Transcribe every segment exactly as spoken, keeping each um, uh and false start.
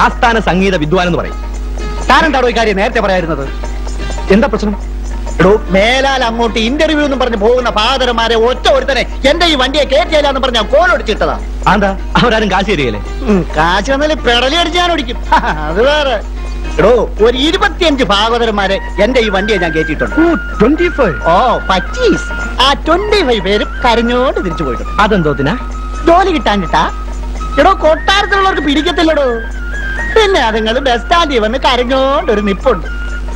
ആസ്ഥാന സംഗീത വിദ്വാൻ എന്ന് പറയും. താനെന്താണോ ഈ കാര്യം നേരത്തെ പറയായിരുന്നത്? എന്താ പ്രശ്നം? മേലാൽ അങ്ങോട്ട് ഇന്റർവ്യൂ എന്ന് പറഞ്ഞു പോകുന്ന ഫാദർമാരെ ഒറ്റ ഒരുത്തനെ എന്റെ ഈ വണ്ടിയെ കയറ്റിയാലെന്ന് പറഞ്ഞ കോലൊടിച്ചിട്ടതാ. എന്താ അവരാരും കാശ് തരികയല്ലേ? കാശ് വന്നാല് പെടലി അടിച്ച് ഞാൻ ഓടിക്കും. അത് വേറെ. എടോ ഒരു ഇരുപത്തിയഞ്ച് ഭാഗവതന്മാരെ എന്റെ ഈ വണ്ടിയെ ഞാൻ കേട്ടിട്ടുണ്ട്. ഓ പച്ചീസ് ആ ട്വന്റി ഫൈവ് പേരും കരഞ്ഞോട് തിരിച്ചു പോയിട്ടുണ്ട്. അതെന്തോത്തിനാ? ജോലി കിട്ടാൻ കിട്ടാ. എടോ കൊട്ടാരത്തിലുള്ളവർക്ക് പിടിക്കത്തില്ലടോ. പിന്നെ അതുങ്ങൾ ബസ് സ്റ്റാൻഡിൽ വന്ന് കരഞ്ഞോണ്ട് ഒരു നിപ്പുണ്ട്.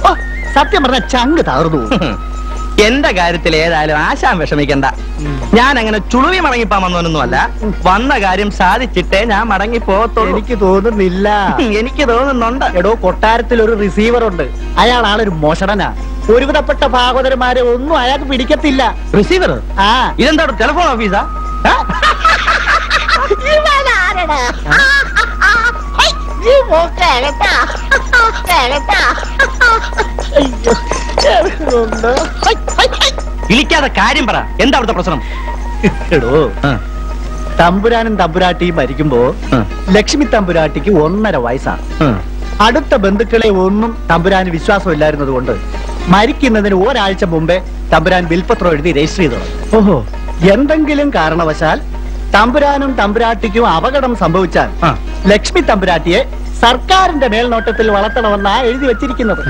ഓ സത്യം പറഞ്ഞ ചങ്ക് തകർന്നു. എന്റെ കാര്യത്തിൽ ഏതായാലും ആശാൻ വിഷമിക്കണ്ട. ഞാൻ അങ്ങനെ ചുളുവി മടങ്ങിപ്പാൻ വന്നവനൊന്നും അല്ല. വന്ന കാര്യം സാധിച്ചിട്ടേ ഞാൻ മടങ്ങി പോകത്തുള്ളൂ. എനിക്ക് തോന്നുന്നില്ല. എനിക്ക് തോന്നുന്നുണ്ട്. എടോ കൊട്ടാരത്തിൽ ഒരു റിസീവർ ഉണ്ട്. അയാൾ ആളൊരു മോഷണനാ. ഒരുവിധപ്പെട്ട ഭാഗവതന്മാരെ ഒന്നും അയാൾക്ക് പിടിക്കത്തില്ല. റിസീവർ? ആ. ഇതെന്താ ടെലിഫോൺ ഓഫീസാ? ഇരിക്കാതെ കാര്യം പറ. എന്താ അവിടുത്തെ പ്രശ്നം? എടോ തമ്പുരാനും തമ്പുരാട്ടിയും മരിക്കുമ്പോ ലക്ഷ്മി തമ്പുരാട്ടിക്ക് ഒന്നര വയസ്സാണ്. അടുത്ത ബന്ധുക്കളെ ഒന്നും തമ്പുരാന് വിശ്വാസം ഇല്ലായിരുന്നത് കൊണ്ട് മരിക്കുന്നതിന് ഒരാഴ്ച മുമ്പേ തമ്പുരാൻ വിൽപത്രം എഴുതി രജിസ്റ്റർ ചെയ്തു. ഓഹോ. എന്തെങ്കിലും കാരണവശാൽ തമ്പുരാനും തമ്പുരാട്ടിക്കും അപകടം സംഭവിച്ചാൽ ലക്ഷ്മി തമ്പുരാട്ടിയെ സർക്കാരിന്റെ മേൽനോട്ടത്തിൽ വളർത്തണമെന്നാ എഴുതി വെച്ചിരിക്കുന്നത്.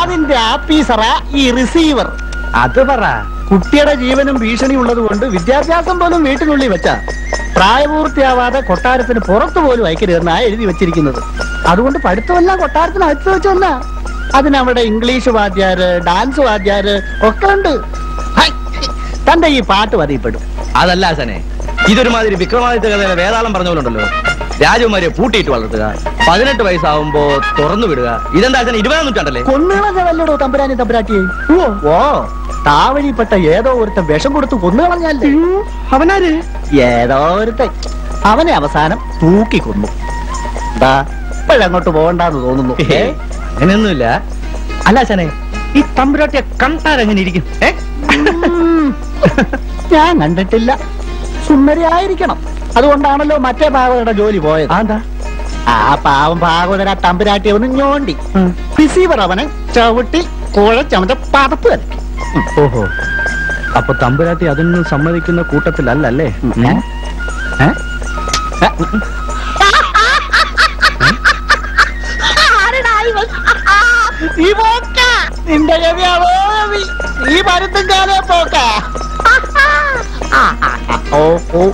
അതിന്റെ ആഫീസറാ ഈ റിസീവർ. അത് പറ. കുട്ടിയുടെ ജീവനും ഭീഷണി ഉള്ളത് കൊണ്ട് വിദ്യാഭ്യാസം പോലും വീട്ടിനുള്ളിൽ വെച്ചാ പ്രായപൂർത്തിയാവാതെ കൊട്ടാരത്തിന് പുറത്തു പോലും അയക്കരുതെന്നാ എഴുതി വെച്ചിരിക്കുന്നത്. അതുകൊണ്ട് പഠിത്തമല്ല കൊട്ടാരത്തിന് അയച്ചു വെച്ചല്ല. അതിനവിടെ ഇംഗ്ലീഷ് വാദ്യാര് ഡാൻസ് വാദ്യാര് ഒക്കെ ഉണ്ട്. തന്റെ ഈ പാട്ട് വതിപ്പെടും. അതല്ല സനെ, ഇതൊരുമാതിരി വിക്രമാദിത്യ കഥയിലെ വേതാളം പറഞ്ഞ പോലുണ്ടല്ലോ. രാജകുമാരിയെ പൂട്ടിയിട്ട് വളർത്തുക, പതിനെട്ട് വയസ്സാവുമ്പോ തുറന്നു വിടുക. ഇതെന്താ ഇരുപതാം നൂറ്റാണ്ടല്ലേ? കൊന്നുകളഞ്ഞതല്ലോ തമ്പുരാനി തമ്പുരാട്ടിയെ. ഓ, താവഴിപ്പെട്ട ഏതോ ഒരുത്തൻ വിഷം കൊടുത്ത് കൊന്നുകളഞ്ഞല്ലേ? അവനാര്? ഏതോ ഒരുത്തൻ. അവനെ അവസാനം തൂക്കി കൊന്നു. ഇപ്പോഴങ്ങോട്ട് പോകണ്ടെന്ന് തോന്നുന്നു. അങ്ങനെയൊന്നുമില്ല. അല്ലാച്ചനെ, ഈ തമ്പുരാട്ടിയെ കണ്ടാരെങ്ങനെ ഇരിക്കും? ഞാൻ കണ്ടിട്ടില്ല. സുന്ദരിയായിരിക്കണം. അതുകൊണ്ടാണല്ലോ മറ്റേ ഭാഗവതരുടെ ജോലി പോയത്. എന്താ ആ പാവം ഭാഗവതര തമ്പുരാട്ടിയെ ഒന്ന് ഞോണ്ടി റിസീവർ അവനെ ചവിട്ടി കുഴച്ചവന്റെ പതപ്പ് വരട്ടി. ഓഹോ, അപ്പൊ തമ്പുരാട്ടി അതൊന്നും സമ്മതിക്കുന്ന കൂട്ടത്തിലല്ലേ? ഈ മരുത്തും കാലേ പോക്ക. ഓ ഓ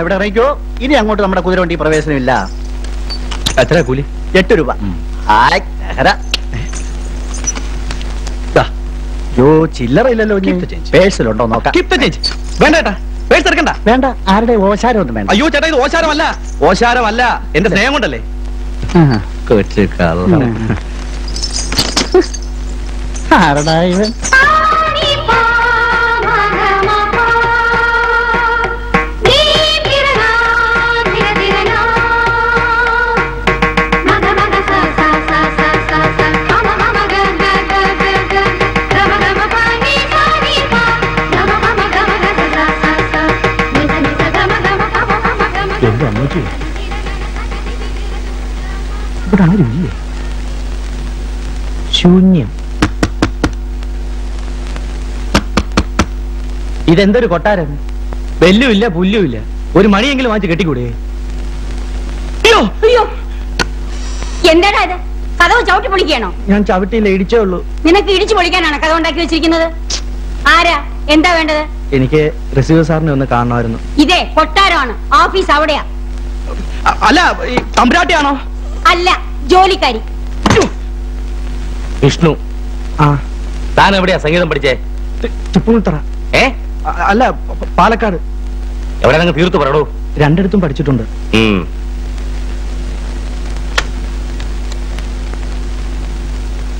ഇവിടെ ഇറങ്ങിക്കോ. ഇനി അങ്ങോട്ട് നമ്മുടെ കുതിരവണ്ടി പ്രവേശനമില്ല. എത്ര കൂലി? എട്ട് രൂപ. ചില്ലറയില്ലല്ലോ, പേഴ്സിലുണ്ടോ നോക്കാം. വേണ്ട വേണ്ട, ആരുടെ ഓശാരം ഒന്നും വേണ്ട. അയ്യോ ചേട്ടാ, ഇത് ഓശാരമല്ല, ഓശാരമല്ല, എന്റെ സ്നേഹം കൊണ്ടല്ലേ. ആരടാ ഇവൻ? ഇവിടെ ആരുമില്ലേ? ശൂന്യം. ഇതെന്തൊരു കൊട്ടാരം! വെല്ലുമില്ല, പുല്ലുമില്ല. ഒരു മണിയെങ്കിലും വാങ്ങിച്ച് കെട്ടിക്കൂടെ? എന്താടാ ഇത്? കഥവ് ചവിട്ടി പൊളിക്കാണോ? ഞാൻ ചവിട്ടിയില്ല, ഇടിച്ചേ ഉള്ളൂ. നിനക്ക് ഇടിച്ചു പൊളിക്കാനാണ് കഥ ഉണ്ടാക്കി വെച്ചിരിക്കുന്നത്? ആരാ? എന്താ വേണ്ടത്? എനിക്ക് റിസീവർ സാറിനെ ഒന്ന് കാണണമായിരുന്നു. ഇതേ കൊട്ടാരമാണ്, ഓഫീസ് അവിടെയാ. അല്ല, തമ്പ്രാട്ടിയാണോ? അല്ല, ജോലിക്കാരി. വിഷ്ണു. ആ, താൻ എവിടെയാ സംഗീതം പഠിച്ചേ? തൃപ്പൂണിത്തറ. ഏ അല്ല, പാലക്കാട്. എവിടെ? നിങ്ങൾ തീർത്തു പറയൂ. രണ്ടിടത്തും പഠിച്ചിട്ടുണ്ട്.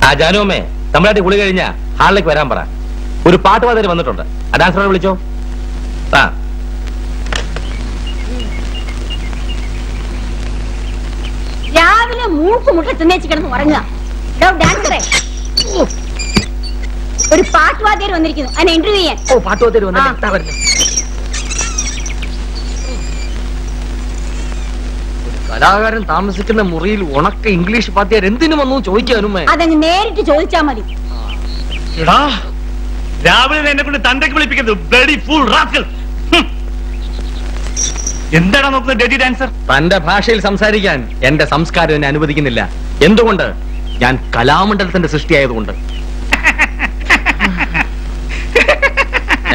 ആ ജാനുവമ്മേ, തമ്പ്രാട്ടി കുളി കഴിഞ്ഞ ഹാളിലേക്ക് വരാൻ പറ. ഒരു പാട്ടുപാതയിൽ വന്നിട്ടുണ്ട്. ആ ഡാൻസറോട് വിളിച്ചോ. ആ രാവിലെ മൂക്കുമുട്ട തിന്നേച്ച് കിടന്ന് ഉറങ്ങുക. ഒരു പാട്ടുവാദ്യർ വന്നിരിക്കുന്നു, അതിനെ ഇന്റർവ്യൂ ചെയ്യാൻ. ഓ, പാട്ടുവാദ്യർ വന്നിരിക്കുന്നു. കലാകാരൻ താമസിക്കുന്ന മുറിയിൽ ഉണക്ക ഇംഗ്ലീഷ് പാട്ടുകാർ എന്തിനു വന്നു ചോദിക്കാനും? അതങ്ങ് നേരിട്ട് ചോദിച്ചാ മതി. രാവിലെ എന്നെ കൊണ്ട് തണ്ടയ്ക്ക് വിളിപ്പിക്കുന്നത് എന്താണ് നോക്കുന്നത്? ഡെഡി ഡാൻസർ തന്റെ ഭാഷയിൽ സംസാരിക്കാൻ എന്റെ സംസ്കാരം എന്നെ അനുവദിക്കുന്നില്ല. എന്തുകൊണ്ട്? ഞാൻ കലാമണ്ഡലത്തിന്റെ സൃഷ്ടിയായതുകൊണ്ട്.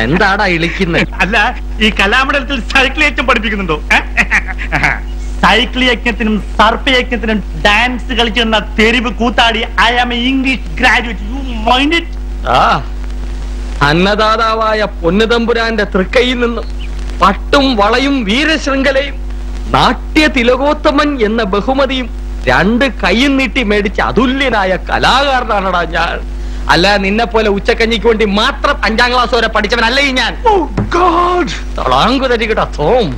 എന്താടാ ഇളിക്കുന്നത്? അല്ല, ഈ കലാമണ്ഡലത്തിൽ സൈക്കിൾ യജ്ഞം പഠിപ്പിക്കുന്നുണ്ടോ? സൈക്കിൾ യജ്ഞത്തിനും സർപ്പ യജ്ഞത്തിനും ഡാൻസ് കളിക്കുന്ന തെരുവ് കൂത്താടി. I am a English graduate. You mind it? ആ, അന്നദാതാവായ പൊന്നുതമ്പുരാന്റെ തൃക്കൈയിൽ നിന്നും പട്ടും വളയും വീരശൃംഖലയും നാട്യ തിലകോത്തമൻ എന്ന ബഹുമതിയും രണ്ട് കൈയും നീട്ടി മേടിച്ച അതുല്യനായ കലാകാരനാണടാ ഞാൻ. അല്ല, നിന്നെ പോലെ ഉച്ചക്കഞ്ഞിക്ക് വേണ്ടി മാത്രം അഞ്ചാം ക്ലാസ് വരെ പഠിച്ചവനല്ലേ ഞാൻ. തളാങ്കുതരികട തോം.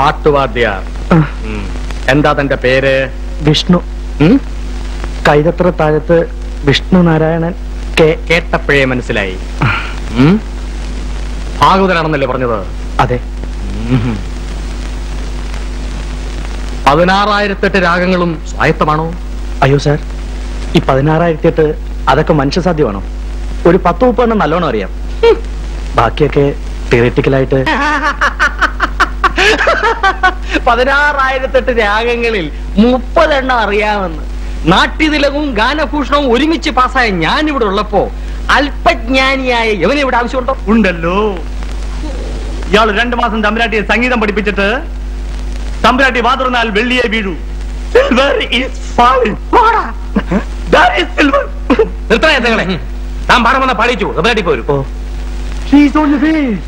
പാട്ടുവാദ്യ. എന്താ തന്റെ പേര്? വിഷ്ണു. കൈതത്ര താഴത്ത് വിഷ്ണു നാരായണൻ. കേട്ടപ്പോഴേ മനസ്സിലായി. ഭാഗവതനാണെന്നല്ലേ പറഞ്ഞത്? അതെ. പതിനാറായിരത്തെട്ട് രാഗങ്ങളും സ്വായത്തമാണോ? അയ്യോ സാർ, ഈ പതിനാറായിരത്തി എട്ട് അതൊക്കെ മനുഷ്യസാധ്യമാണോ? ഒരു പത്ത് മുപ്പതെണ്ണം നല്ലോണം അറിയാം, ബാക്കിയൊക്കെ തിയറിറ്റിക്കലായിട്ട്. പതിനാറായിരത്തെട്ട് രാഗങ്ങളിൽ മുപ്പതെണ്ണം അറിയാമെന്ന് നാട്യതിലകവും ഗാനഭൂഷണവും ഒരുമിച്ച് പാസ്സായ ഞാനിവിടെ ഉള്ളപ്പോ അല്പജ്ഞാനിയായ എവനെ ഇവിടെ ആവശ്യമുണ്ടോ? ഉണ്ടല്ലോ. ഇയാൾ രണ്ടു മാസം തമ്പുരാട്ടിയെ സംഗീതം പഠിപ്പിച്ചിട്ട് തമ്പുരാട്ടി വാതുറന്നാൽ വെള്ളിയെ വീഴൂ. Silver is falling. That is silver. നിർത്തണേ, താൻ പാടം വന്ന പാടിച്ചു തമ്പുരാട്ടി പോരും. She is on the face.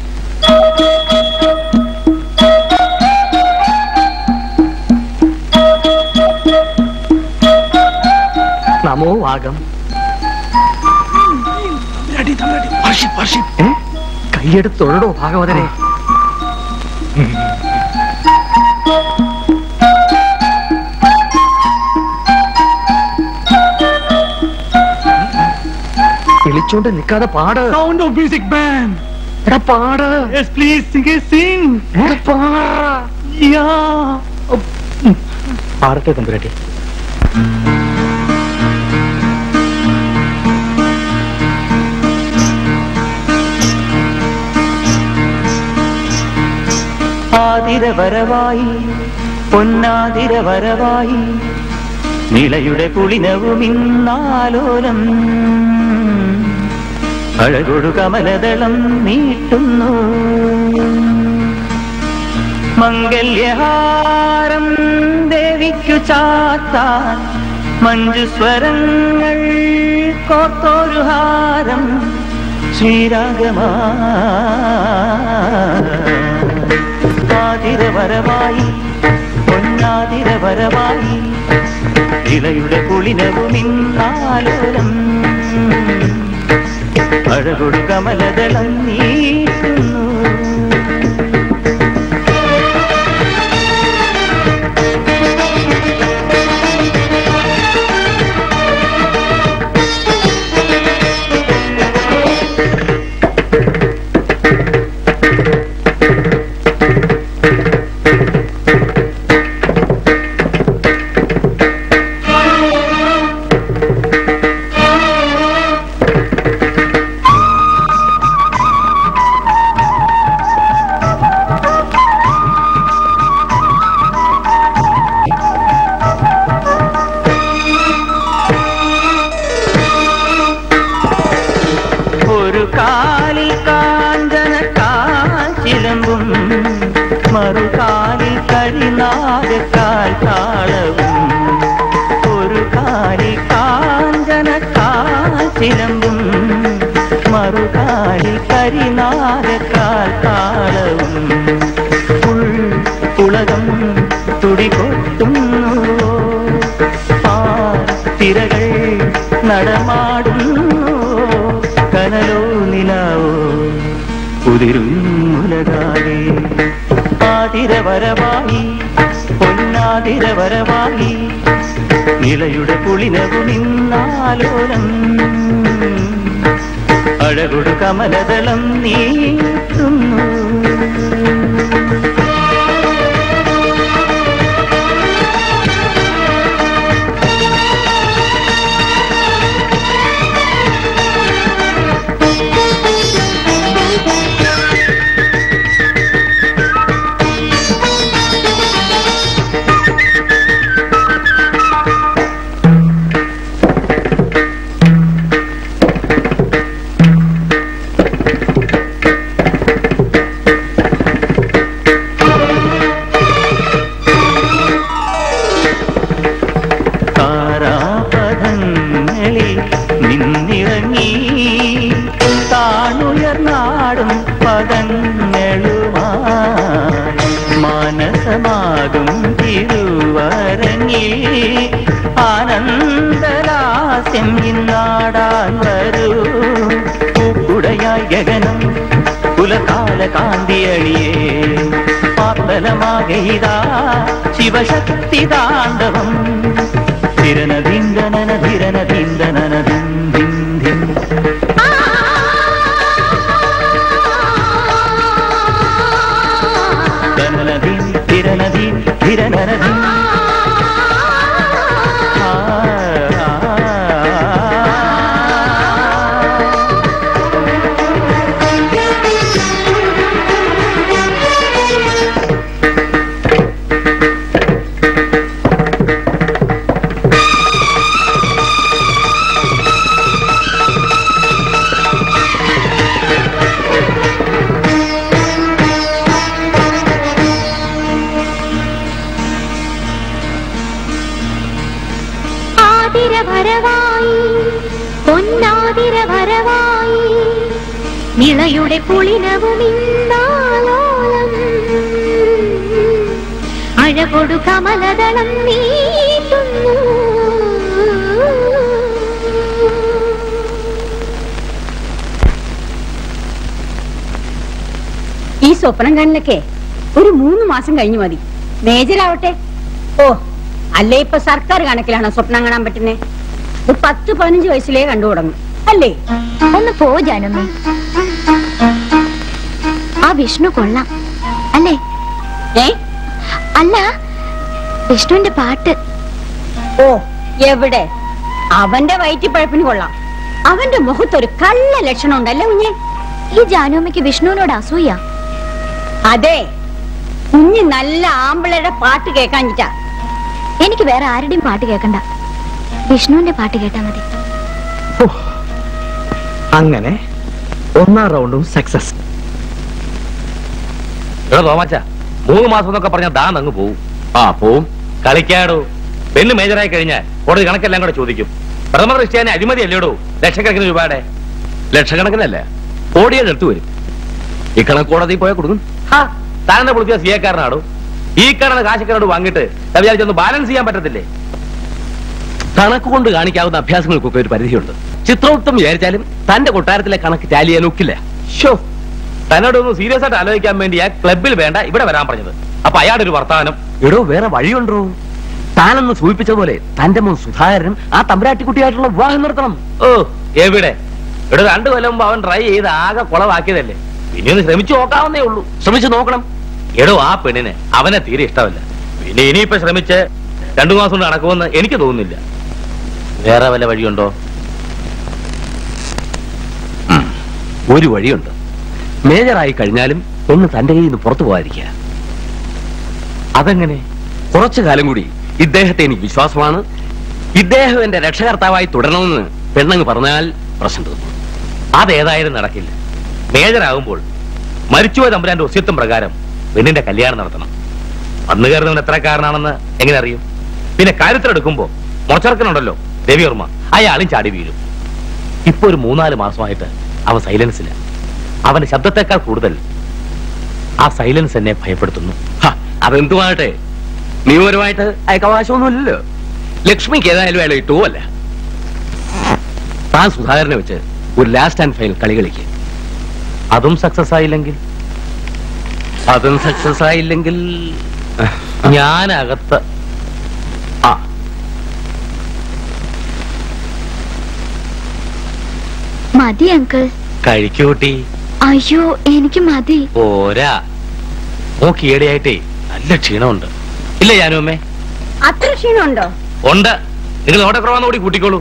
നമോ വാഗം. കൈയെടുത്തൊഴടോ ഭാഗവതരെ. വിളിച്ചോണ്ട് നിൽക്കാതെ പാട്. Sound of music band. എടാ പാട്. Yes please sing sing. എടാ പാട്. യാ. പാടത്തെ തമ്പുരാട്ടി. ആദിര വരവായി പൊന്നാദിര വരവായി നിലയുടെ കുളിനവുമിന്നാലോലം അഴകൊടു കമലദളം നീട്ടുന്നു. മംഗല്യഹാരം ദേവിക്കു ചാത്താൻ മഞ്ജുസ്വരങ്ങൾ കോർത്തൊരു ഹാരം ശ്രീരാഗമാ വരവായി പൊന്നാതിര വരവായി ഇലയുടെ കുളിനവും ഇന്നാലോലം അഴകൊടു കമലദളം നീട്ടുന്നു. നിലയുടെ കുളിനവുമിന്നാലോലം അഴകൊടു കമലദളം നീട്ടുന്നു. ശിവശക്തി താണ്ഡവം തിരനദിന്ദന ധിരനദിന്ദന ധനനദി തിരനദി ധിരനദി ഇളയുടെ പുളിനവുമിന്താലോലം അഴകൊടു കമലദളം നീട്ടുന്നു ഈ സ്വപ്നം കണ്ണൊക്കെ ഒരു മൂന്ന് മാസം കഴിഞ്ഞു മതി മേജരാവട്ടെ. ഓ അല്ലേ ഇപ്പൊ സർക്കാർ കണക്കിലാണോ സ്വപ്നം കാണാൻ പറ്റുന്നേ? ഒരു പത്ത് പതിനഞ്ച് വയസ്സിലേ കണ്ടു തുടങ്ങും അല്ലേ? ഒന്ന് പോ ജാനമ്മേ, ആ വിഷ്ണു കൊള്ളാം അല്ലേ? അല്ല വിഷ്ണുവിന്റെ പാട്ട്. ഓ എവിടെ? അവന്റെ വയറ്റിപ്പഴപ്പിന് കൊള്ളാം. അവന്റെ മുഖത്തൊരു കള്ള ലക്ഷണം ഉണ്ടല്ലേ കുഞ്ഞെ? ഈ ജാനുമ്മയ്ക്ക് വിഷ്ണുവിനോട് അസൂയ. അതെ കുഞ്ഞ് നല്ല ആമ്പിളയുടെ പാട്ട് കേൾക്കാഞ്ഞിട്ടാ. എനിക്ക് വേറെ ആരുടെയും പാട്ട് കേൾക്കണ്ട, വിഷ്ണുവിന്റെ പാട്ട് കേട്ടാ മതി. അങ്ങനെ ഒന്നാം റൗണ്ടും സക്സസ്. ോമാച്ച മൂന്ന് മാസം എന്നൊക്കെ പറഞ്ഞാൽ ദാൻ അങ്ങ് പോവും. ആ പോവും കളിക്കാടോ. പെണ്ണ് മേജറായി കഴിഞ്ഞാൽ കോടതി കണക്കെല്ലാം കൂടെ ചോദിക്കും. പ്രഥമ ദൃഷ്ടിയാനെ അഴിമതി അല്ലേടോ? ലക്ഷക്കണക്കിന് രൂപയുടെ, ലക്ഷക്കണക്കിനല്ല കോടിയെ എടുത്തു വരും. ഈ കണക്ക് കോടതി പോയാൽ കൊടുക്കും. ആ താനെ പൊളിച്ച സിയക്കാരനാടോ. ഈ കണക്ക് കാശക്കാരോട് വാങ്ങിയിട്ട് വിചാരിച്ചൊന്ന് ബാലൻസ് ചെയ്യാൻ പറ്റത്തില്ലേ? കണക്ക് കൊണ്ട് കാണിക്കാവുന്ന അഭ്യാസങ്ങൾക്കൊക്കെ ഒരു പരിധിയുണ്ട്. ചിത്രോക്തം വിചാരിച്ചാലും തന്റെ കൊട്ടാരത്തിലെ കണക്ക് ചാലിയാൻ ഒക്കില്ല. ഷോ തന്നോട് ഒന്ന് സീരിയസ് ആയിട്ട് ആലോചിക്കാൻ വേണ്ടി ആ ക്ലബിൽ വേണ്ട ഇവിടെ വരാൻ പറഞ്ഞത്. അപ്പൊ അയാളുടെ ഒരു വർത്താനം, എടോ വേറെ വഴിയുണ്ടോ? താനെന്ന് സൂചിപ്പിച്ചതുപോലെ തന്റെ മോൻ സുധാകരനും ആ തമ്പുരാട്ടിക്കുട്ടിയായിട്ടുള്ള വിവാഹം നടത്തണം. ഓ എവിടെ? ഇവിടെ രണ്ടു കൊല്ലം അവൻ ട്രൈ ചെയ്ത് ആകെ കുളവാക്കിയതല്ലേ. പിന്നെ ഒന്ന് ശ്രമിച്ചു നോക്കാവുന്നേ ഉള്ളൂ. ശ്രമിച്ചു നോക്കണം. എടോ ആ പെണ്ണിന് അവനെ തീരെ ഇഷ്ടമല്ല. പിന്നെ ഇനിയിപ്പൊ ശ്രമിച്ച് രണ്ടു മാസം കൊണ്ട് നടക്കുമെന്ന് എനിക്ക് തോന്നുന്നില്ല. വേറെ വല്ല വഴിയുണ്ടോ? ഒരു വഴിയുണ്ട്. മേജറായി കഴിഞ്ഞാലും ഒന്ന് തന്റെ കയ്യിൽ നിന്ന് പുറത്തു പോകാതിരിക്കുക. അതെങ്ങനെ? കുറച്ചു കാലം കൂടി ഇദ്ദേഹത്തെ എനിക്ക് വിശ്വാസമാണ്. ഇദ്ദേഹം എന്റെ രക്ഷകർത്താവായി തുടരണമെന്ന് പെണ്ണങ്ങ് പറഞ്ഞാൽ പ്രശ്നം തോന്നും. അതേതായാലും നടക്കില്ല. മേജറാകുമ്പോൾ മരിച്ചുപോയ തമ്പുരാന്റെ ഒസ്യത്വം പ്രകാരം പെണ്ണിന്റെ കല്യാണം നടത്തണം. വന്നു കയറുന്നവൻ എത്ര കാരനാണെന്ന് എങ്ങനെ അറിയും? പിന്നെ കാര്യത്തിലെടുക്കുമ്പോ മൊച്ചർക്കനുണ്ടല്ലോ രവിവർമ്മ, അയാളും ചാടി വീഴും. ഇപ്പൊ ഒരു മൂന്നാല് മാസമായിട്ട് അവൻ സൈലൻസില്ല. അവന്റെ ശബ്ദത്തെക്കാൾ കൂടുതൽ ആ സൈലൻസ് എന്നെ ഭയപ്പെടുത്തുന്നു. അതെന്തുമാകട്ടെ, നിയമപരമായിട്ട് അയക്കവകാശമൊന്നുമില്ലല്ലോ. ലക്ഷ്മിക്ക് ഏതായാലും അയാൾ ഇട്ടു അല്ല. താൻ സുധാകരനെ വെച്ച് ഒരു ലാസ്റ്റ് ആൻഡ് ഫൈനൽ കളി കളിക്ക്. അതും സക്സസ് ആയില്ലെങ്കിൽ അതും സക്സസ് ആയില്ലെങ്കിൽ ഞാനകത്ത്. ആ മതി അങ്കിൾ, കഴിക്കൂട്ടി. അയ്യോ എനിക്ക് മതി. പോരാ, നോക്കിയേടെയായിട്ടേ നല്ല ക്ഷീണമുണ്ട്. ഇല്ല ഞാനുമ്മേ, അത്ര ക്ഷീണമുണ്ടോ? ഉണ്ട്. നിങ്ങൾ ഓടക്കുറവാന്ന് കൂടി കൂട്ടിക്കോളൂ.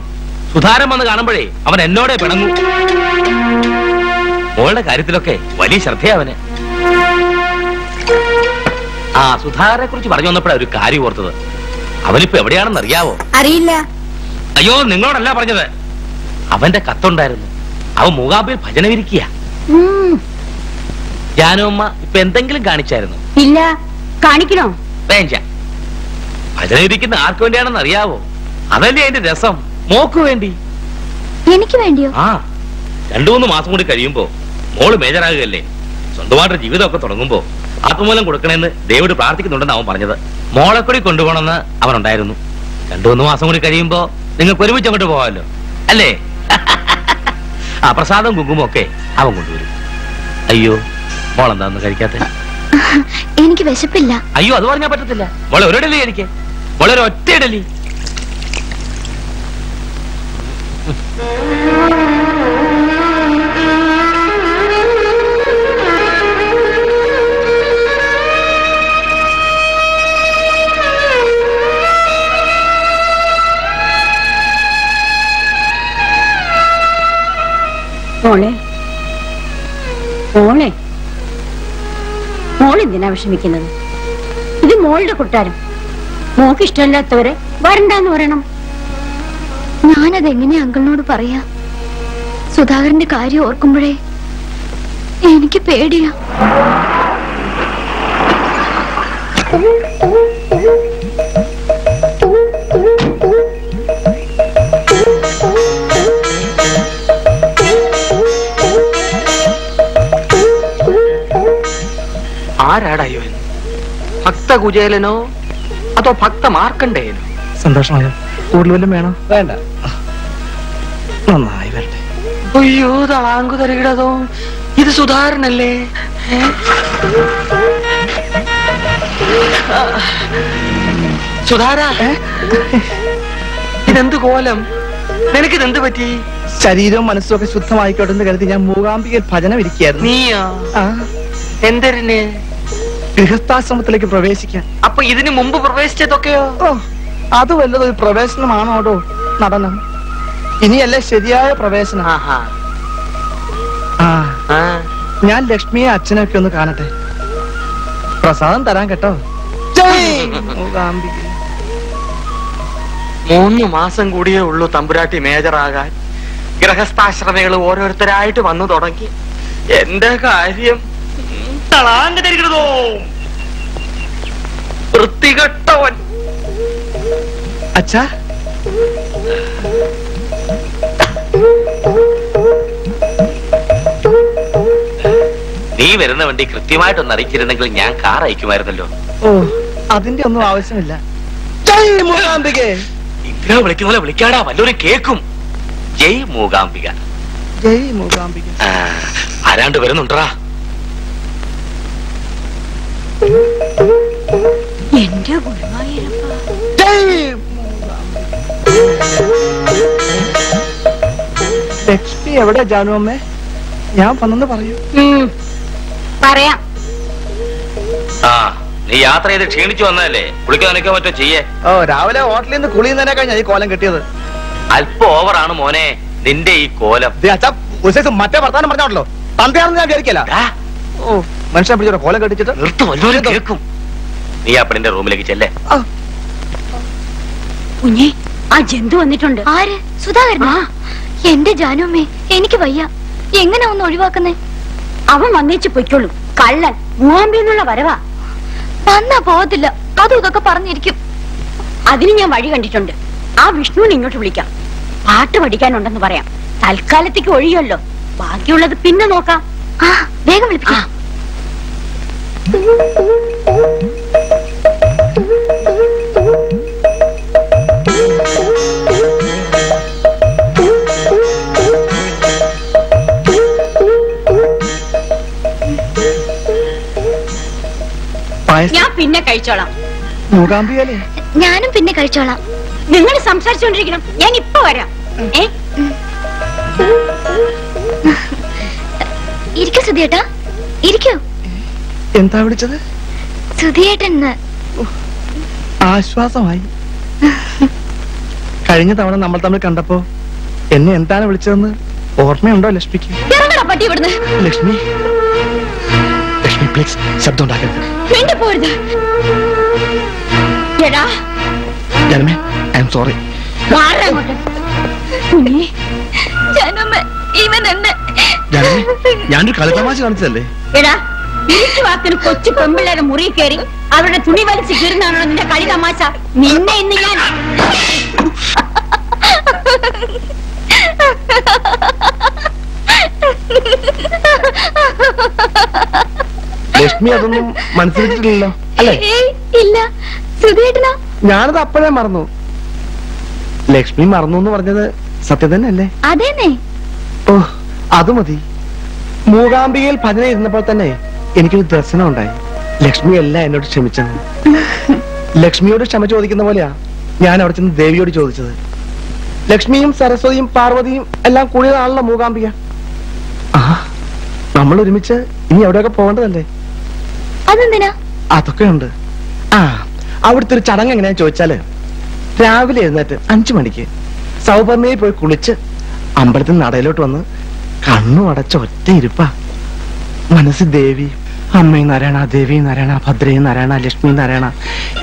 സുധാരം വന്ന് കാണുമ്പോഴേ അവൻ എന്നോടെ പിണങ്ങും. മോളുടെ കാര്യത്തിലൊക്കെ വലിയ ശ്രദ്ധയാ അവന്. ആ സുധാരനെ കുറിച്ച് പറഞ്ഞു വന്നപ്പോഴാ ഒരു കാര്യം ഓർത്തത്. അവനിപ്പോ എവിടെയാണെന്ന് അറിയാവോ? അറിയില്ല. അയ്യോ നിങ്ങളോടല്ല പറഞ്ഞത്, അവന്റെ കത്തുണ്ടായിരുന്നു. അവൻ മൂകാബിൽ ഭജന വിരിക്കുക. ജാനുമ്മ ഇപ്പൊ എന്തെങ്കിലും കാണിച്ചായിരുന്നു? ഇല്ല. കാണിക്കണോ? വേണ്ട. ഭജന വിരിക്കുന്ന ആർക്ക് വേണ്ടിയാണെന്ന് അറിയാവോ? അതല്ലേ അതിന്റെ രസം. മോക്ക് വേണ്ടി. എനിക്ക് വേണ്ടിയോ? ആ രണ്ടു മൂന്ന് മാസം കൂടി കഴിയുമ്പോ മോള് മേജറാകുകയല്ലേ. സ്വന്തമായിട്ട് ജീവിതമൊക്കെ തുടങ്ങുമ്പോ ആത്മമൂലം കൊടുക്കണമെന്ന് ദൈവോട് പ്രാർത്ഥിക്കുന്നുണ്ടെന്ന് അവൻ പറഞ്ഞത്. മോളെ കൂടി കൊണ്ടുപോകണമെന്ന് അവനുണ്ടായിരുന്നു. രണ്ടു മൂന്ന് മാസം കൂടി കഴിയുമ്പോ നിങ്ങൾക്ക് ഒരുമിച്ച് അങ്ങോട്ട് പോകാമല്ലോ അല്ലേ? ആ പ്രസാദം കുങ്കുമൊക്കെ അവൻ കൊണ്ടുവരും. അയ്യോ മോളെന്താന്ന് കഴിക്കാത്ത? എനിക്ക് വിശപ്പില്ല. അയ്യോ അത് പറഞ്ഞാൽ പറ്റത്തില്ല. മോളെ ഒരിടലി കഴിക്കേ. മോളെ ഒരു ഒറ്റ ഇടലി. മോളെ മോളെ മോളെന്തിനാ വിഷമിക്കുന്നത്? ഇത് മോളുടെ കൊട്ടാരം. മോക്ക് ഇഷ്ടമില്ലാത്തവരെ വരണ്ടാന്ന് പറയണം. ഞാനതെങ്ങനെ അങ്കിളിനോട് പറയാ? സുധാകരന്റെ കാര്യം ഓർക്കുമ്പോഴേ എനിക്ക് പേടിയാ. ആരാടായോ എന്ന്? ഭക്ത കുചേലനോ അതോ ഭക്ത മാർക്കണ്ടേനോ? സന്തോഷമായ കൂടുതൽ വല്ലതും വേണോ? വേണ്ട, നന്നായി വരട്ടെ. അയ്യോ താങ്കു തരകിടതോ, ഇത് സുധാരണല്ലേ? സുധാര, ഇതെന്ത് കോലം? നിനക്കിതെന്ത് പറ്റി? ശരീരവും മനസ്സുമൊക്കെ ശുദ്ധമായിക്കോട്ടെ എന്ന് കരുതി ഞാൻ മൂകാംബികയിൽ ഭജനം ഇരിക്കുകയായിരുന്നു. നീയോ? എന്തിന്? ഗൃഹസ്ഥാശ്രമത്തിലേക്ക് പ്രവേശിക്കാൻ. അപ്പൊ ഇതിനു മുമ്പ് പ്രവേശിച്ചതൊക്കെയോ? ഓ, അത് വല്ലതും ഒരു പ്രവേശനമാണോടോ നടനം? ഇനിയല്ലേ ശരിയായ പ്രവേശനം. ഞാൻ ലക്ഷ്മിയെ അച്ഛനൊക്കെ ഒന്ന് കാണട്ടെ, പ്രസാദം തരാൻ കേട്ടോ. മൂന്ന് മാസം കൂടിയേ ഉള്ളൂ തമ്പുരാട്ടി മേജറാകാൻ. ഗൃഹസ്ഥാശ്രമികൾ ഓരോരുത്തരായിട്ട് വന്നു തുടങ്ങി. എന്റെ കാര്യം തളാങ്കോ വൃത്തികെട്ടവൻ. അച്ഛാ, നീ വരുന്ന വണ്ടി കൃത്യമായിട്ടൊന്ന് അറിയിച്ചിരുന്നെങ്കിൽ ഞാൻ കാർ അയക്കുമായിരുന്നല്ലോ. ഓ, അതിന്റെ ഒന്നും ആവശ്യമില്ല. ഇത്ര വിളിക്കുന്ന പോലെ വിളിക്കാടാ, വല്ലൊരു കേക്കും. ജയ് മൂകാംബിക, ജയ് മൂകാംബിക. ആരാണ്ട് വരുന്നുണ്ടാ? എന്റെ ലക്ഷ്മി എവിടെ? ജാനു അമ്മേ, ഞാൻ വന്നെന്ന് പറയൂ. പറയാം. ആ, നീ യാത്ര ചെയ്ത് ക്ഷീണിച്ചു വന്നതല്ലേ? കുളിക്കാനൊക്കെ മറ്റോ ചെയ്യേ. ഓ, രാവിലെ ഹോട്ടലിൽ നിന്ന് കുളിയുന്നതിനേക്കാൾ ഞാൻ ഈ കോലം കിട്ടിയത്. അല്പം ഓവറാണ് മോനെ നിന്റെ ഈ കോലം. മറ്റേ വർത്താനം പറഞ്ഞോട്ടല്ലോ, തന്തയാണെന്ന് ഞാൻ വിചാരിക്കല. ഓ, മനുഷ്യനെ പിടിച്ചോ കോലം കെട്ടിച്ചിട്ട് നിർത്തും. നീ ആ പെണ്ണിന്റെ റൂമിലേക്ക് ചെല്ലേ. കുഞ്ഞേ, ആ ജന്തു വന്നിട്ടുണ്ട്. ആര്? സുധാകരനാ? എന്റെ ജാനുമ്മേ, എനിക്ക് വയ്യ. എങ്ങനെ ഒന്ന് ഒഴിവാക്കുന്നേ? അവൻ വന്നേച്ച് പൊയ്ക്കോളൂ. കള്ളൻ മൂവാമ്പിന്നുള്ള വരവാ. വന്നാ പോകത്തില്ല, അതും ഇതൊക്കെ പറഞ്ഞിരിക്കും. അതിന് ഞാൻ വഴി കണ്ടിട്ടുണ്ട്. ആ വിഷ്ണുവിനെ ഇങ്ങോട്ട് വിളിക്കാം. പാട്ട് പഠിക്കാനുണ്ടെന്ന് പറയാം. തൽക്കാലത്തേക്ക് ഒഴിയല്ലോ, ബാക്കിയുള്ളത് പിന്നെ നോക്കാം. ആ, വേഗം വിളിക്കാം. ഞാൻ പിന്നെ കഴിച്ചോളാം. ഞാനും പിന്നെ കഴിച്ചോളാം. നിങ്ങൾ സംസാരിച്ചോണ്ടിരിക്കണം, ഞാൻ ഇപ്പൊ വരാം. ഏ, ഇരിക്കൂ സുധിയേട്ടാ, ഇരിക്കൂ. എന്താ വിളിച്ചത്? സുധിയേട്ടൻ. ആശ്വാസമായി. കഴിഞ്ഞ തവണ നമ്മൾ തമ്മിൽ കണ്ടപ്പോ എന്നെ എന്താണ് വിളിച്ചതെന്ന് ഓർമ്മയുണ്ടോ ലക്ഷ്മിക്ക്? ലക്ഷ്മി, പ്ലീസ് ശബ്ദം ഉണ്ടാക്കരുത്. ഞാനൊരു കളിതമാശ കാണിച്ചതല്ലേ? കൊച്ചു പെമ്പിള്ളേരെ മുറി കയറി അവരുടെ തുണി വലിച്ചു കീറുന്നാണോ നിന്റെ കളിതമാശ? നിന്നെ ഇന്ന് ഞാൻ ലക്ഷ്മി അതൊന്നും മനസ്സിലാക്കിയിട്ടില്ലല്ലോ അല്ലേ? ഇല്ല സുധേട്ടനാ, ഞാനത് അപ്പോഴേ മറന്നു. ലക്ഷ്മി മറന്നു എന്ന് പറഞ്ഞത് സത്യം തന്നെ അല്ലേ? അതേന്നെ. ഓ, അത് മതി. മൂകാംബികയിൽ ഭജന ഇരുന്നപ്പോൾ തന്നെ എനിക്കൊരു ദർശനം ഉണ്ടായി. ലക്ഷ്മി എല്ലാം എന്നോട് ക്ഷമിച്ചത്. ലക്ഷ്മിയോട് ക്ഷമ ചോദിക്കുന്ന പോലെയാ ഞാൻ അവിടെ ചെന്ന് ദേവിയോട് ചോദിച്ചത്. ലക്ഷ്മിയും സരസ്വതിയും പാർവതിയും എല്ലാം കൂടിയതാണല്ലോ മൂകാംബിക. ആ, നമ്മൾ ഒരുമിച്ച് ഇനി എവിടെയൊക്കെ പോകേണ്ടതല്ലേ? അതൊക്കെ ഉണ്ട്. ആ, അവിടുത്തെ ഒരു ചടങ്ങ് എങ്ങനെയാ ചോദിച്ചാല്, രാവിലെ എഴുന്നേറ്റ് അഞ്ചു മണിക്ക് സൗപർണയിൽ പോയി കുളിച്ച് അമ്പലത്തിൽ നടയിലോട്ട് വന്ന് കണ്ണു അടച്ച ഒറ്റ ഇരുപ്പ. മനസ്സിൽ ദേവി അമ്മേ നാരായണ, ദേവി നാരായണ, ഭദ്രേ നാരായണ, ലക്ഷ്മി നാരായണ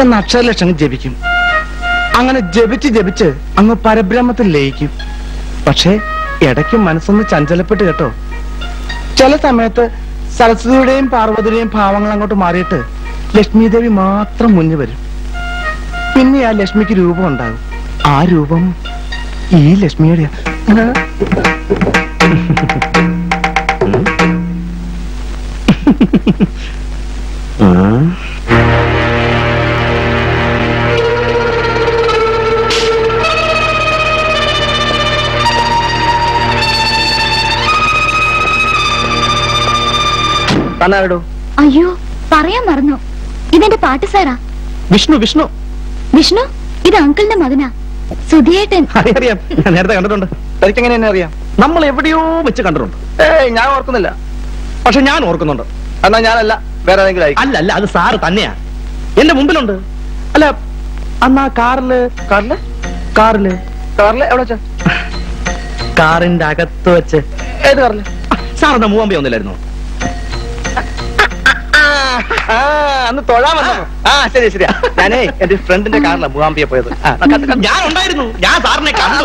എന്ന അക്ഷരലക്ഷങ്ങൾ ജപിക്കും. അങ്ങനെ ജപിച്ച് ജപിച്ച് അങ്ങ് പരബ്രഹ്മത്തിൽ ലയിക്കും. പക്ഷേ ഇടയ്ക്ക് മനസ്സൊന്ന് ചഞ്ചലപ്പെട്ട് കേട്ടോ. ചില സമയത്ത് സരസ്വതിയുടെയും പാർവതിയുടെയും ഭാവങ്ങൾ അങ്ങോട്ട് മാറിയിട്ട് ലക്ഷ്മി ദേവി മാത്രം മുന്നിൽ വരും. പിന്നെ ആ ലക്ഷ്മിക്ക് രൂപം ഉണ്ടാകും. ആ രൂപം ഈ ലക്ഷ്മിയുടെ. अयो പറയാൻ മറന്നു ഇതെന്റെ പാട്ട് സാറാ വിഷ്ണു വിഷ്ണു വിഷ്ണു ഇത് അങ്കിളിന്റെ മകനാ സുധിയേട്ടൻ അറിയാം ഞാൻ നേരത്തെ കണ്ടിട്ടുണ്ട് എനിക്ക് എങ്ങനെ എന്നെ അറിയാം നമ്മൾ എവിടെയോ വെച്ച് കണ്ടിട്ടുണ്ട് ഏയ് ഞാൻ ഓർക്കുന്നില്ല പക്ഷെ ഞാൻ ഓർക്കുന്നുണ്ട് അന്നാ ഞാനല്ല വേറെ ആരെങ്കിലും ആയി അല്ല അല്ല അത് സാറ് തന്നെയാ എന്റെ മുമ്പിലുണ്ട് അല്ല അന്നാ കാറിൽ കാറിൽ കാറിൽ കാറിൽ എവിടെ വെച്ചാ കാറിന്റെ അകത്ത് വെച്ച് ഏത് കാറിൽ സാർ എന്താ മൂവാൻ പോയി ഒന്നില്ലായിരുന്നു അന്ന് തൊഴാൻ വന്നു ആ ശരി ശരിയാ ഞാനേ എന്റെ ഫ്രണ്ടിന്റെ കാറിലാണ് മൂവാമ്പിയെ പോയത് ഞാൻ ഉണ്ടായിരുന്നു ഞാൻ സാറിനെ കണ്ടു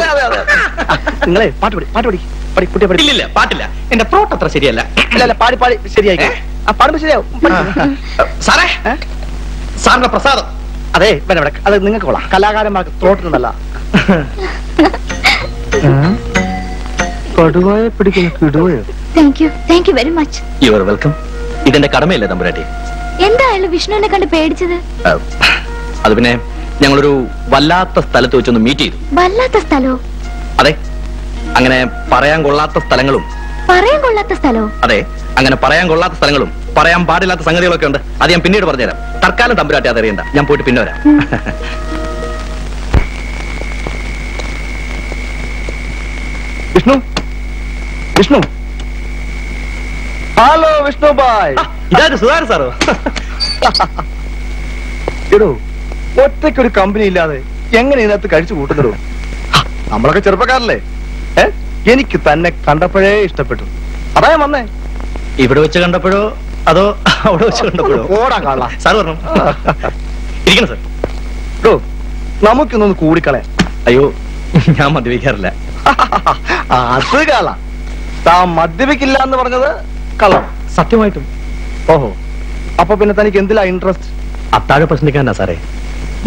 നിങ്ങളെ പാട്ട് പഠി പാട്ട് പഠി പഠി കുട്ടിയെ പഠിക്കില്ല പാട്ടില്ല എന്റെ പ്രോട്ട് അത്ര ശരിയല്ല അല്ല പാടി പാടി ശരിയായി ആ പാടുമ്പോ ശരിയാവും സാറേ സാറിന്റെ പ്രസാദം അതെ ഇവിടെ അത് നിങ്ങൾക്ക് കൊള്ളാം കലാകാരന്മാർക്ക് തോട്ടിനല്ല കടുവായ പിടിക്കുന്ന കിടുവയോ thank you thank you very much you are welcome ഇതെന്റെ കടമയല്ലേ തമ്പുരാട്ടി എന്തായാലും വിഷ്ണുവിനെ കണ്ട് പേടിച്ചത് അത് പിന്നെ ഞങ്ങളൊരു വല്ലാത്ത സ്ഥലത്ത് വെച്ചൊന്ന് മീറ്റ് ചെയ്തു വല്ലാത്ത സ്ഥലോ അതെ അങ്ങനെ പറയാൻ കൊള്ളാത്ത സ്ഥലങ്ങളും പറയാൻ കൊള്ളാത്ത സ്ഥലവും അതെ അങ്ങനെ പറയാൻ കൊള്ളാത്ത സ്ഥലങ്ങളും പറയാൻ പാടില്ലാത്ത സംഗതികളൊക്കെ ഉണ്ട് അത് ഞാൻ പിന്നീട് പറഞ്ഞുതരാം തൽക്കാലം തമ്പുരാട്ടി അതറിയണ്ട ഞാൻ പോയിട്ട് പിന്നെ വരാം വിഷ്ണു വിഷ്ണു ഹലോ വിഷ്ണു ബായ് ഇതാ സുധാകരൻ സാറോ എടോ ഒറ്റയ്ക്കൊരു കമ്പനി ഇല്ലാതെ എങ്ങനെ ഇതിനകത്ത് കഴിച്ചു കൂട്ടുന്നടോ നമ്മളൊക്കെ ചെറുപ്പക്കാരല്ലേ ഏ എനിക്ക് തന്നെ കണ്ടപ്പോഴേ ഇഷ്ടപ്പെട്ടു അതാ ഞാൻ വന്നേ ഇവിടെ വെച്ച് കണ്ടപ്പോഴോ അതോ അവിടെ വെച്ച് കണ്ടപ്പോഴോ ഓടാ കാണാ സാർ പറഞ്ഞു ഇരിക്കണം സാർ എടോ നമുക്കിന്നൊന്ന് കൂടിക്കളയാം അയ്യോ ഞാൻ മദ്യപിക്കാറില്ല അത് കാണാം താൻ മദ്യപിക്കില്ല എന്ന് പറഞ്ഞത് കള്ളം സത്യമായിട്ടും ഓഹോ അപ്പൊ പിന്നെ തനിക്ക് എന്തിലാ ഇൻട്രസ്റ്റ് അത്താഴ പ്രശ്നിക്കാനാ സാറേ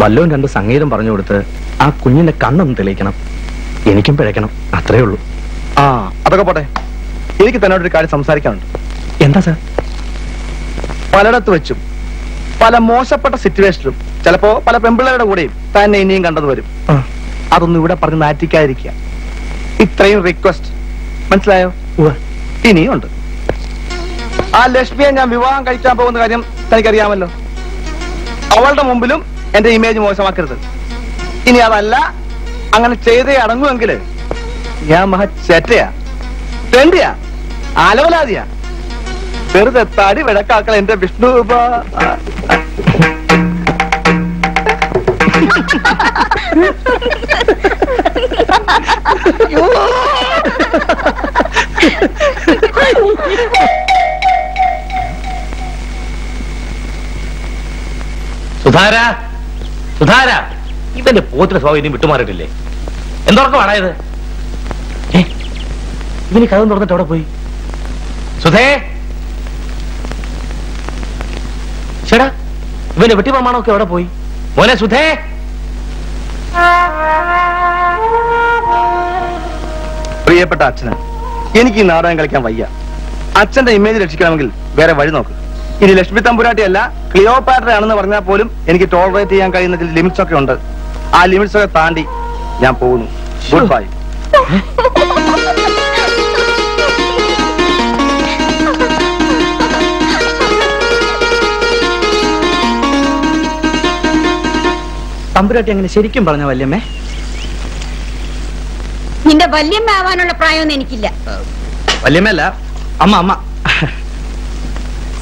വല്ലവും രണ്ട് സംഗീതം പറഞ്ഞു കൊടുത്ത് ആ കുഞ്ഞിന്റെ കണ്ണൊന്ന് തെളിയിക്കണം എനിക്കും പിഴയ്ക്കണം അത്രേ ഉള്ളൂ ആ അതൊക്കെ പോട്ടെ എനിക്ക് തന്നോടൊരു കാര്യം സംസാരിക്കാനുണ്ട് എന്താ സാർ പലയിടത്ത് വെച്ചും പല മോശപ്പെട്ട സിറ്റുവേഷനിലും ചിലപ്പോ പല പെമ്പിള്ളേരുടെ കൂടെയും തന്നെ ഇനിയും കണ്ടത് വരും അതൊന്നും ഇവിടെ പറഞ്ഞ് നാറ്റിക്കാതിരിക്കുക ഇത്രയും റിക്വസ്റ്റ് മനസ്സിലായോ ഇനിയും ഉണ്ട് ആ ലക്ഷ്മിയെ ഞാൻ വിവാഹം കഴിക്കാൻ പോകുന്ന കാര്യം തനിക്കറിയാമല്ലോ അവളുടെ മുമ്പിലും എന്റെ ഇമേജ് മോശമാക്കരുത് ഇനി അതല്ല അങ്ങനെ ചെയ്തേ അടങ്ങുമെങ്കിൽ ഞാൻ മഹ ചേറ്റയാ തെണ്ടിയാ ആലോലാതിയാ വെറുതെ താടി വിടക്കാക്കൾ എന്റെ വിഷ്ണു സുധാര സുധാര ഇവന്റെ പോത്തിന് സ്വഭാവം ഇനിയും വിട്ടുമാറിയിട്ടില്ലേ എന്തൊക്കെയാണായത് ഇവന് കഥ തുറന്നിട്ട് അവിടെ പോയി സുധേ ചേടാ ഇവന്റെ വെട്ടിമാമാണൊക്കെ അവിടെ പോയി മോനെ സുധേ പ്രിയപ്പെട്ട അച്ഛന് എനിക്ക് ഈ നാടകം കളിക്കാൻ വയ്യ അച്ഛന്റെ ഇമേജ് രക്ഷിക്കണമെങ്കിൽ വേറെ വഴി നോക്ക് ഇനി ലക്ഷ്മി തമ്പുരാട്ടി അല്ല ക്ലിയോപാട്ര ആണെന്ന് പറഞ്ഞാൽ പോലും എനിക്ക് ടോളറേറ്റ് ചെയ്യാൻ കഴിയുന്ന ചില ലിമിറ്റ്സ് ഒക്കെ ഉണ്ട് ആ ലിമിറ്റ്സ് ഒക്കെ താണ്ടി ഞാൻ പോകുന്നു ഗുഡ് ബൈ തമ്പുരാട്ടി അങ്ങനെ ശരിക്കും പറഞ്ഞ വല്യമ്മേ നിന്റെ വല്യമ്മ ആവാനുള്ള പ്രായമൊന്നും എനിക്കില്ല വല്യമ്മല്ല അമ്മ അമ്മ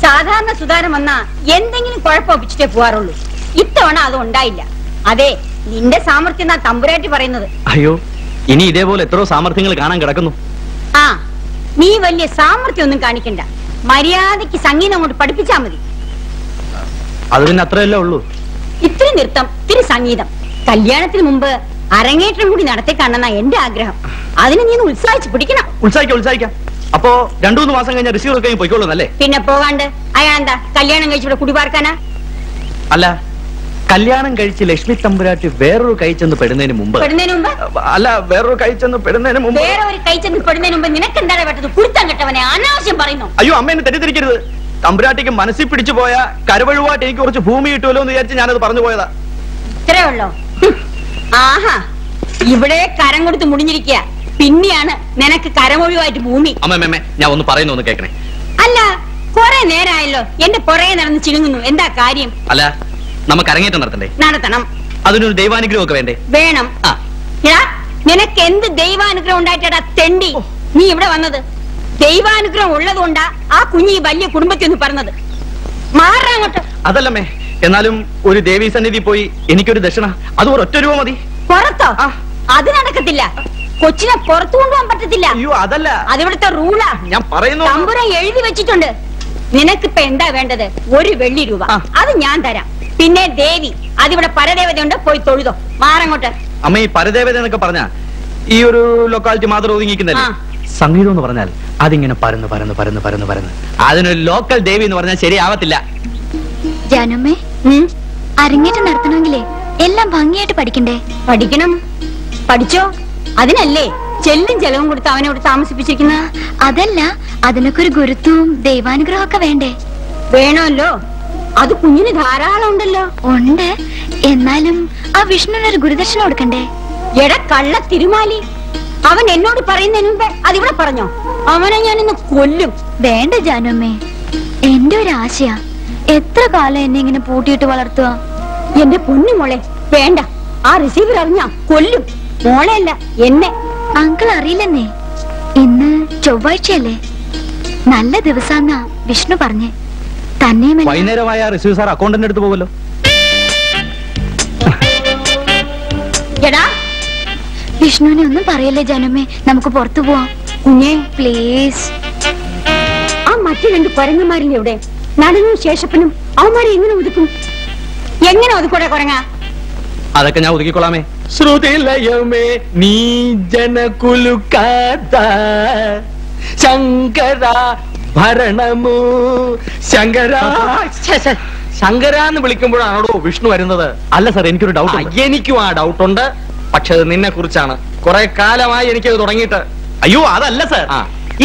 സാധാരണ സുധാരം വന്നാ എന്തെങ്കിലും കുഴപ്പമൊപ്പിച്ചിട്ടേ പോവാറുള്ളൂ ഇത്തവണ അത് ഉണ്ടായില്ല അതെ നിന്റെ സാമർത്ഥ്യം എന്നാ തമ്പുരാട്ടി പറയുന്നത് അയ്യോ ഇനി ഇതേപോലെ എത്രയോ സാമർത്ഥ്യങ്ങൾ കാണാൻ കിടക്കുന്നു ആ നീ വലിയ സാമർത്ഥ്യം ഒന്നും കാണിക്കണ്ട മര്യാദക്ക് സംഗീതം അങ്ങോട്ട് പഠിപ്പിച്ചാ മതി അത് പിന്നെ അത്രയല്ലേ ഉള്ളൂ ഇത്തിരി നൃത്തം ഇത്തിരി സംഗീതം കല്യാണത്തിന് മുമ്പ് അരങ്ങേറ്റം കൂടി നടത്തി കാണുന്ന എന്റെ ആഗ്രഹം അതിന് നീ ഉത്സാഹിച്ചു പിടിക്കണം ഉത്സാഹിക്കാം ഉത്സാഹിക്കാം അപ്പോ രണ്ടു മൂന്ന് മാസം കഴിഞ്ഞാൽ റിസീവർ കഴിഞ്ഞ് പോയിക്കോളൂ അല്ലേ പിന്നെ പോകാണ്ട് അയാളെന്താ കല്യാണം കഴിച്ചിവിടെ കുടിപാർക്കാനാ അല്ല കല്യാണം കഴിച്ച് ലക്ഷ്മി തമ്പുരാട്ടി വേറൊരു കൈ ചെന്ന് പെടുന്നതിന് മുമ്പ് അല്ല വേറൊരു കൈ ചെന്ന് പെടുന്നതിന് മുമ്പ് വേറെ ഒരു കൈ ചെന്ന് പെടുന്നതിന് മുമ്പ് നിനക്ക് എന്താ പെട്ടത് കുരുത്തം കെട്ടവനെ അനാവശ്യം പറയുന്നു അയ്യോ അമ്മ എന്നെ തെറ്റിദ്ധരിക്കരുത് തമ്പുരാട്ടിക്ക് മനസ്സിൽ പിടിച്ചു പോയ കരവഴുവാട്ട് എനിക്ക് കുറച്ച് ഭൂമി കിട്ടുമല്ലോ എന്ന് വിചാരിച്ച് ഞാനത് പറഞ്ഞു പോയതാ. ഇത്രേ ഉള്ളോ? ആഹാ, ഇവിടെ കരം കൊടുത്ത് മുടിഞ്ഞിരിക്കുക, പിന്നെയാണ് നിനക്ക് കരമൊഴിവായിട്ട് ഭൂമി. അമ്മമ്മേ, ഞാൻ ഒന്ന് പറയുന്നു, ഒന്ന് കേൾക്കണേ. അല്ല, കൊറേ നേരമായല്ലോ എന്റെ പുറകെ നടന്ന് ചിണുങ്ങുന്നു, എന്താ കാര്യം? അല്ല, നമുക്ക് അരങ്ങേറ്റം നടത്തണ്ടേ? നടത്തണം. അതിനൊരു ദൈവാനുഗ്രഹം ഒക്കെ വേണ്ടേ? വേണം. നിനക്ക് എന്ത് ദൈവാനുഗ്രഹം ഉണ്ടായിട്ടാ തെണ്ടി നീ ഇവിടെ വന്നത്? ദൈവാനുഗ്രഹം ഉള്ളതുകൊണ്ടാ ആ കുഞ്ഞി വലിയ കുടുംബത്തിൽ നിന്ന് പറഞ്ഞത്. മാറാങ്ങോട്ട്. അതല്ലമ്മേ, എന്നാലും ഒരു ദേവീ സന്നിധി പോയി എനിക്കൊരു ദക്ഷിണ, അത് ഒരൊറ്റ രൂപ മതി. പുറത്തോ? അത് നടക്കത്തില്ല, കൊച്ചിനെ പുറത്തു കൊണ്ടുപോകാൻ പറ്റത്തില്ല. അയ്യോ, അതല്ല, അതിവിടുത്തെ റൂളാ ഞാൻ പറയുന്നു. തമ്പുരാൻ എഴുതി വെച്ചിട്ടുണ്ട്. നിനക്കിപ്പോ എന്താ വേണ്ടത്? ഒരു വെള്ളി രൂപ, അത് ഞാൻ തരാം. പിന്നെ ദേവി, അതിവിടെ പരദേവതയുണ്ട്, പോയി തൊഴുതോ. മാറങ്ങോട്ട്. അമ്മ, ഈ പരദേവത എന്നൊക്കെ പറഞ്ഞ ഈ ഒരു ലൊക്കാലിറ്റി മാത്രം ഒതുങ്ങിക്കുന്നില്ല. സംഗീതം എന്ന് പറഞ്ഞാൽ അതിങ്ങനെ പരന്ന് പരന്ന് പരന്ന് പരന്ന് പരന്ന് അതിനൊരു ലോക്കൽ ദേവി എന്ന് പറഞ്ഞാൽ ശരിയാവത്തില്ല. ജനമേ, അരങ്ങേറ്റം നടത്തണമെങ്കിലേ എല്ലാം ഭംഗിയായിട്ട് പഠിക്കണ്ടേ? പഠിക്കണം. പഠിച്ചോ? അതിനല്ലേ ചെല്ലും ചെലവും കൊടുത്ത് അവനെ ഇവിടെ താമസിപ്പിച്ചിരിക്കുന്ന? അതല്ല, അതിനൊക്കെ ഒരു ഗുരുത്വവും ദൈവാനുഗ്രഹം ഒക്കെ വേണ്ടേ? വേണമല്ലോ, അത് കുഞ്ഞിന് ധാരാളം ഉണ്ടല്ലോ. ഉണ്ട്, എന്നാലും ആ വിഷ്ണുവിനൊരു ഗുരുദക്ഷിണ കൊടുക്കണ്ടേ? എട കള്ള തിരുമാലി, അവൻ എന്നോട് പറയുന്നതിന് മുമ്പേ അതിവിടെ പറഞ്ഞോ? അവനെ ഞാൻ ഇന്ന് കൊല്ലും. വേണ്ട ജാനുമ്മേ, എന്റെ ഒരു ആശയ, എത്ര കാലം എന്നെ ഇങ്ങനെ പൂട്ടിയിട്ട് വളർത്തുക? എന്റെ പൊന്നു മോളെ, വേണ്ട. ആ റിസീവർ അറിഞ്ഞാ കൊല്ലും. മോളെയല്ല, എന്നെ. അങ്കിൾ അറിയില്ലെന്നേ, ഇന്ന് ചൊവ്വാഴ്ചയല്ലേ, നല്ല ദിവസാന്നാ വിഷ്ണു പറഞ്ഞേ. വൈകുന്നേരമായ റിസീവ് സാർ അക്കൗണ്ടിന്റെ അടുത്ത് പോകല്ലോ. വിഷ്ണുവിനെ ഒന്നും പറയല്ലേ ജനമേ, നമുക്ക് പുറത്തു പോവാം. കുഞ്ഞേ പ്ലീസ്. ആ മറ്റു രണ്ട് കുരങ്ങന്മാരിന്റെ എവിടെ? നടനും ശേഷപ്പനും അവന്മാരെ എങ്ങനെ ഒതുക്കും? എങ്ങനെ ഒതുക്കൂടെ കുരങ്ങ? അതൊക്കെ ഞാൻ ഒതുക്കിക്കൊള്ളാമേ. ശ്രുതിലയമേ നീ ജനകുലുക്കാത്ത ശങ്കര ഭരണമു ശങ്കരാ. ശങ്കരാ എന്ന് വിളിക്കുമ്പോഴാണോ വിഷ്ണു വരുന്നത്? അല്ല സാർ, എനിക്കൊരു ഡൗട്ട്. എനിക്കും ആ ഡൗട്ടുണ്ട്, പക്ഷെ അത് നിന്നെ കുറിച്ചാണ്. കുറെ കാലമായി എനിക്കത് തുടങ്ങിയിട്ട്. അയ്യോ, അതല്ല സാർ,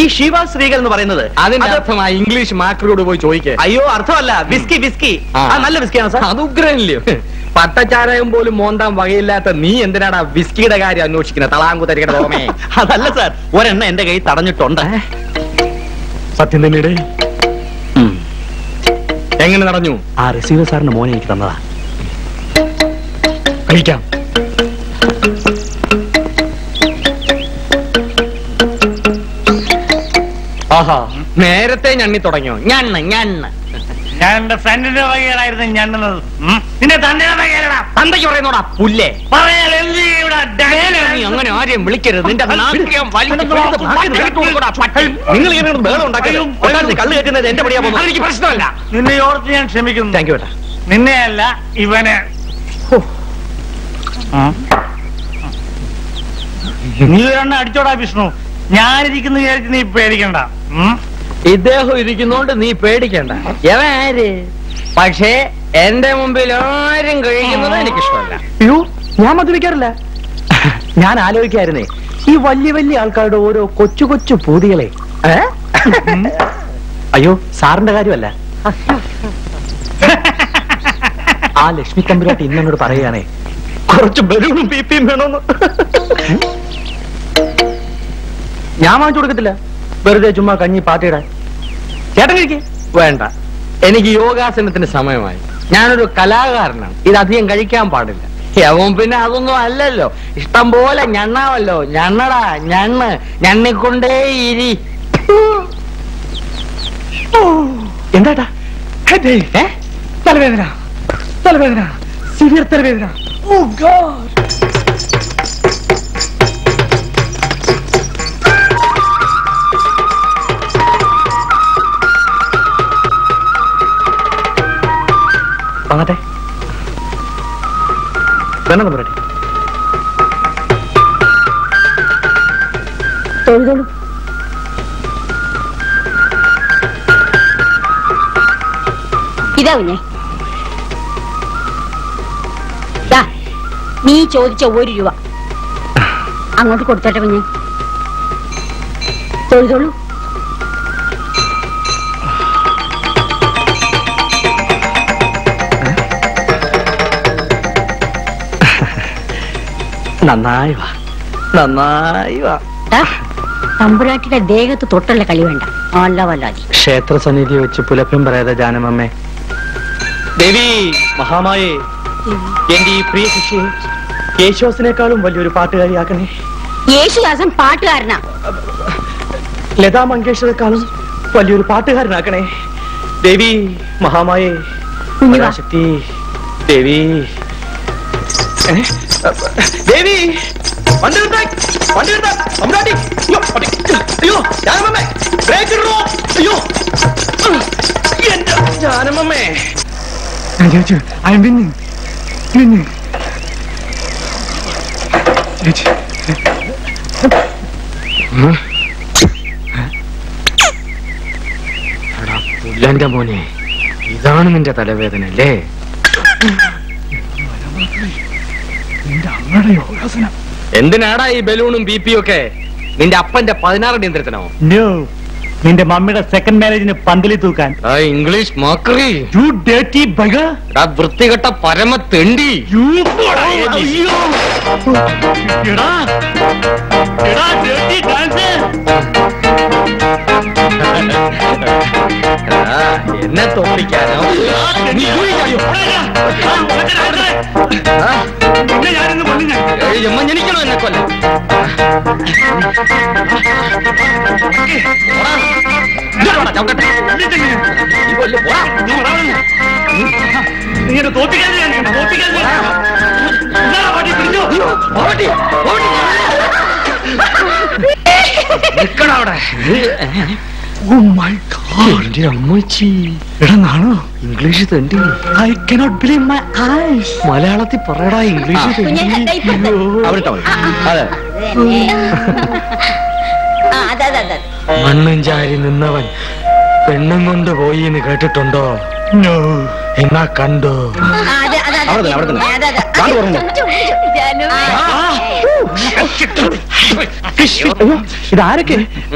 ഈ ശിവ സ്ത്രീകൾ എന്ന് പറയുന്നത് അതിന്റെ അർത്ഥമായി ഇംഗ്ലീഷ് മാക്രിയോട് പോയി ചോദിക്കുക. അയ്യോ, അർത്ഥമല്ല, വിസ്കി. വിസ്കി നല്ല വിസ്കിയാണ് സാർ. അത് ഉഗ്രനില്ലയോ? പട്ടച്ചാരായം പോലും മോന്താൻ വകയില്ലാത്ത നീ എന്തിനാടാ വിസ്കിയുടെ കാര്യം അന്വേഷിക്കുന്നത്? തളാങ്കുതരികടമേ. അതല്ല സാർ, ഒരെണ്ണ എന്റെ കൈ തടഞ്ഞിട്ടുണ്ട്. സത്യം തന്നെയുടെ എങ്ങനെ നടഞ്ഞു? ആ റിസീവർ സാറിന്റെ മോനെ എനിക്ക് തന്നതാ. കഴിക്കാം. ആഹാ, നേരത്തെ ഞണ്ണി തുടങ്ങിയോ? ഞണ്ണ് ഞണ്ണ് ഞാൻ എന്റെ ഫ്രണ്ടിന്റെ വകയായിരുന്നു ഞണ്ണുന്നത്. നിന്നെ തന്നെ തന്തയ്ക്ക് പറയുന്നോടാ പുല്ലേ. അങ്ങനെ ആരെയും വിളിക്കരുത്. നിന്റെ നിങ്ങൾ ഇങ്ങനെ ബേളം ഉണ്ടാക്കി കള്ള് കേൾക്കുന്നത് എന്റെ പടിയാ പോകുന്നത്. എനിക്ക് പ്രശ്നമല്ല. നിന്നെ ഓർത്ത് ഞാൻ ക്ഷമിക്കുന്നു. താങ്ക് യു ഏട്ടാ. നിന്നെയല്ല, ഇവനെ. നീ ഒരെണ്ണം അടിച്ചോടാ വിഷ്ണു. ഞാനിരിക്കുന്ന വിചാരിച്ച് നീ പേടിക്കണ്ട. ഇദ്ദേഹം ഇരിക്കുന്നോണ്ട് നീ പേടിക്കണ്ട. എവര് പക്ഷേ എന്റെ മുമ്പിൽ ആരും കഴിക്കുന്നത് എനിക്കിഷ്ടമല്ല. അയ്യോ, ഞാൻ മദ്യപിക്കാറില്ല. ഞാൻ ആലോചിക്കായിരുന്നേ, ഈ വലിയ വലിയ ആൾക്കാരുടെ ഓരോ കൊച്ചു കൊച്ചു പൂതികളെ. അയ്യോ, സാറിന്റെ കാര്യമല്ല, ആ ലക്ഷ്മി തമ്പുരാട്ടി ഇന്നോട് പറയുകയാണേ കുറച്ച് ബലൂണും പീപ്പിയും വേണമെന്ന്. ഞാൻ വാങ്ങിച്ചു കൊടുക്കത്തില്ല, വെറുതെ ചുമ്മാ കഞ്ഞി പാട്ടിടാൻ. ചേട്ടൻ കഴിക്കേ. വേണ്ട, എനിക്ക് യോഗാസനത്തിന്റെ സമയമായി. ഞാനൊരു കലാകാരനാണ്, ഇതധികം കഴിക്കാൻ പാടില്ല. യവം പിന്നെ അതൊന്നും അല്ലല്ലോ, ഇഷ്ടം പോലെ ഞണ്ണാവല്ലോ. ഞണ്ണടാ ഞണ്ണ്, ഞണ്ണിക്കൊണ്ടേ ഇരി. എന്താട്ടാ തലവേദന? തലവേദന, സിവിയർ തലവേദന. Oh God. വാങ്ങട്ടെ. വേണം തമ്പുരാട്ടി. തൊഴുതോളൂ. ഇതാവില്ലേ നീ ചോദിച്ച ഒരു രൂപ? അങ്ങോട്ട് കൊടുത്തട്ടെ കുഞ്ഞ്. തൊഴുതോളൂ. നന്നായി വാ നന്നായി വാ തമ്പുരാട്ടിയുടെ ദേഹത്ത് തൊട്ടുള്ള കളി വേണ്ട അല്ല വല്ലാതി ക്ഷേത്ര സന്നിധി വെച്ച് പുലപ്യം പറയാതെ ജാനമ്മേ ദേവി മഹാമായേ എന്റെ ഈ പ്രിയ ശിഷ്യയെ യേശുദാസിനേക്കാളും വലിയൊരു പാട്ടുകാരിയാക്കണേ യേശുദാസൻ പാട്ടുകാരനാ ലതാ മങ്കേഷ്കറേക്കാളും വലിയൊരു പാട്ടുകാരനാക്കണേ ദേവി മഹാമായേ ശക്തി ദേവി ദേവി വണ്ടി വിട്ടാ വണ്ടി വിട്ടാ അമ്രാടി അയ്യോ അയ്യോ ജാനമ്മേ ബ്രേക്ക് ഇടോ അയ്യോ എന്റെ ജാനമ്മേ ചേച്ചി ഐ ആം വിന്നിങ് വിന്നിങ് ചേച്ചി പുല്ലന്റെ മോനെ ഇതാണ് നിന്റെ തലവേദന അല്ലേ എന്തിനാടാ ഈ ബലൂണും ബി പി ഒക്കെ നിന്റെ അപ്പന്റെ പതിനാറ് നിയന്ത്രണത്തിനോ നിന്റെ മമ്മിയുടെ സെക്കൻഡ് മാരേജിന് പന്തലി തൂക്കാൻ ഇംഗ്ലീഷ് മോക്കറി വൃത്തികെട്ട പരമ തെണ്ടി എന്നെ തോപ്പിക്കാനോ ജനിക്കണോ എന്നെ കൊല്ലം ഇങ്ങനെ നിൽക്കണോ അവിടെ ഇംഗ്ലീഷ് തെണ്ടി I cannot believe my eyes മലയാളത്തിൽ പറയടാ ഇംഗ്ലീഷ് മണ്ണും ചാരി നിന്നവൻ പെണ്ണും കൊണ്ട് പോയി എന്ന് കേട്ടിട്ടുണ്ടോ എന്നാ കണ്ടോ ഇതാരൊക്കെ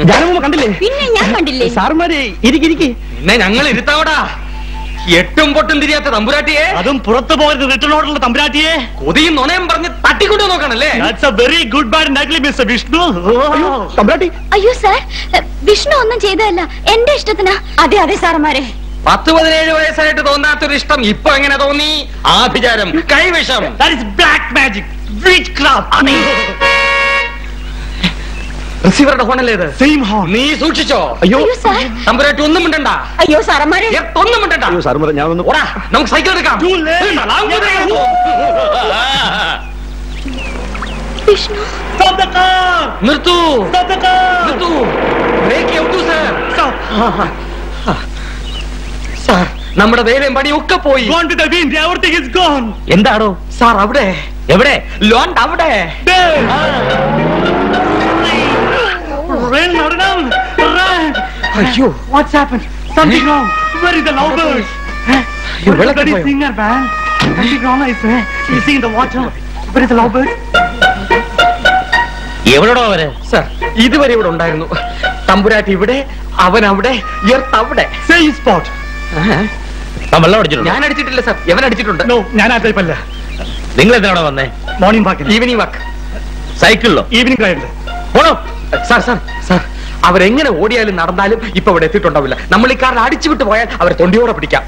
ജാനമ്മ കണ്ടില്ലേ പിന്നെ ഞാൻ കണ്ടില്ലേ സാറുമാരെ ഇരിക്കിരിക്കെ ഞങ്ങൾ ഇരുത്താവടാ എട്ടും പൊട്ടും തിരിയാത്ത തമ്പുരാട്ടിയെ അതും പുറത്തു പോകരുത് റിട്ടേൺ ഓർഡറുള്ള തമ്പുരാട്ടിയെ കൊതിയും നുണയും പറഞ്ഞ് തട്ടിക്കൊണ്ടു നോക്കണല്ലേ very good bad mister Vishnu തമ്പുരാട്ടി അയ്യോ സാർ വിഷ്ണു ഒന്നും ചെയ്തതല്ല എന്റെ ഇഷ്ടത്തിനാ അതെ അതെ സാറുമാരെ പത്ത് പതിനേഴ് വയസ്സായിട്ട് തോന്നാത്തൊരു ഇഷ്ടം ഇപ്പൊ എങ്ങനെ തോന്നി ആഭിചാരം കൈവശം ബ്ലാക്ക് മാജിക് നമ്മുടെ ദേവൻ പണിയൊക്കെ പോയി എന്താണോ സാർ അവിടെ എവിടെ ലോൺ അവിടെ Run, Arnam! Run! Ayyo! What's happened? Something hey. wrong. Where is the lovebird? Hey. Where is the bloody singer, man? Something wrong is there. He's seeing the water. Where is the lovebird? എവിടെയാ അവര് sir ഇതുവരെ ഇവിടെ ഉണ്ടായിരുന്നു തമ്പുരാട്ടി ഇവിടെ അവൻ അവിടെ അവിടെ same spot ഞാൻ അടിച്ചിട്ടില്ല സർ എവൻ അടിച്ചിട്ടുണ്ട് ഞാൻ ആ ടൈപ്പല്ല നിങ്ങൾ എന്തിനാണോ വന്നേ മോർണിംഗ് വാക്ക് ഈവനിംഗ് വാക്ക് സൈക്കിളിലോ ഈവനിംഗ് റൈഡിൽ പോണോ സാർ സാർ സാർ അവരെങ്ങനെ ഓടിയാലും നടന്നാലും ഇപ്പൊ ഇവിടെ എത്തിയിട്ടുണ്ടാവില്ല നമ്മൾ ഈ കാറിൽ അടിച്ചു വിട്ട് പോയാൽ അവരെ തൊണ്ടിയോടെ പിടിക്കാം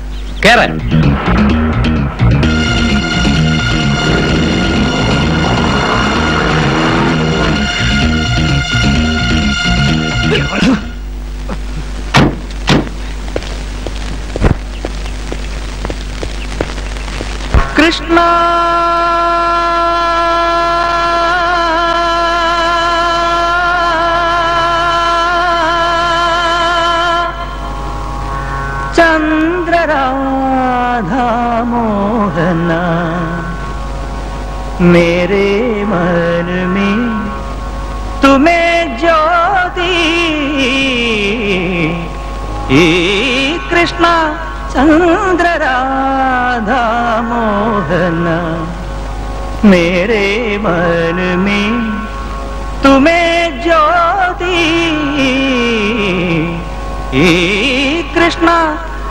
കേറാൻ കൃഷ്ണ मोहना मेरे मन में तुम्हें ज्योति कृष्णा चंद्र राधा मोहना मेरे मन में तुम्हें ज्योति कृष्णा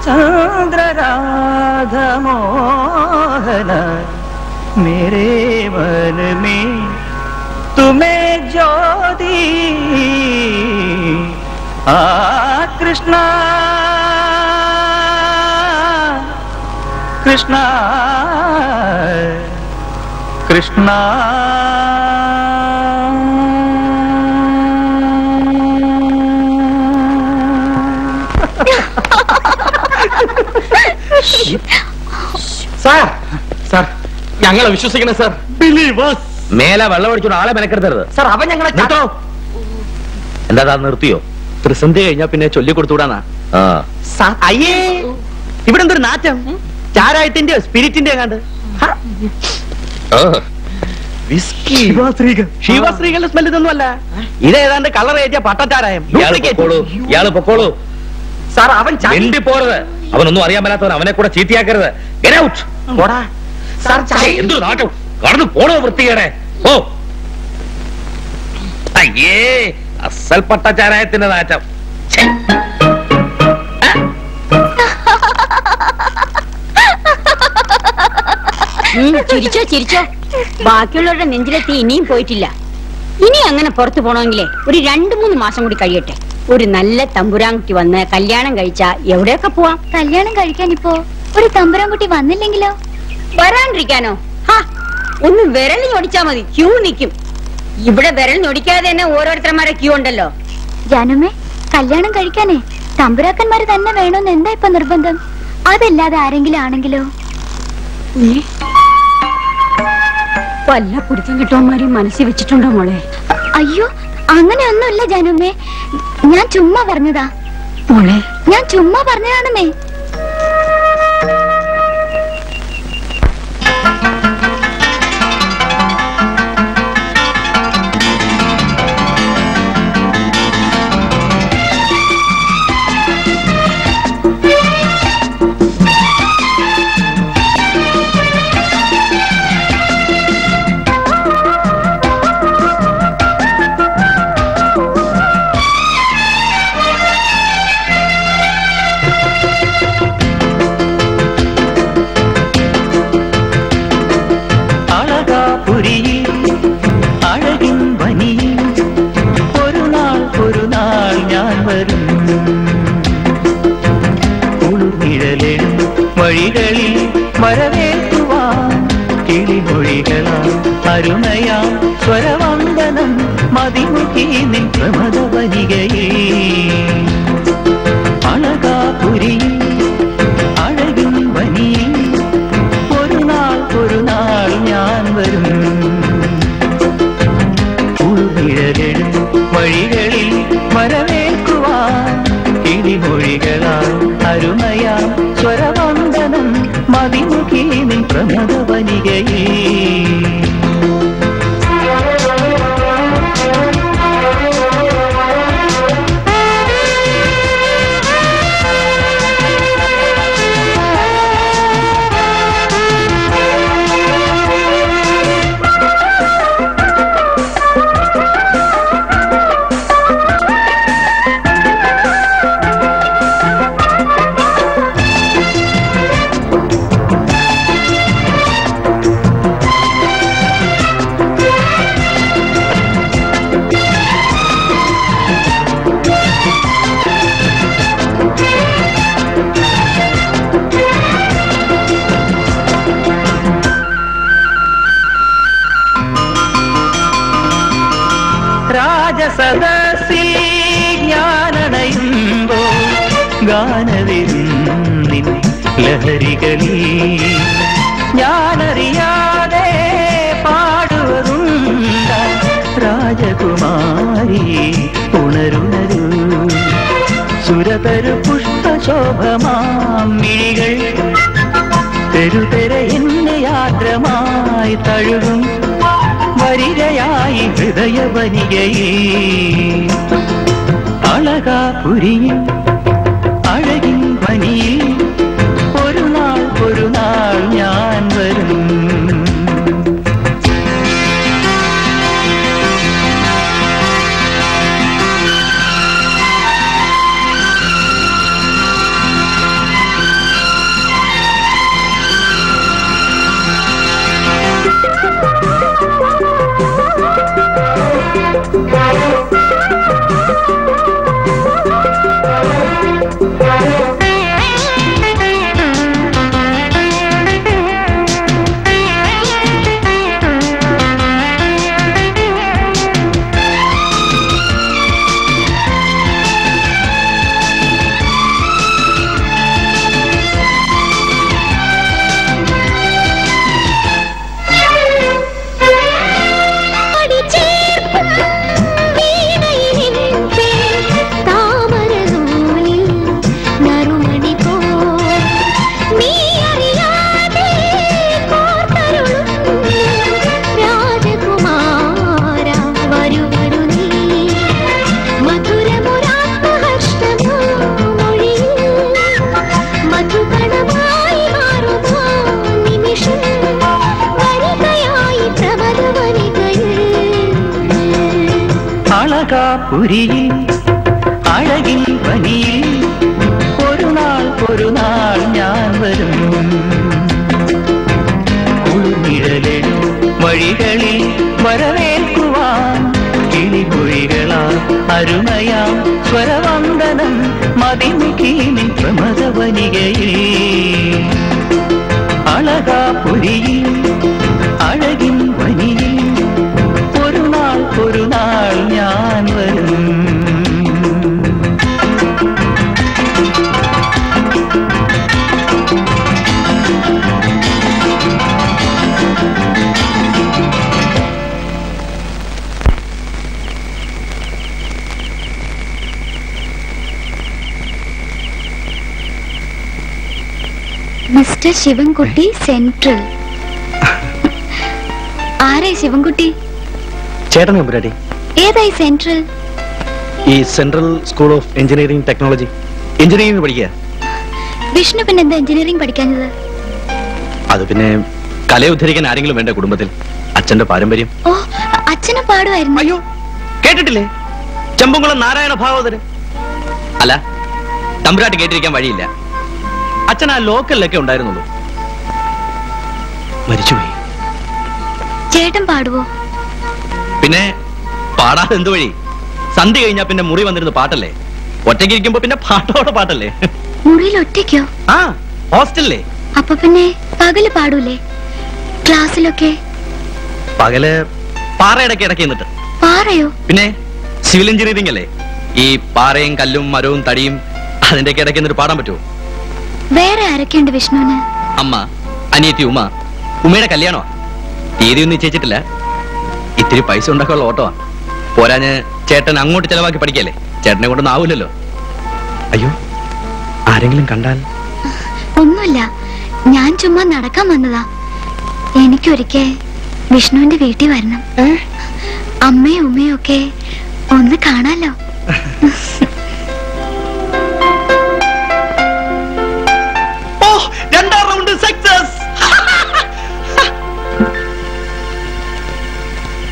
चंद्र राधा मोहना मेरे मन में तुम्हें जो दी आ कृष्णा कृष्णा कृष्णा सर सर ഞങ്ങളെ വിശ്വസിക്കണം സർ ബിലീവ് us മേല വെള്ളം ഒഴിച്ച് ആളെ മെനക്കെടുത്തരുത് സർ അവൻ ഞങ്ങളെ കേട്ടോ എന്താ ദാ നിർത്തിയോ പ്രസന്റ് കഴിഞ്ഞാ പിന്നെ ചൊല്ലി കൊടുത്തുടാനാ ആ സർ അയ്യേ ഇവിടെ എന്തൊരു നാറ്റം ചാരായത്തിന്റെ സ്പിരിറ്റിന്റെ കണ്ട് ഓ വിസ്കി ശിവശ്രീകൾ ശിവശ്രീകളുടെ സ്മെൽ ഇതൊന്നുമല്ല ഇതേതാണ്ട് കളർ ഏറ്റിയ പട്ടചാരായം പൊക്കോളൂ ഇയാൾ പൊക്കോളൂ സർ അവൻ ചണ്ടി പോരേ അവൻ ഒന്നും അറിയാൻ മേലാത്തവൻ അവനെ കൂടെ ചീത്തയാക്കരുത് ഗെറ്റ് ഔട്ട് പോടാ സർ ചായ എന്തു നാട്ടം കടന്നു പോണോ വൃത്തിയേടെ ഓ അയ്യേ അസൽ പട്ടചാരായത്തിന്റെ നാറ്റം ചിരിച്ചോ ചിരിച്ചോ ബാക്കിയുള്ളവരുടെ നെഞ്ചിലെത്തി ഇനിയും പോയിട്ടില്ല ഇനി അങ്ങനെ പുറത്തു പോണമെങ്കിലേ ഒരു രണ്ടു മൂന്ന് മാസം കൂടി കഴിയട്ടെ ഒരു നല്ല തമ്പുരാൻകുട്ടി വന്ന് കല്യാണം കഴിച്ചാ എവിടെയൊക്കെ പോവാം കല്യാണം കഴിക്കാൻ ഇപ്പോ ഒരു തമ്പുരാൻകുട്ടി വന്നില്ലെങ്കിലോ വരാണ്ടിരിക്കാനോ ഒന്ന് വിരൽ ഞൊടിച്ചാ മതി ക്യൂ നിൽക്കും ഇവിടെ വിരൽ ഞൊടിക്കാതെ തന്നെ ഓരോരുത്തരന്മാരെ ക്യൂ ഉണ്ടല്ലോ ജനമേ കല്യാണം കഴിക്കാനേ തമ്പുരാക്കന്മാര് തന്നെ വേണോന്ന് എന്താ ഇപ്പൊ നിർബന്ധം അതല്ലാതെ ആരെങ്കിലും ആണെങ്കിലോ വല്ല കുടിക്കാൻ കിട്ടുവന്മാരെയും മനസ്സിൽ വെച്ചിട്ടുണ്ടോ മോളെ അയ്യോ അങ്ങനെയൊന്നുമില്ല ജാനുമ്മേ ഞാൻ ചുമ്മാ പറഞ്ഞതാ മോളെ ഞാൻ ചുമ്മാ പറഞ്ഞതാണമ്മേ पुरी अलगिन पनी ഒരു നാൾ ഒരു നാൾ ഞാൻ വരും കുളിരലേ വഴികളിൽ വരവേൽക്കുവാൻ കിളിപുരികളാ അരുമയാ സ്വരവന്ദനം മതിമികിനി പ്രമദവനികയിൽ അളകാപുരി അളകിൻ വനിയിൽ ഒരു നാൾ ഒരു നാൾ ഞാൻ വരും मिस्टर शिवंकुटी सेंट्रल आरे शिवंकुटी चेटन एम्ब्राडी एदाई सेंट्रल ई central school of engineering technology engineering പഠിക്കാ വിഷ്ണു പിന്നെ എന്താ എഞ്ചിനീയറിംഗ് പഠിക്കാഞ്ഞത് അത് പിന്നെ കലയെ ഉദ്ധരിക്കാൻ ആരെങ്കിലും വേണ്ട കുടുംബത്തിൽ അച്ഛന്റെ പാരമ്പര്യം ഓ അച്ഛനെ പാടുവായിരുന്നു അയ്യോ കേട്ടിട്ടില്ലേ ചെമ്പുംകുളം നാരായണ ഭാഗവതരെ അല്ല തമ്പ്രാട്ടി കേട്ടിരിക്കാൻ വഴിയില്ല अच्छा ना लोकल लेके उन्दायरे नूलो। मरिचुई। चेटन पाड़वो। पिने पाड़ा रंडो बड़ी। संधि गई ना पिने मुरी बंदरे तो पाटले। वट्टे की गिम्बो पिने फाटा वाला पाटले। मुरी लोट्टे क्यों? हाँ, हॉस्टल ले। आप अपने पागले पाड़ू ले। क्लास लोके। पागले पारे डके डके इंदर। पारे यो। पिने सिविल इंजीनियरिंग ले। ये पारे इंग कल्लूम मरून तड़ीम आधे डके डके इंदर पाड़ा बटो। വേറെ ആരെക്കെണ്ട് വിഷ്ണുവിന് അമ്മ അനിയത്തി ഉമ്മ ഉമ്മയുടെ കല്യാണോ തീയതിയൊന്നും നിശ്ചയിച്ചിട്ടില്ല ഇത്തിരി പൈസ ഉണ്ടാക്കാനുള്ള ഓട്ടോ പോരാഞ്ഞ് ചേട്ടൻ അങ്ങോട്ട് ചെലവാക്കി പഠിക്കല്ലേ ചേട്ടനെ കൊണ്ടൊന്നും ആവില്ലല്ലോ അയ്യോ ആരെങ്കിലും കണ്ടാൽ ഒന്നുമില്ല ഞാൻ ചുമ്മാ നടക്കാൻ വന്നതാ എനിക്കൊരിക്കൽ വിഷ്ണുവിന്റെ വീട്ടിൽ വരണം അമ്മയും ഉമ്മയും ഒക്കെ ഒന്ന് കാണാലോ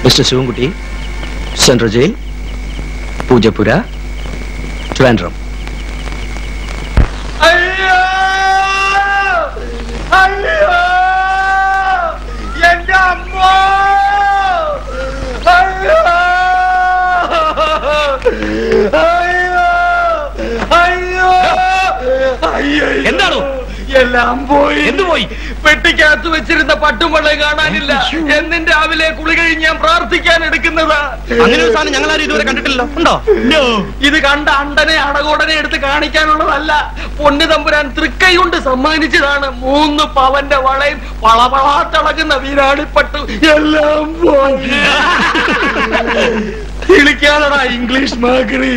mister Sivankutty central jail Poojappura Trivandrum अय्यो अय्यो एंड अम्मा अय्यो अय्यो अय्यो अय्यो എന്താണോ എല്ലാം പോയി എന്തു പോയി പെട്ടിക്കകത്ത് വെച്ചിരുന്ന പട്ടും വെള്ളവും കാണാനില്ല എന്നും രാവിലെ കുളി കഴിഞ്ഞ് ഞാൻ പ്രാർത്ഥിക്കാൻ എടുക്കുന്നതാ അങ്ങനെ ഒരു സാധനം ഞങ്ങൾ ആരും ഇതുവരെ കണ്ടിട്ടില്ലല്ലോ ഉണ്ടോ ഇത് കണ്ട അണ്ടനെ അടകോടനെ എടുത്ത് കാണിക്കാനുള്ളതല്ല പൊന്നു തമ്പുരാൻ തൃക്കൈ കൊണ്ട് സമ്മാനിച്ചതാണ് മൂന്ന് പവന്റെ വളയും വളവളാ തിളങ്ങുന്ന വീരാളിപ്പട്ടു എല്ലാം പോയി വിളിക്കാനടാ ഇംഗ്ലീഷ് മാക്രി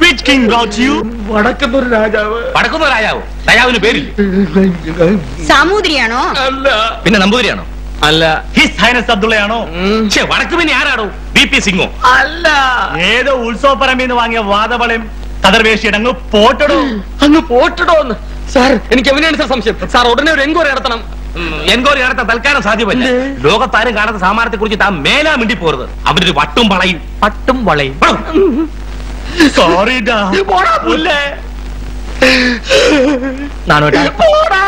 Which king brought you? വടക്കുന്നൊരു രാജാവ് വടക്കുന്നൊരു രാജാവ് രാജാവിന് പേരില്ല സാമൂതിരിയാണോ അല്ല പിന്നെ നമ്പൂതിരിയാണോ അല്ല ഹിസ് ഹൈനസ് അബ്ദുള്ളയാണോ ഛേ വടക്കുമീൻ ആരാടോ ബിപി സിംഗോ അല്ല ഏതോ ഉത്സവപരമീന്ന് വാങ്ങിയ വാദവളയും കദർവേഷിയുടെ അങ്ങ് പോട്ടടോ അങ്ങ് പോട്ടടോ എന്ന് സാർ എനിക്ക് എവിടെയാണ് സാർ സംശയം സാർ ഉടനെ ഒരു എൻക്വയറി നടത്തണം എൻക്വയറി നടത്താൻ തൽക്കാലം സാധ്യമല്ല ലോകത്താരും കാണാത്ത സാമാനത്തെ കുറിച്ച് താൻ മേലാ മിണ്ടി പോരുത് അവിടെ ഒരു വട്ടും വളയും പട്ടും വളയും സോറിടാ പോടാ പുല്ലേ നാനോട്ടാ പോടാ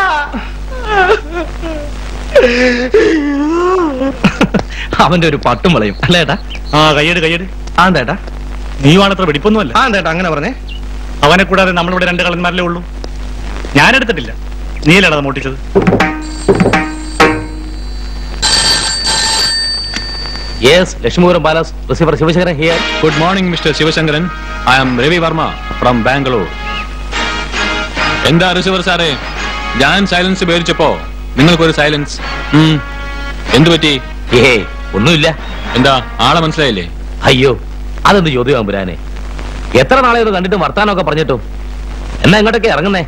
അവന്റെ ഒരു പട്ടും വളയും അല്ലേ ഏട്ടാ ആ കയ്യെടു കയ്യെടു ആ എന്താ ഏട്ടാ നീ വാണത്ര വെടിപ്പൊന്നുമല്ല ആ എന്താ ഏട്ടാ അങ്ങനെ പറഞ്ഞേ അവനെ കൂടാതെ നമ്മളിവിടെ രണ്ട് കള്ളന്മാരല്ലേ ഉള്ളൂ ഞാനെടുത്തിട്ടില്ല നീയിലാണത് മൂട്ടിച്ചത് Yes, Lakshmapuram Palace, Receiver Sivashankaran here. Good morning, Mister Sivashankaran. I am Ravi Varma from Bangalore. Enda Receiver sare, Jan silence perichappo. Ningalku oru silence. Hmm. Endu patti? Hey, onnu illa. Enda aala manasilayille. Ayyo, adannu jodiyam purane. Ethra naalayidu kandittu varthanokka paranjittu. Enna ingottakke irangunne?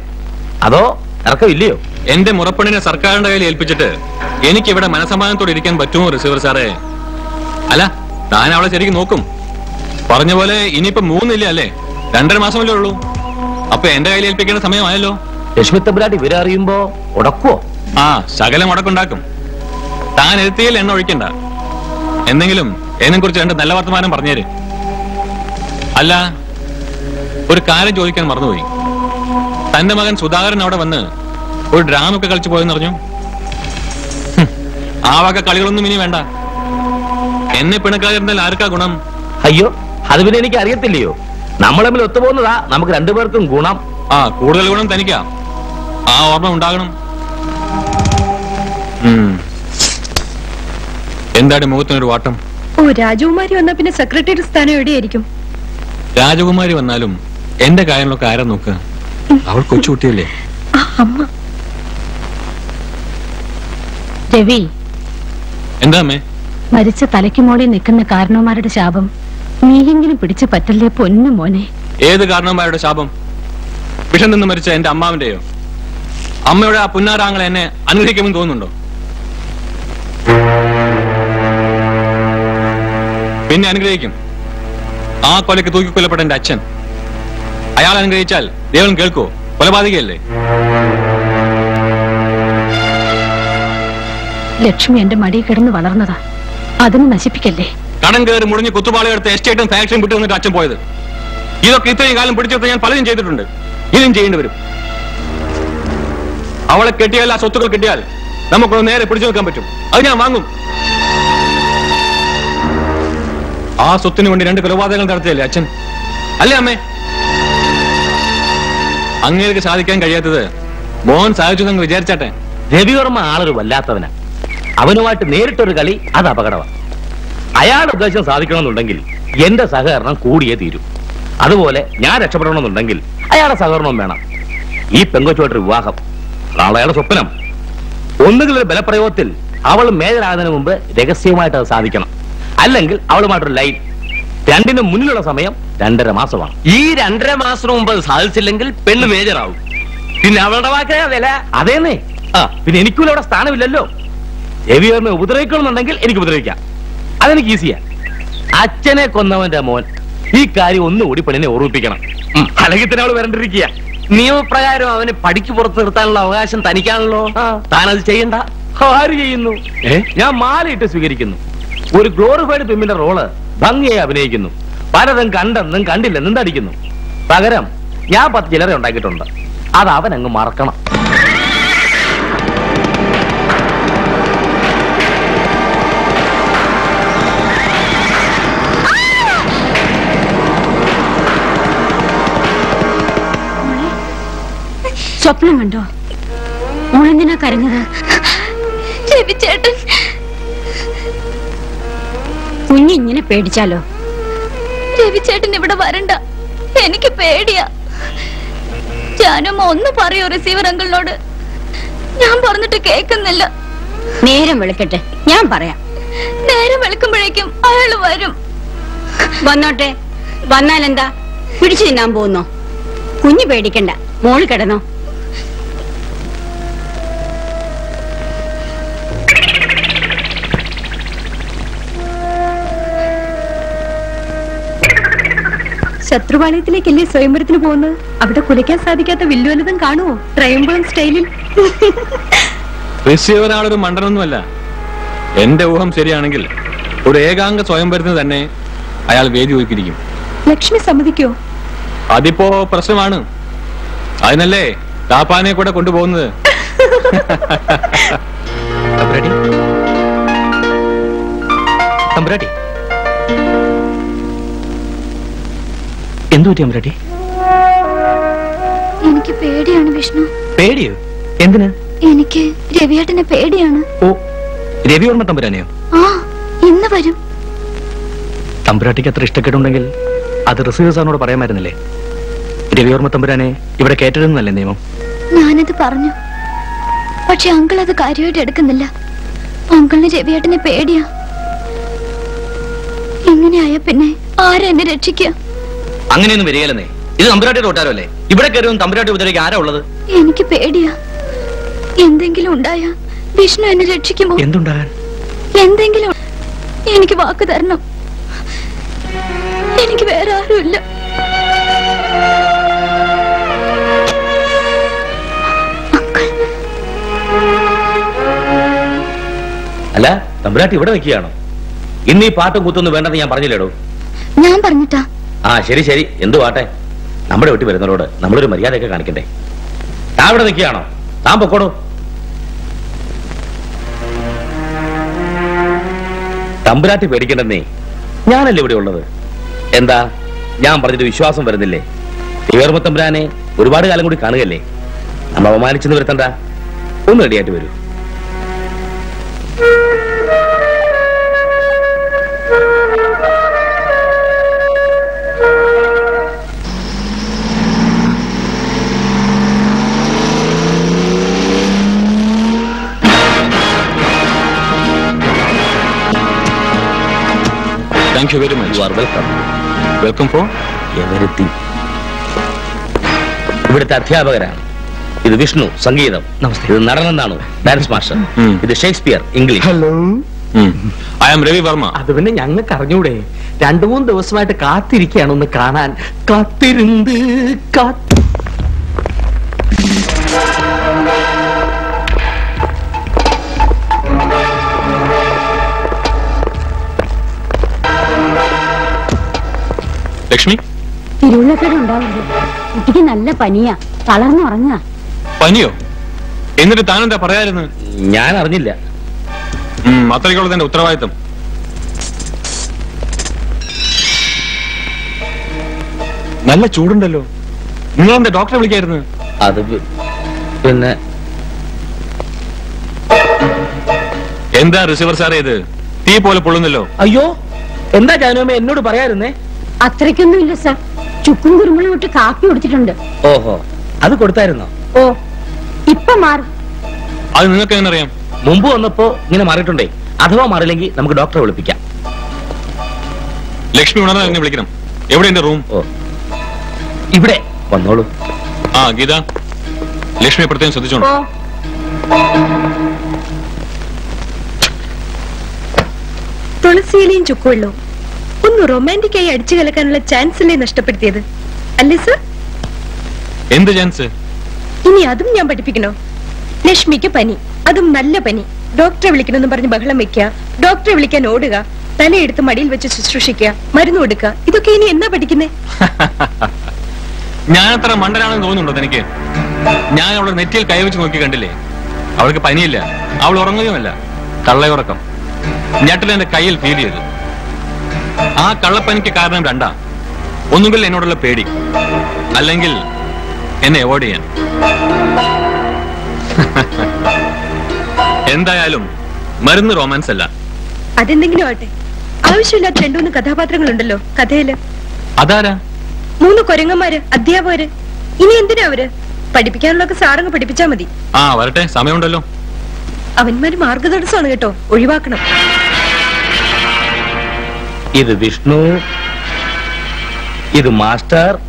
Ado irakka illayo? Ende murappannine sarkarinte kayil elpichittu enikku ivide manasamaanathodu irikkan pattumo Receiver sare? അല്ല താൻ അവളെ ശരിക്കും നോക്കും പറഞ്ഞ പോലെ ഇനിയിപ്പോ മൂന്നില്ല അല്ലേ രണ്ടര മാസമല്ലേ ഉള്ളൂ അപ്പൊ എന്റെ കയ്യിൽ ഏൽപ്പിക്കേണ്ട സമയമായല്ലോ ലക്ഷ്മിത്തമ്പുരാട്ടി വിവരറിയുമ്പോ ഉടക്കുവോ ആ ശകലം ഉടക്കുണ്ടാക്കും താൻ എത്തിയിൽ എണ്ണ ഒഴിക്കണ്ട എന്തെങ്കിലും എന്നെ കുറിച്ച് രണ്ട് നല്ല വർത്തമാനം പറഞ്ഞേര് അല്ല ഒരു കാര്യം ചോദിക്കാൻ മറന്നുപോയി. തന്റെ മകൻ സുധാകരൻ അവിടെ വന്ന് ഒരു ഡ്രാമ ഒക്കെ കളിച്ചു പോയെന്ന് പറഞ്ഞു. ആ വക കളികളൊന്നും ഇനി വേണ്ട. എന്നെ പിണക്കാതിരുന്നാൽ ആർക്കാ ഗുണം? അയ്യോ അത് പിന്നെ എനിക്ക് അറിയത്തില്ലയോ. നമ്മൾ തമ്മിൽ ഒത്തുപോകുന്നതാ നമുക്ക് രണ്ടുപേർക്കും ഗുണം. ആ കൂടുതൽ ഗുണം തനിക്കാ. ആ ഓർമ്മ ഉണ്ടാകണം. എന്താണ് മുഖത്തിനൊരു വാട്ടം? ഓ രാജകുമാരി വന്നാ പിന്നെ സെക്രട്ടറി സ്ഥാനം എവിടെയായിരിക്കും? രാജകുമാരി വന്നാലും എന്റെ കാര്യങ്ങളൊക്കെ ആരാ നോക്ക്? അവൾ കൊച്ചുകുട്ടിയല്ലേ. രവി എന്താ മരിച്ച തലയ്ക്ക് മോളിൽ നിൽക്കുന്ന കാരണവന്മാരുടെ ശാപം നീയെങ്കിലും പിടിച്ചു പറ്റല്ലേ പൊന്നു മോനെ. ഏത് കാരണവന്മാരുടെ ശാപം? വിഷം നിന്ന് മരിച്ച എന്റെ അമ്മാവിന്റെയോ? അമ്മയുടെ ആ പുന്നാരാങ്ങളെ എന്നെ അനുഗ്രഹിക്കുമെന്ന് തോന്നുന്നുണ്ടോ? പിന്നെ അനുഗ്രഹിക്കും. ആ കൊലയ്ക്ക് തൂക്കിക്കൊല്ലപ്പെട്ട എന്റെ അച്ഛൻ, അയാൾ അനുഗ്രഹിച്ചാൽ ദൈവം കേൾക്കോ? കൊലപാതകയല്ലേ. ലക്ഷ്മി എന്റെ മടിയിൽ കിടന്ന് വളർന്നതാ, അതിന് നശിപ്പിക്കല്ലേ. കടം കയറി മുടിഞ്ഞ് കുത്തുപാളിയെടുത്ത് എസ്റ്റേറ്റും ഫാക്ഷനും വിട്ടു വന്നിട്ട് അച്ഛൻ പോയത്. ഇതൊക്കെ ഇത്രയും കാലം പിടിച്ചെടുത്ത് ഞാൻ പലതും ചെയ്തിട്ടുണ്ട്. ഇതും ചെയ്യേണ്ടി വരും. അവളെ കെട്ടിയാൽ, ആ സ്വത്തുക്കൾ കിട്ടിയാൽ നമുക്കൊന്ന് നേരെ പിടിച്ചു നിൽക്കാൻ പറ്റും. അത് ഞാൻ വാങ്ങും. ആ സ്വത്തിന് വേണ്ടി രണ്ട് കൊലപാതകങ്ങൾ നടത്തിയല്ലേ അച്ഛൻ, അല്ലേ അമ്മേ? അങ്ങേക്ക് സാധിക്കാൻ കഴിയാത്തത് മോൻ സാധിച്ചു വിചാരിച്ചാട്ടെ. രവിവർമ്മ ആളൊരു വല്ലാത്തവനാ. അവനുമായിട്ട് നേരിട്ടൊരു കളി അത് അപകടമാണ്. അയാളുടെ ഉദ്ദേശം സാധിക്കണമെന്നുണ്ടെങ്കിൽ എന്റെ സഹകരണം കൂടിയേ തീരും. അതുപോലെ ഞാൻ രക്ഷപ്പെടണമെന്നുണ്ടെങ്കിൽ അയാളുടെ സഹകരണവും വേണം. ഈ പെങ്കൊച്ചുമായിട്ടൊരു വിവാഹം അയാളുടെ സ്വപ്നം. ഒന്നുകിൽ ഒരു ബലപ്രയോഗത്തിൽ അവൾ മേജറാകുന്നതിന് മുമ്പ് രഹസ്യമായിട്ട് അത് സാധിക്കണം, അല്ലെങ്കിൽ അവളുമായിട്ടൊരു ലൈൻ. രണ്ടിനും മുന്നിലുള്ള സമയം രണ്ടര മാസമാണ്. ഈ രണ്ടര മാസം മുമ്പ് അത് സാധിച്ചില്ലെങ്കിൽ പെണ്ണ് മേജറാവും. പിന്നെ അവളുടെ വാക്കാ വില. അതേന്നേ. ആ പിന്നെ എനിക്കൂല അവിടെ സ്ഥാനമില്ലല്ലോ. രവിവർമ്മയെ ഉപദ്രവിക്കണമെന്നുണ്ടെങ്കിൽ എനിക്ക് ഉപദ്രവിക്കാം. അതെനിക്ക് ഈസിയാ. അച്ഛനെ കൊന്നവന്റെ മോൻ. ഈ കാര്യം ഒന്നുകൂടി പെണ്ണിനെ ഓർമ്മിപ്പിക്കണം. അല്ലെങ്കിൽ തന്നെ അവൾ വരണ്ടിരിക്കുക. നിയമപ്രകാരം അവനെ പടിക്ക് പുറത്ത് നിർത്താനുള്ള അവകാശം തനിക്കാണല്ലോ. താനത് ചെയ്യണ്ട. ആര് ചെയ്യുന്നു? ഞാൻ മാലയിട്ട് സ്വീകരിക്കുന്നു. ഒരു ഗ്ലോറിഫൈഡ് പെമ്മിന്റെ റോള് ഭംഗിയായി അഭിനയിക്കുന്നു. പലതും കണ്ടെന്നും കണ്ടില്ലെന്നും നടിക്കുന്നു. പകരം ഞാൻ പത്ത് ചിലരെ ഉണ്ടാക്കിയിട്ടുണ്ട്. അത് അവൻ അങ്ങ് മറക്കണം. സ്വപ്നം കണ്ടോ? മോളെന്തിനാ കരഞ്ഞത്? ചേട്ടൻ കുഞ്ഞിങ്ങനെ പേടിച്ചാലോ? രവിചേട്ടൻ ഇവിടെ വരണ്ട, എനിക്ക് പേടിയാ. ഞാനും ഒന്ന് പറയോ റിസീവർ അങ്കിളിനോട്? ഞാൻ പറഞ്ഞിട്ട് കേൾക്കുന്നില്ല. നേരം വെളുക്കട്ടെ, ഞാൻ പറയാം. നേരം വെളുക്കുമ്പോഴേക്കും അയാൾ വരും. വന്നോട്ടെ, വന്നാൽ എന്താ? പിടിച്ചു തിന്നാൻ പോകുന്നോ? കുഞ്ഞു പേടിക്കണ്ട, മോള് കിടന്നോ. ശത്രുപാളയത്തിലേക്കല്ലേ സ്വയംവരത്തിന് പോകുന്നത്? അവിടെ കുലയ്ക്കാൻ സാധിക്കാത്ത വില്ലുവലതും കാണുമോ? ട്രയംബുലൻ സ്റ്റൈലിൽ. ഋഷിയൊരാളൊരു മണ്ടനൊന്നുമല്ല. എന്റെ ഊഹം ശരിയാണെങ്കിൽ ഒരു ഏകാംഗ സ്വയംവരത്തിന് തന്നെ അയാൾ വേദി ഒരുക്കിയിരിക്കും. ലക്ഷ്മി സമ്മതിക്കോ? അതിപ്പോ പ്രശ്നമാണ്. അതിനല്ലേ താപ്പാനെ കൂടെ കൊണ്ടുപോകുന്നത്. എനിക്ക് പേടിയാണ് വിഷ്ണു. പേടിയോ? എന്തിനാ? എനിക്ക് രവിയേട്ടനെ പേടിയാണ്. ഓ രവിവർമ്മ തമ്പുരാനെയോ? ആ ഇന്ന് വരും. തമ്പുരാട്ടിക്ക് അത്ര ഇഷ്ടക്കെട്ടുണ്ടെങ്കിൽ അത് റിസീവർ സാറിനോട് പറയാമായിരുന്നില്ലേ? രവിവർമ്മ തമ്പുരാനെ ഇവിടെ കേറ്റരുതെന്നല്ലേ നിയമം? ഞാനത് പറഞ്ഞു, പക്ഷെ അങ്കിൾ അത് കാര്യമായിട്ട് എടുക്കുന്നില്ല. അങ്കിളിന് രവിയേട്ടനെ പേടിയാ. ഇങ്ങനെയായ പിന്നെ ആരെന്നെ രക്ഷിക്കുക? അങ്ങനെയൊന്നും വരികയില്ലെന്നേ. ഇത് തമ്പുരാട്ടിയുടെ കൊട്ടാരമല്ലേ? ഇവിടെ കയറും തമ്പുരാട്ടി ഉപദ്രവിക്കാൻ ആരാ ഉള്ളത്? എനിക്ക് പേടിയാ. എന്തെങ്കിലും ഉണ്ടായാ വിഷ്ണു എന്നെ രക്ഷിക്കുമോ? എന്തുണ്ടാകാൻ? എന്തെങ്കിലും എനിക്ക് വാക്ക് തരണം. എനിക്ക് വേറെ ആരുമില്ല. അല്ല തമ്പുരാട്ടി ഇവിടെ നിൽക്കുകയാണോ? ഇന്ന് ഈ പാട്ടും കൂത്തൊന്നും വേണ്ടെന്ന് ഞാൻ പറഞ്ഞില്ലേടോ? ഞാൻ പറഞ്ഞിട്ടാ. ആ Ah, Sherry Sherry, Indo Ata. Number of the road, number of Maria Kanakate. Tower of the Kiano, Tampoco Tamburati Vedican, Yana lived over. And the Yam Party to Shasam Verdile. The Yermatambrani, Urubadi Alamudi Kanale. I'm a man in the Retanda. Umadi at you. Thank you very much. You are welcome. Welcome for everything. This is Athyabagar. This is Vishnu, Sangeetam. Namaste. This is Naranandanu, Dance Master. Mm. This is Shakespeare, English. Hello. Mm. I am Ravi Verma. That's why I am here. I am here. I am here. I am here. I am Lakshmi? Tirula sir undaavundu. Kuttike nalla paniya. Talarnu oranga. Paniyo? Ennitte thaan entha parayirunnu? Njan arinjilla. Hmm, mathrikkolla thende uttaravaayitham. Nalla choodundallo. Ningal entha doctor vilikayirunnu? Adu pinne entha receiver sir idu? Thee pole pollunnallo. Ayyo, entha janume ennodu parayirunne? അത്രയ്ക്കൊന്നുമില്ല sir ചുക്കും കുരുമുളകും ഇട്ട് കാപ്പി കുടിച്ചിട്ടുണ്ട് ഓഹോ അത് കൊടുത്തായിരുന്നോ ഓ ഇപ്പോ മാറും അത് നിങ്ങൾക്ക് എങ്ങനെ അറിയാം മുമ്പ് വന്നപ്പോ ഇങ്ങനെ മാറിയിട്ടുണ്ടേ അഥവാ മാറില്ലെങ്കിൽ നമുക്ക് ഡോക്ടറെ വിളിപ്പിക്കാം ലക്ഷ്മി ഉണർന്നാൽ എന്നെ വിളിക്കണം എവിടെ എന്റെ റൂം ഓ ഇവിടെ വന്നോളൂ ആ ഗീത ലക്ഷ്മി പ്രത്യേകം ശ്രദ്ധിച്ചോണം ഓ തുളസിയിലയും ചുക്കുവെള്ളവും Romantic Adjil can let chance in a stupid. Alisa in the chance. Any other number to pick up. Let's make a penny. Adam Nalla penny. Doctor Vilikan on the Barnabakla Mekia. Doctor Vilikan Odega. Then I ate the Madil, which is Sushika. Marin Odeka. It's okay in the particular. Nana Mandana and Gono than again. Nana or Natil Kayavich Moki and delay. Our Panilla. Our Orangola. Kala Oracum. Natal and the Kayel period. Ah, Kalapan Karan Randa. Unugil and Ola Pedi. Alangil and Evodian. Endayalum, Marin romance. I didn't think about it. I wish you let Tendun Katapatra Lundalo, Kathele Adara Munu Koringamare, Adiavore, Indian Dinavore, Padipican like a sarang Padipichamadi. Ah, what a Samuundalo. I went my Margaret Sonato, Urivakna. This is Vishnu, this is Master,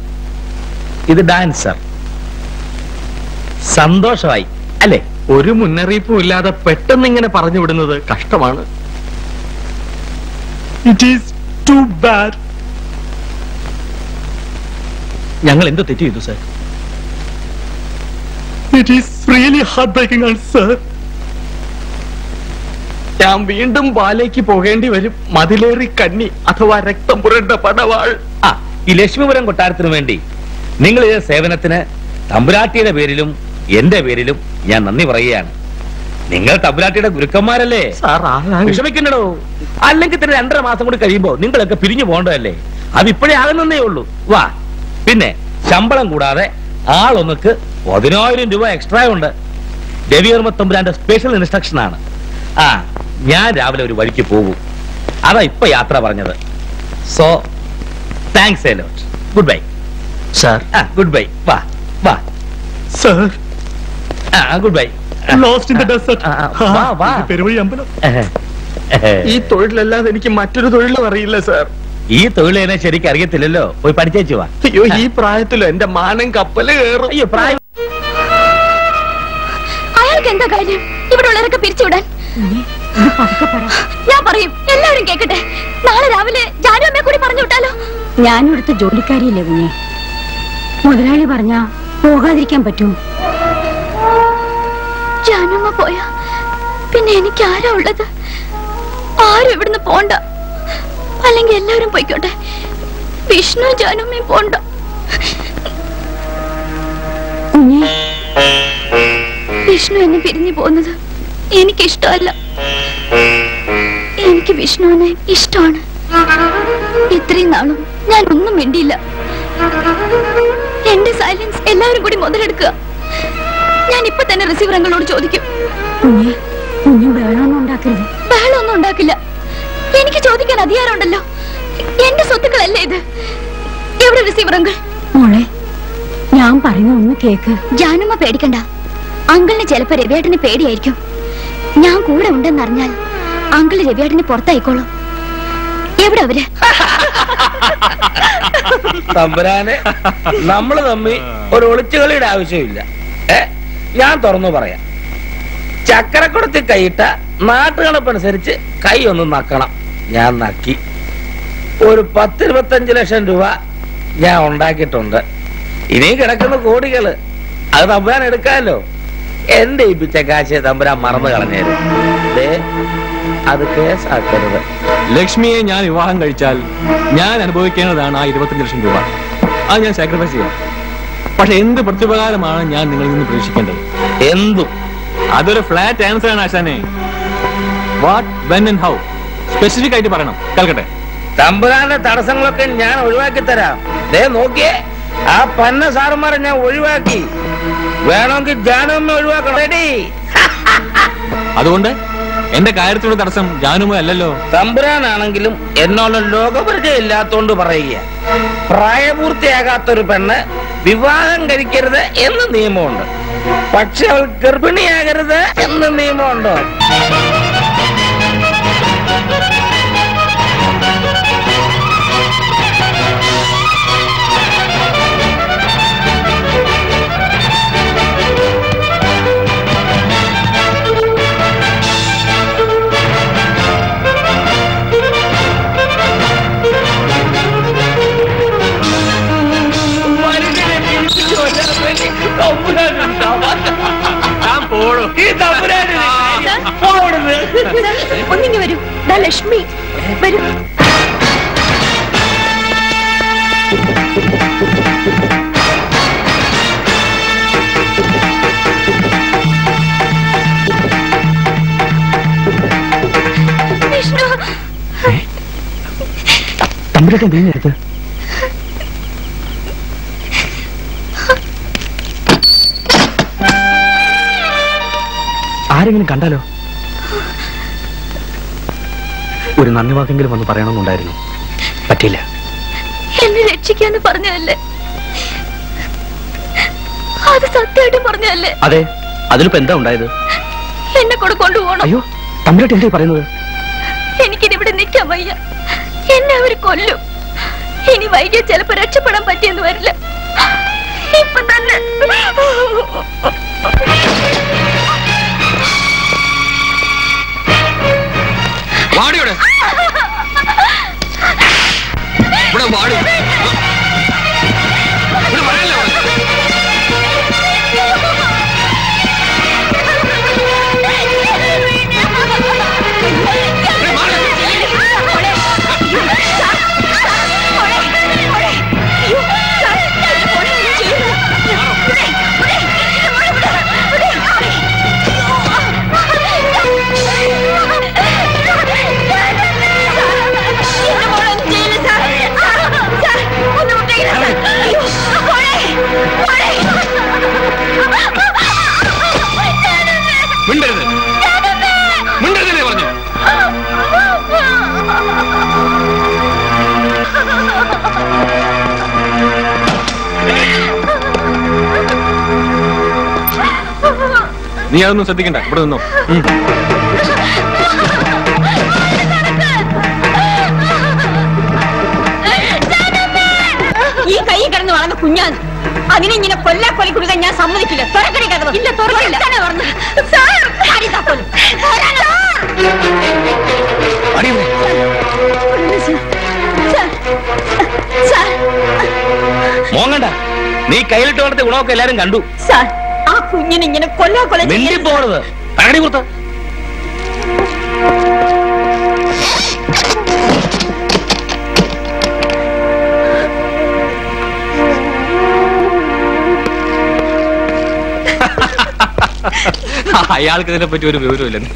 this is Dancer. Sandoshai. Alle, oru munnarippu illada pettannu ingane paranju vidunnathu kashtamanu. It is too bad. Njangal endu thetti cheyidu sir? It is really heartbreaking, sir. ഞാൻ വീണ്ടും ബാലേക്ക് പോകേണ്ടി വരും മതിലേറി കന്നി അഥവാ രക്തം പുരണ്ട പടവാൾ ആ ഈ ലക്ഷ്മിപുരം കൊട്ടാരത്തിനു വേണ്ടി നിങ്ങൾ ഈ സേവനത്തിന് തമ്പുരാട്ടിയുടെ പേരിലും എന്റെ പേരിലും ഞാൻ നന്ദി പറയുകയാണ് നിങ്ങൾ തമ്പുരാട്ടിയുടെ ഗുരുക്കന്മാരല്ലേ സാർ വിഷമിക്കണ്ടോ അല്ലെങ്കിൽ തന്നെ രണ്ടര മാസം കൂടി കഴിയുമ്പോൾ നിങ്ങളൊക്കെ പിരിഞ്ഞു പോകണ്ടല്ലേ അതിപ്പോഴേ ആകുന്നേ ഉള്ളൂ വാ പിന്നെ ശമ്പളം കൂടാതെ ആളൊന്നക്ക് പതിനായിരം രൂപ എക്സ്ട്രാ ഉണ്ട് ദേവിവർമ്മ തമ്പുരാന്റെ സ്പെഷ്യൽ ഇൻസ്ട്രക്ഷൻ ആണ് ആ ഞാൻ രാവിലെ ഒരു വഴിക്ക് പോകും അതാ ഇപ്പൊ യാത്ര പറഞ്ഞത് so thanks a lot good bye sir ആ ഗുഡ് ബൈ വാ വാ സർ ആ good bye lost in the desert വാ വാ പെരുവഴി അമ്പലം ഈ തൊഴിലല്ലാതെ എനിക്ക് മറ്റൊരു തൊഴിലും അറിയില്ല സർ ഈ തൊഴിലിനെ ശരിക്കും അറിയത്തില്ലല്ലോ പോയി പഠിച്ചേച്ചു വാ അയ്യോ ഈ പ്രായത്തിലോ എന്റെ മാനം കപ്പല് കയറും അയ്യോ പ്രായം അയാൾക്ക് എന്താ കാര്യം ഇവിടെ ഉള്ളവരൊക്കെ പിരിച്ചുവിടാൻ ഞാൻ പറയും എല്ലാവരും കേക്കട്ടെ നാളെ രാവിലെ ജാനുവമ്മയെ കൂടി പറഞ്ഞു വിട്ടാലോ ഞാനും എടുത്ത ജോലിക്കാരിയില്ലേ കുഞ്ഞെ മുതലാളി പറഞ്ഞ പോകാതിരിക്കാൻ പറ്റും ജാനുമ്മ പോയാ പിന്നെ എനിക്ക് ആരാ ഉള്ളത് ആരും ഇവിടുന്ന് പോണ്ട അല്ലെങ്കിൽ എല്ലാവരും പോയിക്കോട്ടെ विष्णु जन्मी पोंड विष्णु एने पिरिंजी पोंदु एनिक्कु इष्टमल्ल एनिक्कु विष्णुविने इष्टमाणु इत्रയും नाളും ഞാൻ ഒന്നും മിണ്ടിയില്ല എന്റെ സൈലൻസ് എല്ലാവരും കൂടി മുതലെടുക്കുക ഞാൻ ഇപ്പോ തന്നെ റിസീവറങ്ങളോട് ചോദിക്കും നീ നീ ബഹളം ഉണ്ടാക്കരുത് ബഹളം ഒന്നും ഉണ്ടാക്കില്ല എനിക്ക് ചോദിക്കാൻ അധികാരം ഉണ്ടല്ലോ എന്റെ സ്വത്തുക്കളല്ല ഇത് എവിടെ റിസീവറങ്ങൾ മോളെ ഞാൻ പറയുന്ന ഒന്ന് കേക്ക് ജാനമ്മ പേടിക്കണ്ട അങ്കിളിനെ ചിലപ്പോൾ രവിയേട്ടനെ പേടിയായിരിക്കും ഞാൻ കൂടെ ഉണ്ടെന്ന് അറിഞ്ഞാൽ അങ്കിൾ രവിയേട്ടനെ പുറത്തായിക്കോളും എവിടെ അവര് തമ്പുരാനെ നമ്മള് തമ്മിൽ ഒരു ഒളിച്ചുകളിയുടെ ആവശ്യമില്ല ഏ ഞാൻ തുറന്നു പറയാം ചക്കരക്കുടത്തിൽ കൈയിട്ട നാട്ടുകണപ്പനുസരിച്ച് കൈ ഒന്ന് നക്കണം ഞാൻ നക്കി ഒരു പത്തിരുപത്തഞ്ച് ലക്ഷം രൂപ ഞാൻ ഉണ്ടാക്കിയിട്ടുണ്ട് ഇനിയും കിടക്കുന്ന കോടികള് അത് തമ്പുരാൻ എടുക്കാമല്ലോ എന്റെ ഈ പിച്ചക്കാശിയെ തമ്പുരാൻ മറന്നു കളഞ്ഞേരും അത് കേസാക്കരുത് ലക്ഷ്മിയെ ഞാൻ വിവാഹം കഴിച്ചാൽ ഞാൻ അനുഭവിക്കേണ്ടതാണ് ആ ഇരുപത്തഞ്ച് ലക്ഷം രൂപ അത് ഞാൻ സാക്രിഫൈസ് ചെയ്യാം പക്ഷെ എന്ത് പ്രത്യുപകാരമാണ് ഞാൻ നിങ്ങളിൽ നിന്ന് പ്രതീക്ഷിക്കേണ്ടത് എന്തും അതൊരു ഫ്ലാറ്റ് ആൻസർ ആണ് ആശാനെ what when and how specific ആയിട്ട് പറയണം കേൾക്കട്ടെ തമ്പുരാന്റെ തടസ്സങ്ങളൊക്കെ ഞാൻ ഒഴിവാക്കി തരാം ദേ നോക്കിയേ ആ പന്ന സാറുമാരെ ഞാൻ ഒഴിവാക്കി വേണമെങ്കിൽ ജാനുമ്മ ഒഴിവാക്കണം അതുകൊണ്ട് എന്റെ കാര്യത്തിലുള്ള തടസ്സം ജാനുമോ അല്ലല്ലോ തമ്പുരാനാണെങ്കിലും എന്നോളം ലോകപരിചയം ഇല്ലാത്തോണ്ട് പറയുക പ്രായപൂർത്തിയാകാത്തൊരു പെണ്ണ് വിവാഹം കഴിക്കരുത് എന്ന് നിയമമുണ്ട് പക്ഷെ അവൾ ഗർഭിണിയാകരുത് എന്ന് നിയമമുണ്ടോ ഒന്നിങ്ങി വരൂ ദാ ലക്ഷ്മി വരൂ വിഷ്ണു തമ്മിലൊക്കെ വീണെടുത്ത് ആരെങ്കിലും കണ്ടാലോ ഒരു നന്ദി വാക്കെങ്കിലും വന്ന് പറയണമെന്നുണ്ടായിരുന്നു പറ്റില്ല എന്നെ രക്ഷിക്കാന്ന് പറഞ്ഞതല്ലേ അത് സത്യമായിട്ട് പറഞ്ഞതല്ലേ അതെ അതിലിപ്പോ എന്താ ഉണ്ടായത് എന്നെ കൂടെ കൊണ്ടുപോകണം അയ്യോ തമ്മിലോട്ട് എന്തായി പറയുന്നത് എനിക്കിതിവിടെ നിൽക്കാൻ വയ്യ എന്നെ അവർ കൊല്ലും ഇനി വൈകിയ ചിലപ്പോ രക്ഷപ്പെടാൻ പറ്റിയെന്ന് വരില്ല ഇപ്പൊ തന്നെ വാടിയോടെ ഇവിടെ വാടി ഇവിടെ പറയല്ലോ നീ അതൊന്നും ശ്രദ്ധിക്കണ്ട ഇവിടെ നിന്നോ ഈ കൈ കിടന്ന് വളർന്ന കുഞ്ഞാണ് അതിനെ ഇങ്ങനെ കൊല്ലാ കൊലി കൊടുക്കാൻ ഞാൻ സമ്മതിക്കില്ല തുറക്കടി കിടന്നു ഇല്ല തുറക്കില്ല മോങ്ങണ്ട നീ കയ്യിലിട്ട് വളർത്തിയ ഗുണമൊക്കെ എല്ലാരും കണ്ടു സാർ കുഞ്ഞിനെ ഇങ്ങനെ കൊല്ലാ കൊല പോണത് പരടി കുർത്ത അയാൾക്ക് ഇതിനെപ്പറ്റി ഒരു വിവരമില്ലെന്ന്.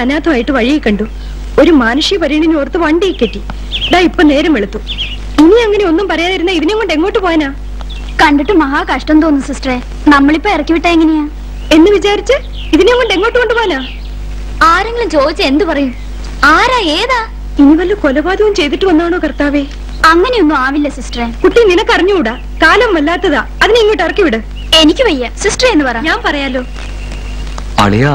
अनाथु वह कंडु और मानुष्य परिणीनोर्त वंडी कटी इेरम इन अगले इवेना कंडिट्टु महा कष्टम तोन्नु सिस्टरे नाम्मलिप्प इरक्की विट्टा एंगनेया एन्नु विचारिच्च इदिने कोंड एंगोट्ट कोंडुपोना आरेंगिलुम चोदिच्च एंदु परयुम आरा एदा इनि वल्ल कोलपादकम चेय्तिट्ट वन्नाणो कर्तावे अंगनेयोन्नुम आविल्ल सिस्टरे कुट्टी निनक्क अरिഞ്ഞുകൂടാ कालम वल्लात्तदा अदिने इंगोट्ट इरक्की विड एनिक्क वय्य सिस्टरे एन्नु परा ञान परयालो अलिया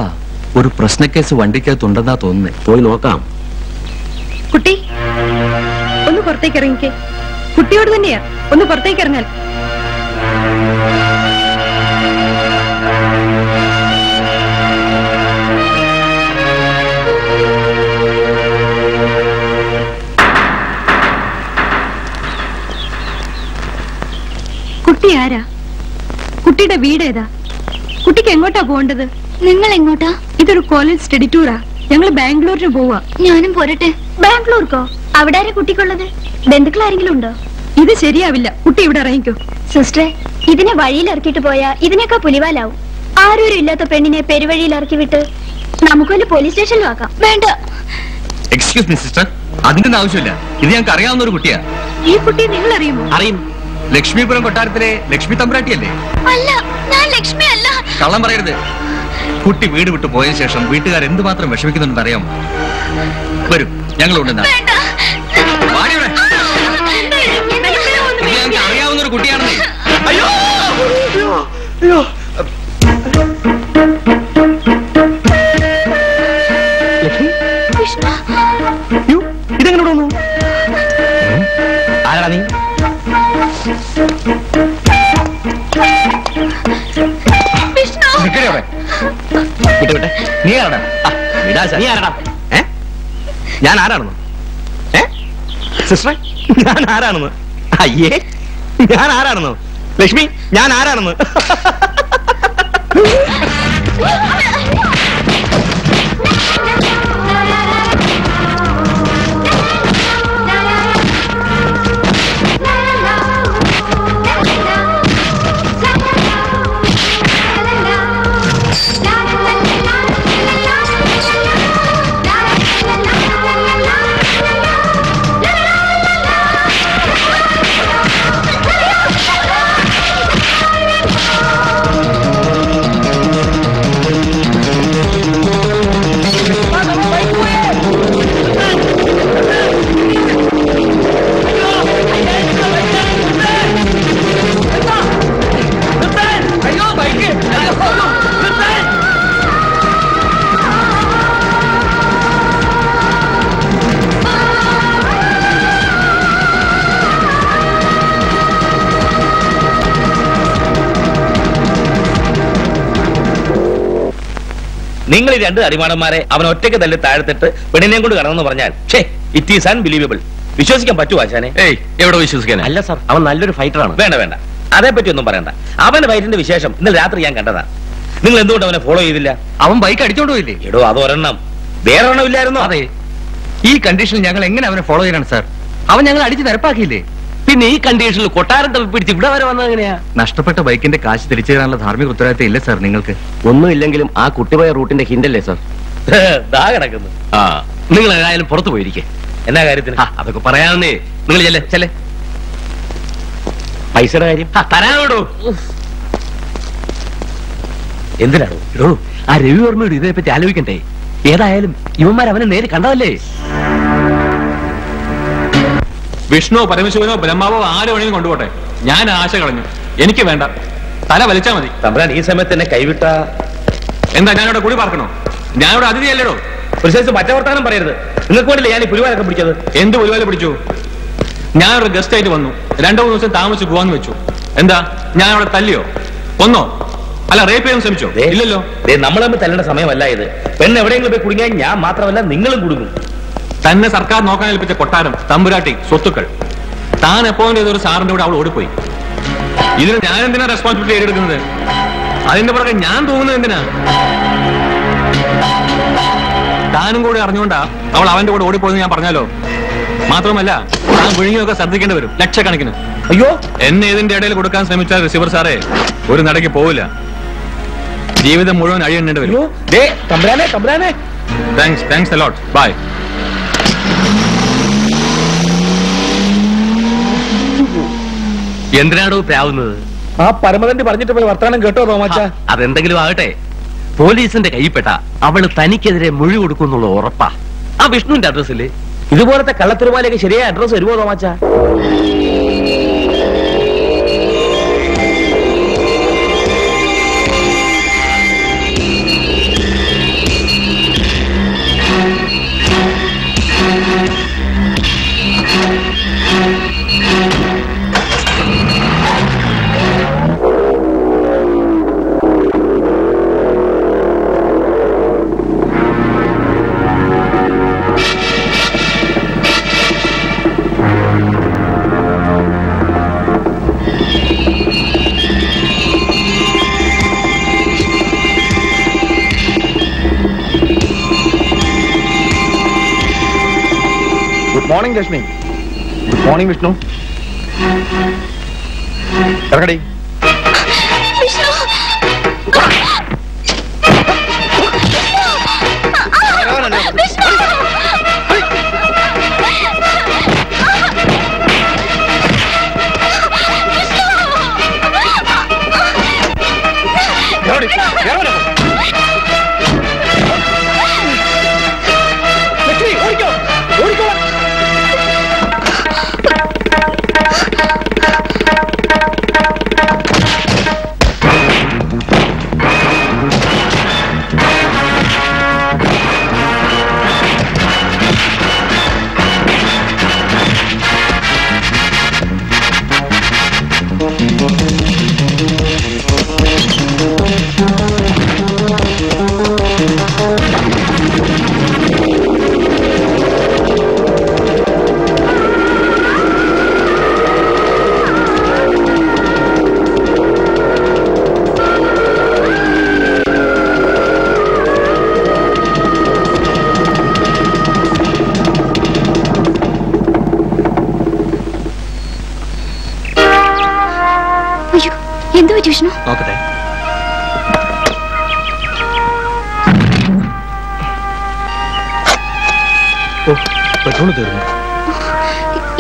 ഒരു പ്രശ്നക്കേസ് വണ്ടിക്കത്തുണ്ടെന്നാ തോന്നുന്നേ പോയി നോക്കാം കുട്ടി ഒന്ന് പുറത്തേക്ക് ഇറങ്ങിക്കേ കുട്ടിയോട് തന്നെയാ ഒന്ന് പുറത്തേക്ക് ഇറങ്ങാൻ കുട്ടി ആരാ കുട്ടിയുടെ വീട് ഏതാ കുട്ടിക്ക് എങ്ങോട്ടാ പോണ്ടത് निंगलेंगोटा इधर कॉलेज स्टडी टूर ഞങ്ങൾ ബാംഗ്ലൂരിൽ പോവാ ഞാനും പോരട്ടെ ബാംഗ്ലൂർക്കോ അവിടെ ആരെ കുട്ടിക്കുള്ളത് ബന്ധുക്കൾ ആരെങ്കിലും ഉണ്ടോ ഇത് ശരിയാവില്ല കുട്ടി ഇവിടെ ഇറങ്ങിക്കോ സിസ്റ്ററെ ഇതിനെ വഴിയിൽ ഇറക്കിട്ട് പോയാ ഇതിനേക്കാ പുലിവാലാവും ആരും ഇല്ലാത്ത പെണ്ണിനെ പെരുവഴിയിൽ ഇറക്കി വിട്ട് നമുക്കൊരു പോലീസ് സ്റ്റേഷനിൽ ആക്കാം വേണ്ട എക്സ്ക്യൂസ് മീ സിസ്റ്റർ അതിന്റെ ആവശ്യമില്ല ഇത് ഞാൻ അറിയാവുന്ന ഒരു കുട്ടിയാ ഈ കുട്ടി നിങ്ങൾ അറിയുമോ അറിയും ലക്ഷ്മിപുരം കൊട്ടാരത്തിലെ ലക്ഷ്മി തമ്പ്രാട്ടിയല്ലേ അല്ല ഞാൻ ലക്ഷ്മി അല്ല കള്ളം പറയരുത് कुटी वीड विट्टु पोय शेषम वीट्टुकार एंतुमात्रम विषमिक्कुन्नेन्नु अरियाम वरू ഞങ്ങൾ ഉണ്ട് നാ വാടി വരെ എനിക്ക് അറിയാവുന്ന ഒരു കുട്ടിയാണെന്നേ അയ്യോ അയ്യോ ലക്കി കൃഷ്ണ യു ഇതെങ്ങനെ ഓടുന്നു ആരാടാ നീ लक्ष्मी ഞാൻ ആരാണെന്ന് निंगल രണ്ട് അരിമാടന്മാരെ അവൻ ഒറ്റയ്ക്ക് തല്ലി താഴ്ത്തിട്ട് പെണ്ണിനെ കൊണ്ട് കടന്നെന്ന് പറഞ്ഞാൽ ഛേ ഇറ്റ് ഈസ് അൺബിലീവബിൾ വിശ്വസിക്കാൻ പറ്റുമോ ആശാനെ ഏയ് എവിടെ വിശ്വസിക്കാൻ അല്ല സർ അവൻ നല്ലൊരു ഫൈറ്ററാണ് വേണ്ട വേണ്ട അതേപ്പറ്റി ഒന്നും പറയണ്ട അവന്റെ ഫൈറ്റിന്റെ വിശേഷം ഇന്നലെ രാത്രി ഞാൻ കണ്ടതാ നിങ്ങൾ എന്തുകൊണ്ട് അവനെ ഫോളോ ചെയ്തില്ല അവൻ ബൈക്ക് അടിച്ചോണ്ട് പോയില്ലേ എടോ അത് ഒരെണ്ണം വേറെ ഒരെണ്ണം ഇല്ലായിരുന്നു അതെ ഈ കണ്ടീഷനിൽ ഞങ്ങൾ എങ്ങനെ അവനെ ഫോളോ ചെയ്യണം സർ അവൻ ഞങ്ങൾ അടിച്ച് നിരപ്പാക്കിയില്ലേ പിന്നെ ഈ കണ്ടീഷനിൽ കൊട്ടാരം തപ്പി പിടിച്ച് ഇവിടെ വരെ വന്നത് എങ്ങനെയാ നഷ്ടപ്പെട്ട ബൈക്കിന്റെ കാശ് തിരിച്ചു തരാനുള്ള ധാർമ്മിക ഉത്തരവാദിത്തം ഇല്ല സർ നിങ്ങൾക്ക് ഒന്നുമില്ലെങ്കിലും ആ കുട്ടിപോയ റൂട്ടിന്റെ ഹിന്റല്ലേ സർ ദാ കിടക്കുന്നു ആ നിങ്ങൾ ഏതായാലും പുറത്തു പോയിരിക്കേ എന്നാ കാര്യത്തിന് അതൊക്കെ പറയാവുന്നേ നിങ്ങൾ ചെല്ലേ ചെല്ലേ പൈസയുടെ കാര്യം തരാനോടോ എന്തിനാണോ ഇടോ ആ രവിവർമ്മയോട് ഇതേപ്പറ്റി ആലോചിക്കണ്ടേ ഏതായാലും ഇവന്മാർ അവനെ നേരെ കണ്ടതല്ലേ വിഷ്ണുവോ പരമശിവനോ ബ്രഹ്മാവോ ആര് വേണമെങ്കിലും കൊണ്ടുപോട്ടെ, ഞാൻ ആശ കളഞ്ഞു. എനിക്ക് വേണ്ട, തല വലിച്ചാൽ മതി. തമ്പുരാൻ ഈ സമയത്ത് എന്നെ കൈവിട്ട എന്താ? ഞാനിവിടെ കൂടി പാർക്കണോ? ഞാനിവിടെ അതിഥിയല്ലേടോ. പറ്റവർത്താനം പറയരുത്. നിങ്ങൾക്ക് വേണ്ടില്ല ഞാൻ ഈ പുലിവാലൊക്കെ പിടിച്ചത്. എന്ത് പുലിവാല പിടിച്ചു? ഞാനൊരു ഗസ്റ്റ് ആയിട്ട് വന്നു, രണ്ടു മൂന്ന് ദിവസം താമസിച്ച് പോവാന്ന് വെച്ചു. എന്താ ഞാൻ അവിടെ തല്ലിയോ കൊന്നോ? അല്ല റേപ്പ് ചെയ്യാൻ ശ്രമിച്ചോ? ഇല്ലല്ലോ. നമ്മളെ തല്ലേണ്ട സമയമല്ല ഇത്. പെണ്ണ് എവിടെയെങ്കിലും പോയി കുടുങ്ങിയാൽ ഞാൻ മാത്രമല്ല നിങ്ങളും കുടുങ്ങും. തന്നെ സർക്കാർ നോക്കാൻ ഏൽപ്പിച്ച കൊട്ടാരം, തമ്പുരാട്ടി, സ്വത്തുക്കൾ താൻ അപ്പോയിന്റ് ചെയ്തൊരു സാറിന്റെ കൂടെ അവൾ ഓടിപ്പോയി. ഇതിന് ഞാൻ എന്തിനാ റെസ്പോൺസിബിലിറ്റി ഏറ്റെടുക്കുന്നത്? അതിന്റെ പുറകെ ഞാൻ തോന്നുന്നത് എന്തിനാ? താനും കൂടെ അറിഞ്ഞുകൊണ്ടാ അവൾ അവന്റെ കൂടെ ഓടിപ്പോയെന്ന് ഞാൻ പറഞ്ഞാലോ? മാത്രമല്ല താൻ വിഴുങ്ങിയൊക്കെ ശ്രദ്ധിക്കേണ്ടി വരും, ലക്ഷക്കണക്കിന്. അയ്യോ, എന്നെ ഇതിന്റെ ഇടയിൽ കൊടുക്കാൻ ശ്രമിച്ചാൽ റിസീവർ സാറേ ഒരു നടക്ക് പോവില്ല, ജീവിതം മുഴുവൻ അഴിയണ്ണേണ്ടി വരും. Thanks, thanks a lot, bye. എന്തിനാണോ പ്രാവുന്നത്? ആ പരമതന്റെ പറഞ്ഞിട്ട് പോയി വർത്താനം കേട്ടോ തോമാച്ച. അതെന്തെങ്കിലും ആകട്ടെ, പോലീസിന്റെ കൈപ്പെട്ട അവള് തനിക്കെതിരെ മൊഴി കൊടുക്കുന്നുള്ള ഉറപ്പാ. ആ വിഷ്ണുവിന്റെ അഡ്രസ്സില് ഇതുപോലത്തെ കള്ളത്തിരുമാലയൊക്കെ ശരിയായ അഡ്രസ് വരുമോ തോമാച്ച? Morning Lakshmi. Good morning Vishnu. ഇറങ്ങടി.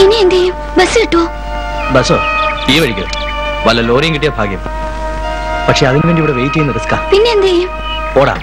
ഇനി എന്ത് ചെയ്യും? ബസ് കിട്ടുമോ? ബസ്സോ? ഈ വഴിക്ക് വല്ല ലോറിയും കിട്ടിയ ഭാഗ്യം. പക്ഷെ അതിനുവേണ്ടി ഇവിടെ വെയിറ്റ് ചെയ്യുന്ന റിസ്കാ. പിന്നെ എന്ത് ചെയ്യും? ഓടാ.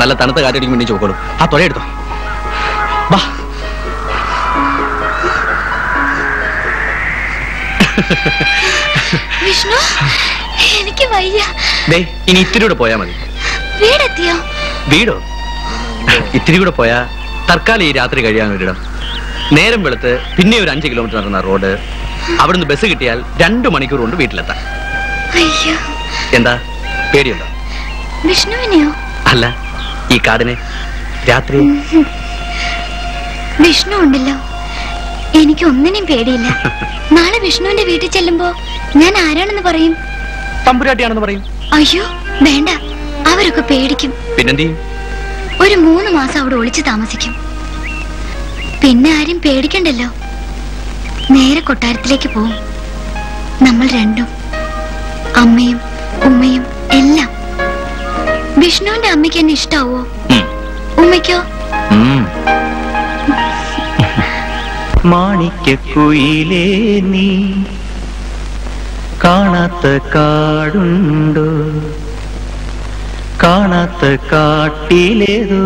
നല്ല തണുത്ത കാറ്റടിക്കും വേണ്ടി ചോക്കോളൂ. ആ തൊഴ എടുത്തോ. വാ. വിഷ്ണു, എനിക്ക് വയ്യ. ദേ ഇനി ഇത്തിരി കൂടെ പോയാ മതി. വീടെത്തിയോ? വീടോ? ഇത്തിരി കൂടെ പോയാ തൽക്കാലം ഈ രാത്രി കഴിയാൻ ഒരിടം. നേരം വെളുത്ത് പിന്നെ ഒരു അഞ്ച് കിലോമീറ്റർ നടന്ന റോഡ്. അവിടുന്ന് ബസ് കിട്ടിയാൽ രണ്ടു മണിക്കൂർ കൊണ്ട് വീട്ടിലെത്താം. എന്താ പേടിയുണ്ടോ? വിഷ്ണുവിനെയോ? അല്ല, ഈ കാടിനെ രാത്രി. विष्णु पेड़ ना विष्णु वीटी चल अयो वेंड पेड़ और मून मस अव आरुम पेड़ो നേരെ കൊട്ടാരത്തിലേക്ക് പോകും. നമ്മൾ രണ്ടും അമ്മയും ഉമ്മയും എല്ലാം. വിഷ്ണുവിന്റെ അമ്മയ്ക്ക് എന്നെ ഇഷ്ടാവോ? ഉമ്മയ്ക്കോ? മാണിക്യക്കുയിലേ നീ കാണാത്ത കാടുണ്ടോ? കാണാത്ത കാട്ടിലേതോ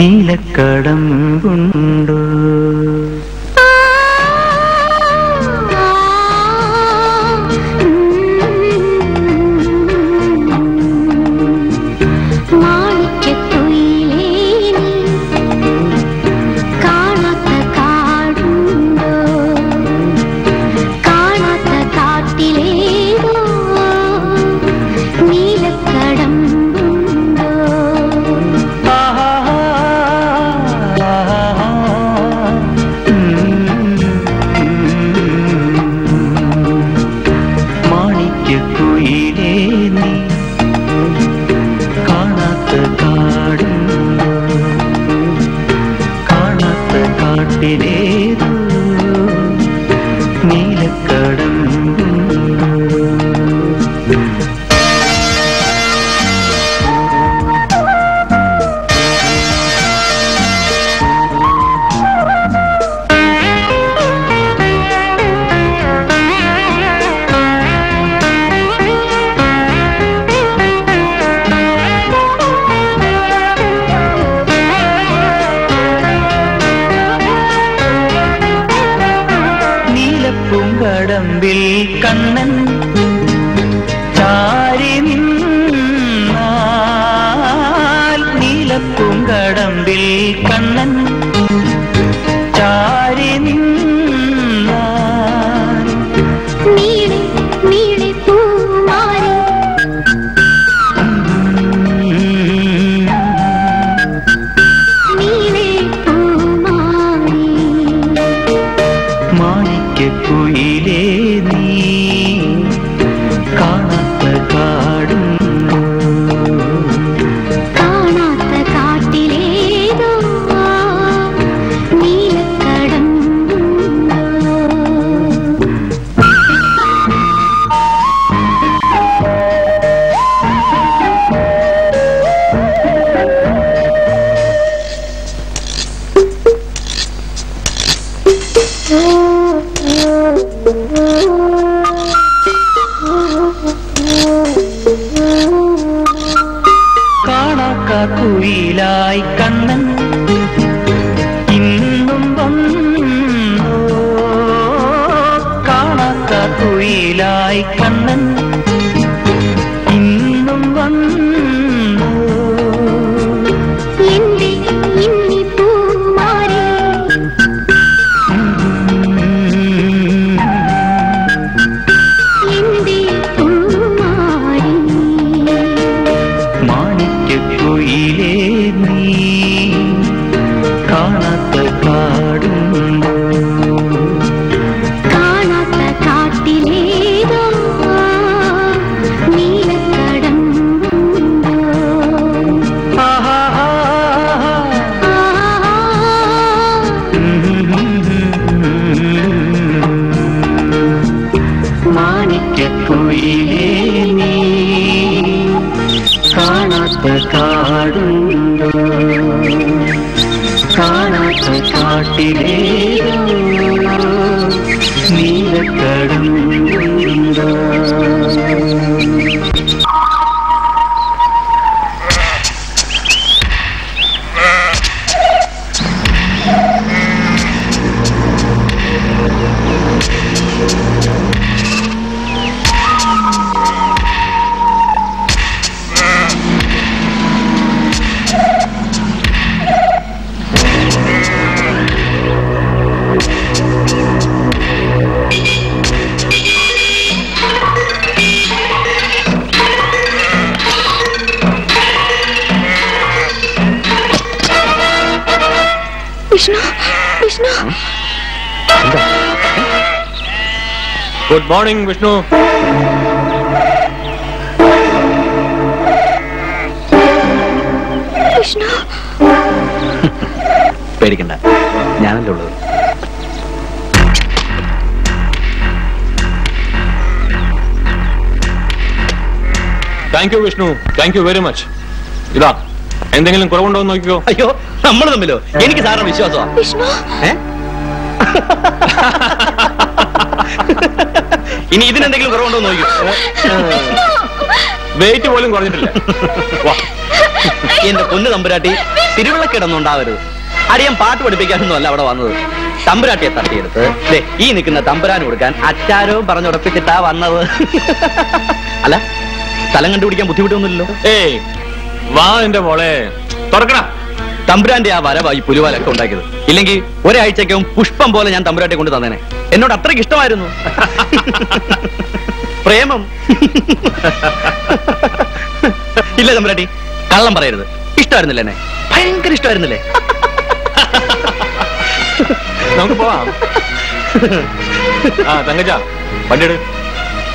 നീലക്കടമ്പുണ്ടോ? विष्णु, विष्णु। Good morning Vishnu. विष्णु പേടിക്കണ്ട ഞാനല്ലേ ഉള്ളൂ thank you Vishnu thank you very much ഇതാ എന്തെങ്കിലും കുറവുണ്ടോ എന്ന് നോക്കിക്കോ അയ്യോ നമ്മൾ തമ്മിലോ എനിക്ക് സാറിന് വിശ്വാസമാണ് വിഷ്ണു ഇനി ഇതിനെന്തെങ്കിലും കുറവുണ്ടോ എന്ന് നോക്കിക്കോ വെയിറ്റ് പോലും കുറഞ്ഞിട്ടില്ല വാ എന്റെ പൊന്നു തമ്പുരാട്ടി തിരുവിളക്കിടന്നുണ്ടാവരുത് അറിയാൻ പാട്ട് പഠിപ്പിക്കാനൊന്നും അല്ല അവിടെ വന്നത് തമ്പുരാട്ടിയെ തട്ടിയെടുത്ത് ഈ നിൽക്കുന്ന തമ്പുരാന് കൊടുക്കാൻ അച്ചാരവും പറഞ്ഞുടപ്പിച്ചിട്ടാ വന്നത് അല്ല സ്ഥലം കണ്ടുപിടിക്കാൻ ബുദ്ധിമുട്ടൊന്നുമില്ലല്ലോ ഏയ് വാ എന്റെ മോളെ തുറക്കണം തമ്പുരാന്റെ ആ വരവായി പുലിവാലൊക്കെ ഉണ്ടാക്കിയത് ഇല്ലെങ്കിൽ ഒരാഴ്ചക്കും പുഷ്പം പോലെ ഞാൻ തമ്പുരാട്ടിയെ കൊണ്ട് തന്നേനെ എന്നോട് അത്രയ്ക്ക് ഇഷ്ടമായിരുന്നു പ്രേമം ഇല്ല തമ്പുരാട്ടി കള്ളം പറയരുത് ഇഷ്ടമായിരുന്നില്ല എന്നെ ഭയങ്കര ഇഷ്ടമായിരുന്നില്ലേ നമുക്ക് പോവാം ആ തങ്കച്ച വണ്ടിയെടു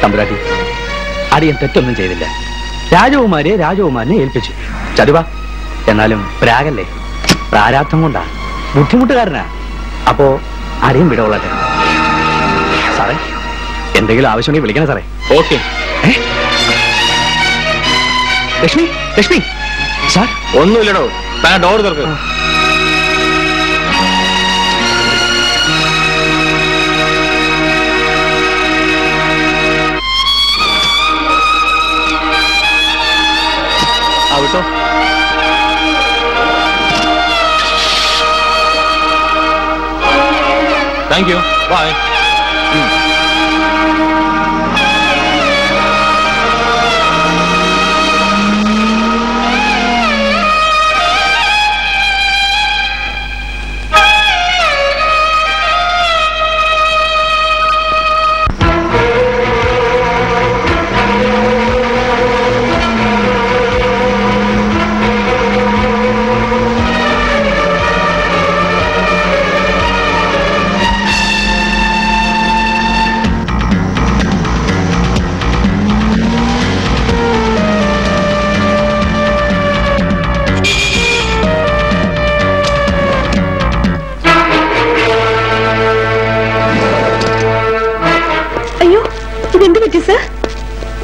തമ്പുരാട്ടി അടിയൻ തെറ്റൊന്നും ചെയ്തില്ല രാജകുമാരിയെ രാജകുമാരനെ ഏൽപ്പിച്ചു ചതിവാ എന്നാലും പ്രാഗല്ലേ പ്രാരാബ്ധം കൊണ്ടാ ബുദ്ധിമുട്ടുകാരനാ അപ്പോ അടിയൻ വിടവളട്ടെ സാറേ എന്തെങ്കിലും ആവശ്യമുണ്ടെങ്കിൽ വിളിക്കണേ സാറേ ഓക്കെ ലക്ഷ്മി ലക്ഷ്മി സാർ ഒന്നുമില്ലടോ താൻ ഡോർ തുറക്ക് ട്ടോ താങ്ക് യു ബൈ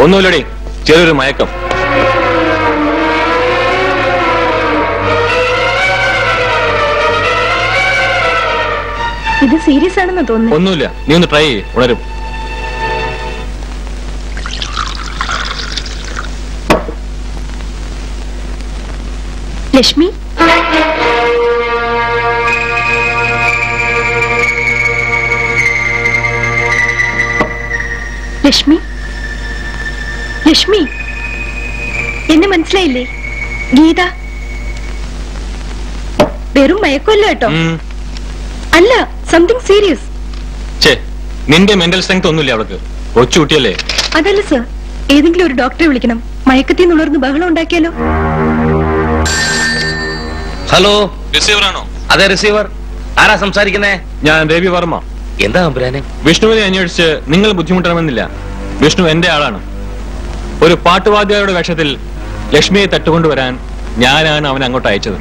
ഒന്നുമില്ലടി ചെറിയൊരു മയക്കം ഇത് സീരിയസ് ആണെന്ന് തോന്നുന്നു ഒന്നുമില്ല നീ ഒന്ന് ട്രൈ ചെയ്യ് ഉണരും ലക്ഷ്മി ലക്ഷ്മി ലക്ഷ്മി എന്നെ മനസ്സിലായില്ലേ ഗീത വെറും മയക്കമല്ല കേട്ടോ അല്ല സംതിങ് സീരിയസ് നിന്റെ മെന്റൽ സ്ട്രെങ്ത് ഒന്നുമില്ല അവൾക്ക് കൊച്ചുകുട്ടിയല്ലേ അതല്ല സർ ഏതെങ്കിലും ഒരു ഡോക്ടറെ വിളിക്കണം മയക്കത്തിൽ നിന്നുണർന്ന് ബഹളം ഉണ്ടാക്കിയാലോ ഹലോ റിസീവർ ആണോ അതെ റിസീവർ ആരാ സംസാരിക്കുന്നേ ഞാൻ രവി വർമ്മ എന്താ അമ്പുരാനെ വിഷ്ണുവിനെ അന്വേഷിച്ച് നിങ്ങൾ ബുദ്ധിമുട്ടണമെന്നില്ല വിഷ്ണു എന്റെ ആളാണ് ഒരു പാട്ടുവാദ്യയുടെ വേഷത്തിൽ ലക്ഷ്മിയെ തട്ടുകൊണ്ടുവരാൻ ഞാനാണ് അവൻ അങ്ങോട്ട് അയച്ചത്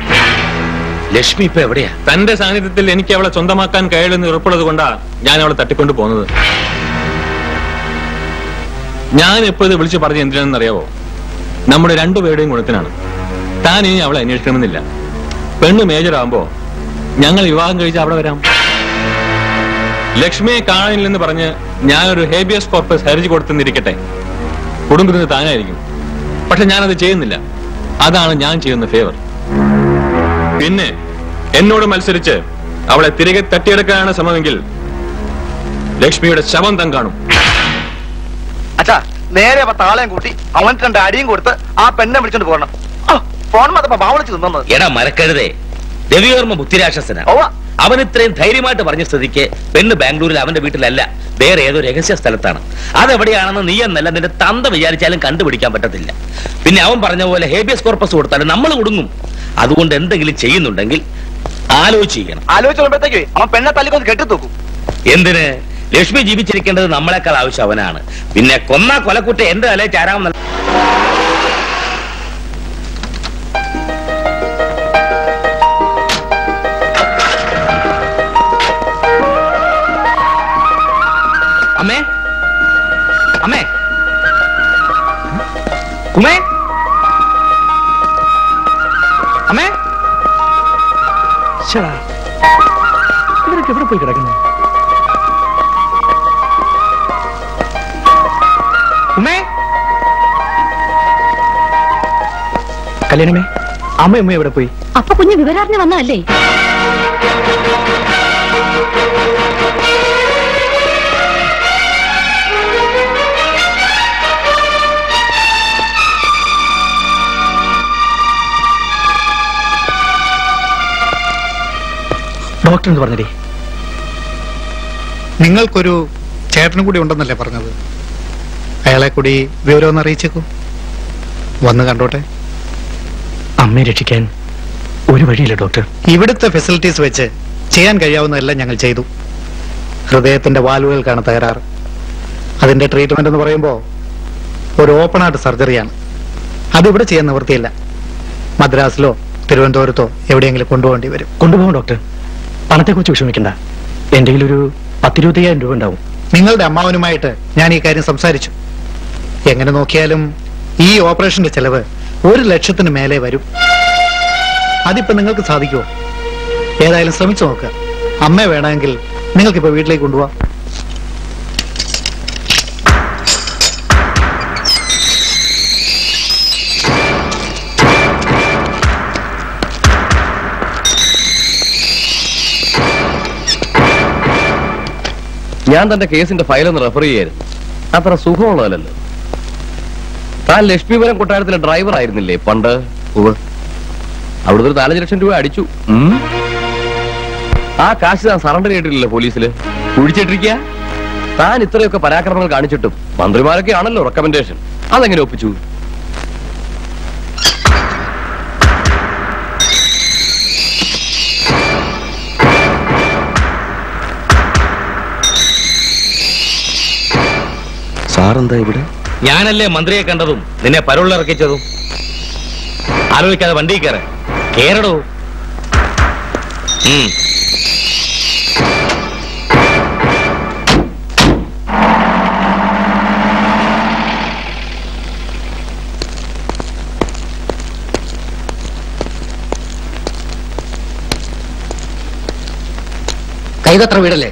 ലക്ഷ്മി ഇപ്പൊ എവിടെയാ തന്റെ സാന്നിധ്യത്തിൽ എനിക്ക് അവളെ സ്വന്തമാക്കാൻ കഴിയില്ലെന്ന് ഉറപ്പുള്ളത് കൊണ്ടാ ഞാൻ അവളെ തട്ടിക്കൊണ്ടു പോകുന്നത് ഞാൻ എപ്പോഴും വിളിച്ചു പറഞ്ഞ എന്തിനാണെന്ന് അറിയാവോ നമ്മുടെ രണ്ടുപേരുടെയും ഗുണത്തിനാണ് താൻ ഇനി അവളെ അന്വേഷിക്കണമെന്നില്ല പെണ്ണ് മേജർ ആവുമ്പോ ഞങ്ങൾ വിവാഹം കഴിച്ച് അവിടെ വരാം ലക്ഷ്മിയെ കാണാനില്ലെന്ന് പറഞ്ഞ് ഞാനൊരു ഹേബിയസ് കോർപ്പസ് ഹർജി കൊടുത്തെന്നിരിക്കട്ടെ കുടുംബത്തിന് താനായിരിക്കും പക്ഷെ ഞാനത് ചെയ്യുന്നില്ല അതാണ് ഞാൻ ചെയ്യുന്ന ഫേവർ പിന്നെ എന്നോട് മത്സരിച്ച് അവളെ തിരികെ തട്ടിയെടുക്കാനാണ് ശ്രമമെങ്കിൽ ലക്ഷ്മിയുടെ ശവം താൻ കാണും അച്ഛാ നേരെ താളെയും കൂട്ടി അവൻ രണ്ട് അടിയും കൊടുത്ത് ആ പെണ്ണെ വിളിച്ചോണ്ട് പോകണം ഫോൺ എടാ മറക്കരുതേ രവിവർമ്മ ബുദ്ധിരാക്ഷസനാ അവൻ ഇത്രയും ധൈര്യമായിട്ട് പറഞ്ഞ സ്ഥിതിക്ക് പെണ്ണ് ബാംഗ്ലൂരിൽ അവന്റെ വീട്ടിലല്ല വേറെ ഏതോ രഹസ്യ സ്ഥലത്താണ് അതെവിടെയാണെന്ന് നീ എന്നല്ല നിന്റെ തന്ത വിചാരിച്ചാലും കണ്ടുപിടിക്കാൻ പറ്റത്തില്ല പിന്നെ അവൻ പറഞ്ഞ പോലെ ഹേബിയസ് കോർപ്പസ് കൊടുത്താലും നമ്മൾ കുടുങ്ങും അതുകൊണ്ട് എന്തെങ്കിലും ചെയ്യുന്നുണ്ടെങ്കിൽ ആലോചിക്കണം. ആലോചിച്ചപ്പോഴത്തേക്കേ അവൻ പെണ്ണെ തല്ലിക്കൊന്ന് കെട്ടി തൂക്കും. എന്തിന്? ലക്ഷ്മി ജീവിച്ചിരിക്കേണ്ടത് നമ്മളെക്കാൾ ആവശ്യം അവനാണ്. പിന്നെ കൊന്ന കൊലക്കുറ്റം എന്റെ തലേ ചാരാമെന്നല്ല. അമ്മേ അമ്മേ കുമേ അമ്മേ ശാ ഇവരൊക്കെ എവിടെ പോയി കിടക്കുന്നു? കുമേ കല്യാണമേ അമ്മ അമ്മ എവിടെ പോയി? അപ്പൊ കുഞ്ഞ് വിവരാറിന് വന്നതല്ലേ? ഡോക്ടർ എന്ന് പറഞ്ഞേ, നിങ്ങൾക്കൊരു ചേട്ടനും കൂടി ഉണ്ടെന്നല്ലേ പറഞ്ഞത്? അയാളെ കൂടി വിവരമൊന്ന് അറിയിച്ചേക്കൂ. വന്ന് കണ്ടോട്ടെ. അമ്മയെ രക്ഷിക്കാൻ ഒരു വഴിയില്ല ഡോക്ടർ. ഇവിടുത്തെ ഫെസിലിറ്റീസ് വെച്ച് ചെയ്യാൻ കഴിയാവുന്നതെല്ലാം ഞങ്ങൾ ചെയ്തു. ഹൃദയത്തിന്റെ വാൽവുകൾക്കാണ് തകരാറ്. അതിന്റെ ട്രീറ്റ്മെന്റ് എന്ന് പറയുമ്പോൾ ഒരു ഓപ്പൺ ഹാർട്ട് സർജറിയാണ്. അതിവിടെ ചെയ്യാൻ നിവൃത്തിയില്ല. മദ്രാസിലോ തിരുവനന്തപുരത്തോ എവിടെയെങ്കിലും കൊണ്ടുപോകേണ്ടി വരും. കൊണ്ടുപോകും ഡോക്ടർ. പണത്തെക്കുറിച്ച് വിഷമിക്കണ്ട. എൻ്റെ കയ്യിലൊരു പത്തിരുപത്തയ്യായിരം രൂപ ഉണ്ടാവും. നിങ്ങളുടെ അമ്മാവനുമായിട്ട് ഞാൻ ഈ കാര്യം സംസാരിച്ചു. എങ്ങനെ നോക്കിയാലും ഈ ഓപ്പറേഷന്റെ ചെലവ് ഒരു ലക്ഷത്തിന് മേലെ വരും. അതിപ്പോ നിങ്ങൾക്ക് സാധിക്കുമോ? ഏതായാലും ശ്രമിച്ചു നോക്കുക. അമ്മ വേണമെങ്കിൽ നിങ്ങൾക്കിപ്പോ വീട്ടിലേക്ക് കൊണ്ടുപോവാം. ഞാൻ തന്റെ കേസിന്റെ ഫയലൊന്ന് റെഫർ ചെയ്യായിരുന്നു. അത്ര സുഖമുള്ളതല്ലോ. താൻ ലക്ഷ്മീപുരം കൊട്ടാരത്തിലെ ഡ്രൈവർ ആയിരുന്നില്ലേ പണ്ട്? അവിടുത്തെ ഒരു നാലഞ്ച് ലക്ഷം രൂപ അടിച്ചു. ആ കാശ് താൻ സറണ്ടർ ചെയ്തിട്ടില്ലല്ലോ പോലീസില്. കുഴിച്ചിട്ടിരിക്കുക. താൻ ഇത്രയൊക്കെ പരാക്രമങ്ങൾ കാണിച്ചിട്ടും മന്ത്രിമാരൊക്കെ ആണല്ലോ റെക്കമെൻഡേഷൻ. അതെങ്ങനെ ഒപ്പിച്ചു? ഞാനല്ലേ മന്ത്രിയെ കണ്ടതും നിന്നെ പരുളിറക്കിച്ചതും. ആലോചിക്കാതെ വണ്ടി കയറാൻ കേറടോ. കൈതത്ര വീടല്ലേ?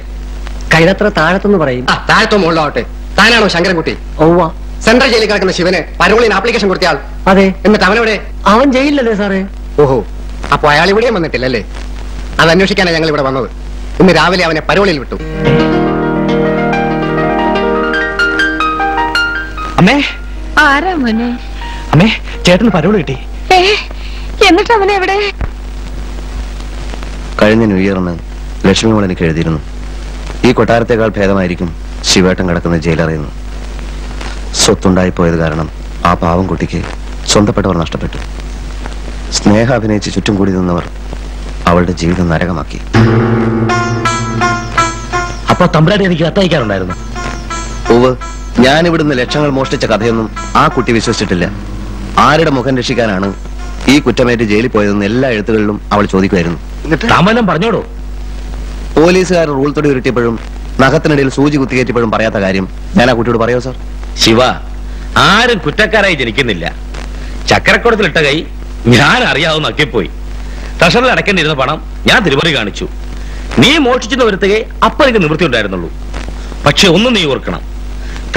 കൈതത്ര താഴത്തെന്ന് പറയും. ആ താഴത്തോ മുകളിലാവട്ടെ. താനാണോ ശങ്കരൻകുട്ടി? ഓവ. സെൻട്രൽ ജയിലിൽ കിടക്കുന്ന ശിവനെ പരോളിന് ആപ്ലിക്കേഷൻ കൊടുത്തയാൾ? അതെ. എന്നിട്ട് അവനവിടെ? അവൻ ജയിലിലല്ലേ സാറേ? ഓഹോ, അപ്പൊ അയാൾ ഇവിടെയും വന്നിട്ടില്ലല്ലേ? അത് അന്വേഷിക്കാനാണ് ഞങ്ങൾ ഇവിടെ വന്നത്. ഇന്ന് രാവിലെ അവനെ പരോളിൽ വിട്ടു. അമ്മേ ആരാ മോനെ? അമ്മേ ചേട്ടന് പരോൾ കിട്ടി. എന്നിട്ട് അവനെ എവിടെ? കഴിഞ്ഞ ന്യൂ ഇയറിന് ലക്ഷ്മി മോൾ എനിക്ക് എഴുതിയിരുന്നു, ഈ കൊട്ടാരത്തേക്കാൾ ഭേദമായിരിക്കും ശിവേട്ടൻ കിടക്കുന്ന ജയിലറിയുന്നു. സ്വത്തുണ്ടായിപ്പോയത് കാരണം ആ പാവം കുട്ടിക്ക് സ്വന്തപ്പെട്ടവർ നഷ്ടപ്പെട്ടു. സ്നേഹ അഭിനയിച്ച് ചുറ്റും കൂടി നിന്നവർ അവളുടെ ജീവിതം നരകമാക്കി. അപ്പൊ തമ്പുരാട്ടി എനിക്ക് കത്തയക്കാറുണ്ടായിരുന്നു. ഓവ്, ഞാനിവിടുന്ന് ലക്ഷങ്ങൾ മോഷ്ടിച്ച കഥയൊന്നും ആ കുട്ടി വിശ്വസിച്ചിട്ടില്ല. ആരുടെ മുഖം രക്ഷിക്കാനാണ് ഈ കുറ്റമേറ്റ് ജയിലിൽ പോയതെന്ന് എല്ലാ എഴുത്തുകളിലും അവൾ ചോദിക്കുമായിരുന്നു. തമനം പറഞ്ഞോടോ? പോലീസുകാർ റൂൾ തൊടി ഉരുട്ടിയപ്പോഴും നഖത്തിനിടയിൽ സൂചി കുത്തികയറ്റിപ്പോഴും പറയാത്ത കാര്യം ഞാൻ ആ കുട്ടിയോട് പറയോ സാർ? ശിവ, ആരും കുറ്റക്കാരായി ജനിക്കുന്നില്ല. ചക്കരക്കുടത്തിലിട്ട കൈ ഞാൻ അറിയാവുന്ന അക്കിപ്പോയി. ട്രഷറിൽ അടക്കേണ്ടിയിരുന്ന പണം ഞാൻ തിരുമറി കാണിച്ചു. നീ മോഷിച്ചെന്ന് വരുത്തുകയെ അപ്പം എനിക്ക് നിവൃത്തി ഉണ്ടായിരുന്നുള്ളൂ. പക്ഷെ ഒന്നും നീ ഓർക്കണം,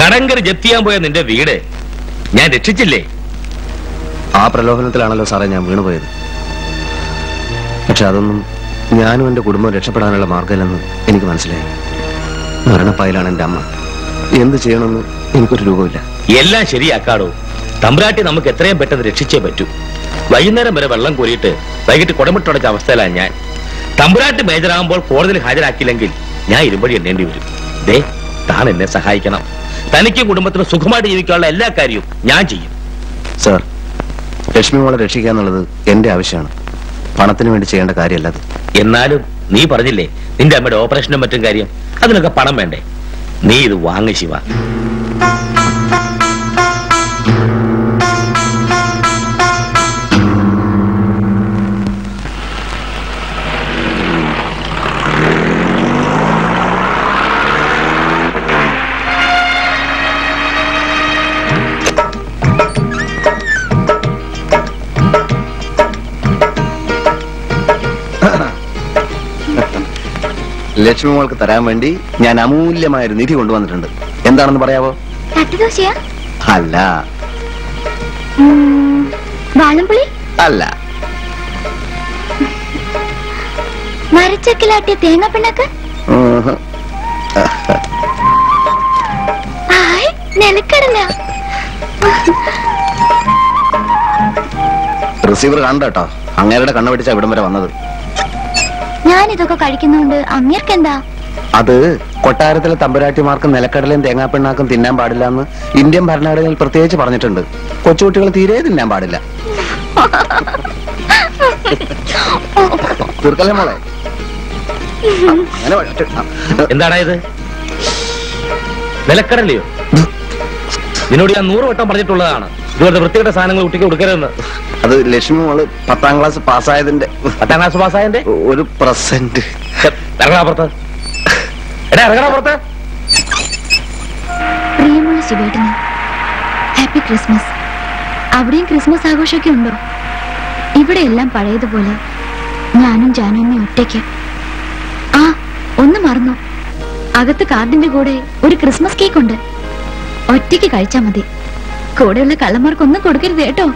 കടങ്കര് ജപ്തിയാൻ പോയ നിന്റെ വീട് ഞാൻ രക്ഷിച്ചില്ലേ? ആ പ്രലോഭനത്തിലാണല്ലോ സാറേ ഞാൻ വീണുപോയത്. പക്ഷെ അതൊന്നും ഞാനും എൻ്റെ കുടുംബം രക്ഷപ്പെടാനുള്ള മാർഗമില്ലെന്ന് എനിക്ക് മനസ്സിലായി. മരണപ്പായിലാണ് എന്റെ അമ്മ. എന്ത് ചെയ്യണമെന്ന് എനിക്കൊരു രൂപമില്ല. എല്ലാം ശരിയാക്കാടോ. തമ്പ്രാട്ടി നമുക്ക് എത്രയും പെട്ടെന്ന് രക്ഷിച്ചേ പറ്റൂ. വൈകുന്നേരം വരെ വെള്ളം കോരിയിട്ട് വൈകിട്ട് കുടമിട്ടടച്ച അവസ്ഥയിലാണ് ഞാൻ. തമ്പുരാട്ടി മേജറാകുമ്പോൾ കോടതിയിൽ ഹാജരാക്കിയില്ലെങ്കിൽ ഞാൻ ഇരുമ്പടി എണ്ണേണ്ടി വരും. ദേ, താൻ എന്നെ സഹായിക്കണം. തനിക്കും കുടുംബത്തിനും സുഖമായിട്ട് ജീവിക്കാനുള്ള എല്ലാ കാര്യവും ഞാൻ ചെയ്യും. സാർ, ലക്ഷ്മി മോളെ രക്ഷിക്കുക എന്നുള്ളത് എന്റെ ആവശ്യമാണ്. പണത്തിന് വേണ്ടി ചെയ്യേണ്ട കാര്യമല്ല അത്. എന്നാലും നീ പറഞ്ഞില്ലേ നിന്റെ അമ്മയുടെ ഓപ്പറേഷനും മറ്റും കാര്യം, അതിനൊക്കെ പണം വേണ്ടേ? നീ ഇത് വാങ്ങി ശിവ. ലക്ഷ്മി മോൾക്ക് തരാൻ വേണ്ടി ഞാൻ അമൂല്യമായൊരു നിധി കൊണ്ടുവന്നിട്ടുണ്ട്. എന്താണെന്ന് പറയാവോ? അല്ല അല്ല മരച്ചക്കിലാട്ടിയ തേങ്ങ പിണ്ണാക്ക്. റിസീവർ കണ്ടോ, അങ്ങേരുടെ കണ്ണു പിടിച്ച ഇവിടം വരെ വന്നത്. ഞാനിതൊക്കെ കഴിക്കുന്നുണ്ട്, അങ്ങേർക്ക് എന്താ? അത് കൊട്ടാരത്തിലെ തമ്പുരാട്ടിമാർക്ക് നിലക്കടലയും തേങ്ങാപ്പിണ്ണാക്കും തിന്നാൻ പാടില്ല എന്ന് ഇന്ത്യൻ ഭരണഘടനയിൽ പ്രത്യേകിച്ച് പറഞ്ഞിട്ടുണ്ട്. കൊച്ചുകുട്ടികൾ തീരെ തിന്നാൻ പാടില്ല. എന്താണായത്? നിലക്കടലയോ? നിന്നോട് ഞാൻ നൂറ് വട്ടം പറഞ്ഞിട്ടുള്ളതാണ്, ഇതുപോലത്തെ വൃത്തികെട്ട സാധനങ്ങൾ കുട്ടിക്ക് കൊടുക്കരുതെന്ന്. അത് ലക്ഷ്മി മോള് പത്താം ക്ലാസ് പാസ്സായതിന്റെ പത്താം ക്ലാസ് പാസ്സായതിന്റെ ഒരു പ്രസന്റ്. ഇറങ്ങണപ്പുറത്ത് എടാ, ഇറങ്ങണപ്പുറത്ത്. പ്രിയമുള്ള ശിവേട്ടന് ഹാപ്പി ക്രിസ്മസ്. അവിടെയും ക്രിസ്മസ് ആഘോഷമൊക്കെ ഉണ്ടോ? ഇവിടെ എല്ലാം പഴയതുപോലെ, ഞാനും ജാനുവിനെ ഒറ്റയ്ക്ക്. ആ ഒന്ന് മറന്നു, അകത്ത് കാർഡിന്റെ കൂടെ ഒരു ക്രിസ്മസ് കേക്ക് ഉണ്ട്, ഒറ്റയ്ക്ക് കഴിച്ചാ മതി. കൂടെയുള്ള കള്ളന്മാർക്കൊന്നും കൊടുക്കരുത് കേട്ടോ.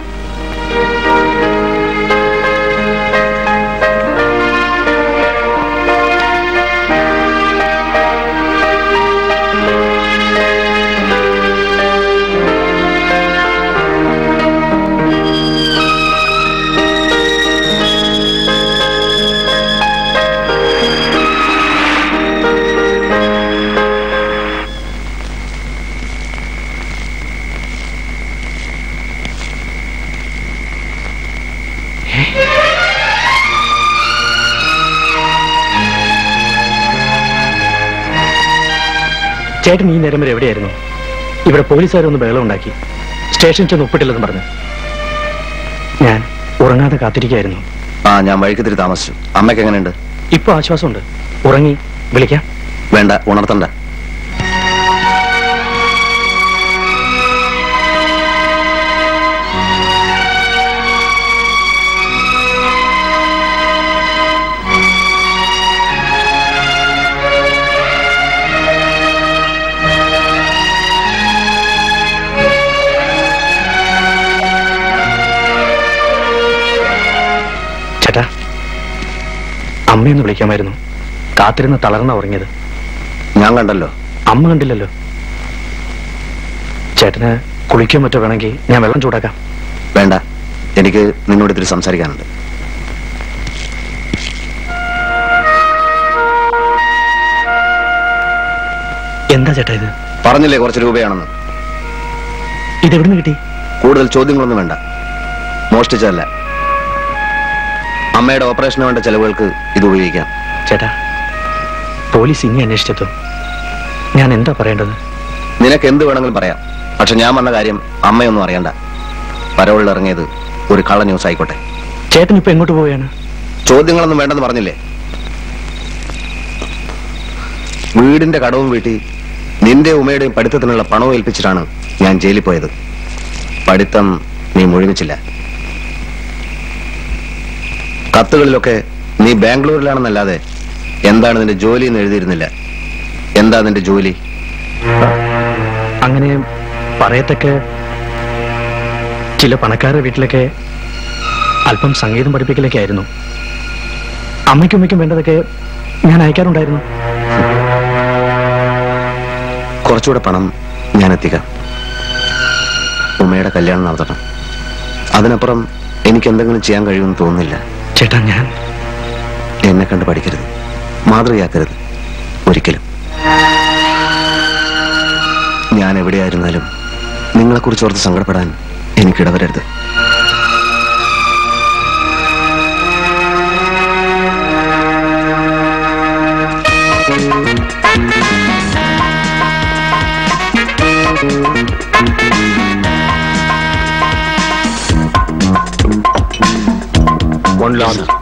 ചേട്ടൻ ഈ നേരം വരെ എവിടെയായിരുന്നു? ഇവിടെ പോലീസുകാരൊന്ന് ബഹളം ഉണ്ടാക്കി, സ്റ്റേഷൻ ചെന്ന് ഒപ്പിട്ടില്ലെന്ന് പറഞ്ഞു. ഞാൻ ഉറങ്ങാതെ കാത്തിരിക്കായിരുന്നു. ആ, ഞാൻ വഴിക്കത്തിരി താമസിച്ചു. അമ്മയ്ക്ക് എങ്ങനെയുണ്ട്? ഇപ്പൊ ആശ്വാസമുണ്ട്. ഉറങ്ങി വിളിക്കാം. വേണ്ട, ഉണർത്തണ്ട. അമ്മയൊന്ന് വിളിക്കാമായിരുന്നു, കാത്തിരുന്ന് തളർന്ന ഉറങ്ങിയത്. ഞാൻ കണ്ടല്ലോ, അമ്മ കണ്ടില്ലല്ലോ. ചേട്ടന് കുളിക്കാൻ മറ്റോ വേണമെങ്കിൽ ഞാൻ വെള്ളം ചൂടാക്കാം. വേണ്ട, എനിക്ക് നിന്നോട് ഇതിൽ സംസാരിക്കാനുണ്ട്. എന്താ ചേട്ടാ ഇത്? പറഞ്ഞില്ലേ കുറച്ച് രൂപയാണെന്ന്. ഇതെവിടുന്ന് കിട്ടി? കൂടുതൽ ചോദ്യങ്ങളൊന്നും വേണ്ട. മോഷ്ടിച്ചതല്ല, അമ്മയുടെ ഓപ്പറേഷന് വേണ്ട ചെലവുകൾക്ക് ഇത് ഉപയോഗിക്കാം. ചേട്ടാ, പോലീസ് ഇനി അന്വേഷിച്ചെത്തും. ഞാൻ എന്താ പറയേണ്ടത്? നിനക്ക് എന്ത് വേണമെങ്കിലും പറയാം, പക്ഷെ ഞാൻ വന്ന കാര്യം അമ്മയൊന്നും അറിയണ്ട. പരോളിൽ ഇറങ്ങിയത് ഒരു കള്ള ന്യൂസ് ആയിക്കോട്ടെ. ചേട്ടൻ ഇപ്പൊ എങ്ങോട്ട് പോവുകയാണ്? ചോദ്യങ്ങളൊന്നും വേണ്ടെന്ന് പറഞ്ഞില്ലേ? വീടിന്റെ കടവും വീട്ടി നിന്റെ ഉമ്മയുടെയും പഠിത്തത്തിനുള്ള പണവും ഏൽപ്പിച്ചിട്ടാണ് ഞാൻ ജയിലിൽ പോയത്. പഠിത്തം നീ മുഴുവിച്ചില്ല. കത്തുകളിലൊക്കെ നീ ബാംഗ്ലൂരിലാണെന്നല്ലാതെ എന്താണ് നിന്റെ ജോലി എന്ന് എഴുതിയിരുന്നില്ല. എന്താ നിന്റെ ജോലി? അങ്ങനെ പറയത്തൊക്കെ ചില പണക്കാരുടെ വീട്ടിലൊക്കെ അല്പം സംഗീതം പഠിപ്പിക്കലൊക്കെ ആയിരുന്നു. അമ്മയ്ക്കും അമ്മയ്ക്കും വേണ്ടതൊക്കെ ഞാൻ അയക്കാറുണ്ടായിരുന്നു. കുറച്ചുകൂടെ പണം ഞാൻ എത്തിക്കാം. ഉമ്മയുടെ കല്യാണം നടത്തണം. അതിനപ്പുറം എനിക്ക് എന്തെങ്കിലും ചെയ്യാൻ കഴിയുമെന്ന് തോന്നുന്നില്ല. ചേട്ടാ, ഞാൻ എന്നെ കണ്ട് പഠിക്കരുത്, മാതൃകയാക്കരുത് ഒരിക്കലും. ഞാൻ എവിടെയായിരുന്നാലും നിങ്ങളെക്കുറിച്ച് ഓർത്ത് സങ്കടപ്പെടാൻ എനിക്കിടവരരുത്. लाना।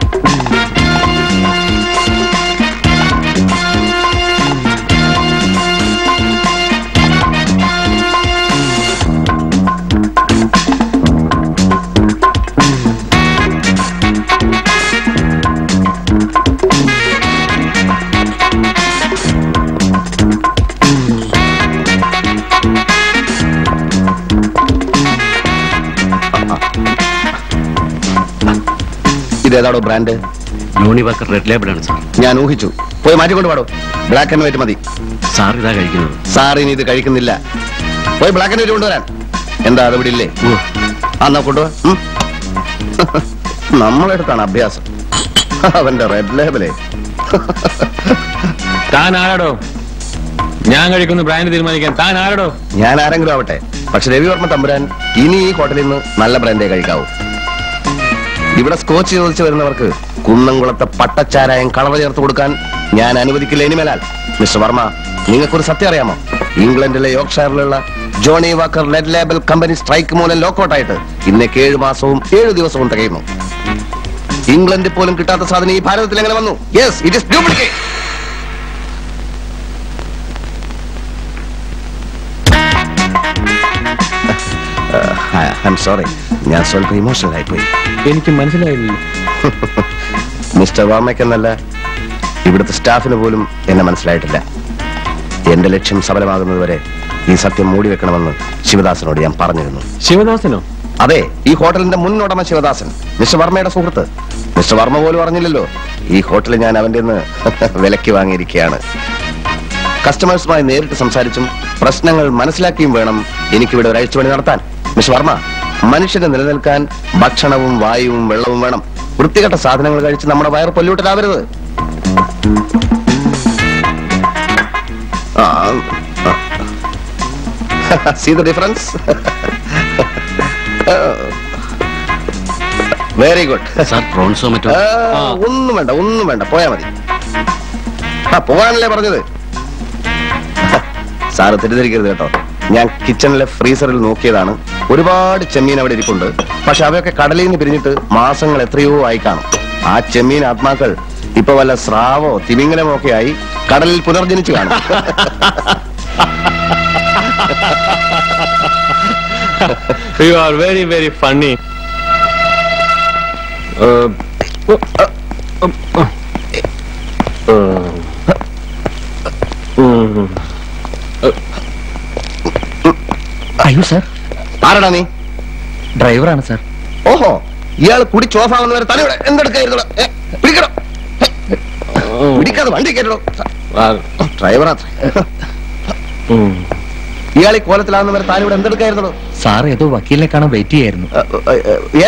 ब्रांड यूनिवर्क रेड लेबल या ऊहिचु पाड़ो ब्लैक एंड वाइट मे सार इन कहू ब्लैक एंड वाइट एंटे अभ्यास रेड लेबल तानाड़ो या ब्रांड तीन तानाड़ो या आवटे पक्षे रवि वर्मा तंबुरान इन ई हॉटल ना ब्रांडे कहू इवे स्कोच चोदी कुंद पटचार कलव चेर्त या अमेल मिस्टर वर्मा निर सत्य अमो इंग्लैंडिले Yorkshire Johnnie Walker red label company strike मूल लॉकआउट इन दिवसों तक इंग्लैंड साधन भारत वनु it is duplicate I'm sorry, ഞാൻ ಸ್ವಲ್ಪ ഇമോഷണൽ ആയി പോയി. എനിക്ക് മനസ്സിലായില്ല. മിസ്റ്റർ വാമേക്കനല്ല ഇവിടുത്തെ സ്റ്റാഫിനെ പോലും എന്നെ മനസ്സിലായിട്ടില്ല. എന്റെ ലക്ഷ്യം സഫലമാകുന്നത് വരെ ഈ സത്യം മൂടി വെക്കണമെന്ന് ശിവദാസനോട് ഞാൻ പറഞ്ഞിരുന്നു. ശിവദാസനോ? അതെ, ഈ ഹോട്ടലിന്റെ മുൻ ഉടമ ശിവദാസൻ. മിസ്റ്റർ വർമ്മയുടെ സുഹൃത്ത്. മിസ്റ്റർ വർമ്മ പോലും അറിഞ്ഞില്ലല്ലോ. ഈ ഹോട്ടൽ ഞാൻ അവന്റെന്ന് വിലക്കി വാങ്ങിയിരിക്കുകയാണ്. കസ്റ്റമേഴ്സുമായി നേരിട്ട് സംസാരിച്ചും പ്രശ്നങ്ങൾ മനസ്സിലാക്കിയും വേണം എനിക്ക് ഇവിടെ ഒരു അഴിച്ചുപണി നടത്താൻ. മിസ്റ്റർ വർമ്മ മനുഷ്യനെ നിലനിൽക്കാൻ ഭക്ഷണവും വായുവും വെള്ളവും വേണം. വൃത്തികെട്ട സാധനങ്ങൾ കഴിച്ച് നമ്മുടെ വയർ പൊല്യൂട്ടഡ് ആവരുത്. See the difference? Very good. Sir, prawns ഓ മറ്റോ? ഒന്നും വേണ്ട, ഒന്നും വേണ്ട. പോയാ മതി. ആ പോകാനല്ലേ പറഞ്ഞത്? സാർ തിരിഞ്ഞിരിക്കരുത് കേട്ടോ. ഞാൻ കിച്ചണിലെ ഫ്രീസറിൽ നോക്കിയതാണ്. ഒരുപാട് ചെമ്മീൻ അവിടെ ഇരിപ്പുണ്ട്. പക്ഷെ അവയൊക്കെ കടലിൽ നിന്ന് പിരിഞ്ഞിട്ട് മാസങ്ങൾ എത്രയോ ആയി കാണും. ആ ചെമ്മീൻ ആത്മാക്കൾ ഇപ്പൊ വല്ല സ്രാവോ തിമിംഗലമോ ഒക്കെ ആയി കടലിൽ പുനർജനിച്ചു കാണും. You are very very funny. അയ്യോ സാർ, ആരാടാ നീ? ഡ്രൈവറാണ് സാർ. ഓഹോ, ഇയാൾ കുടി ചോഫാവുന്നവരെ തല ഇവിടെ എന്തെടുക്കായിരുന്നോ? പിടിക്കടോ, പിടിക്കാതെ വണ്ടി കയറ്റടോ. ഡ്രൈവറാ ഇയാൾ. ഈ കോലത്തിലാവുന്നവരെ താൻ ഇവിടെ എന്തെടുക്കായിരുന്നോ? സാർ, ഏതോ വക്കീലിനെ കാണാൻ വെയിറ്റ് ചെയ്യായിരുന്നു.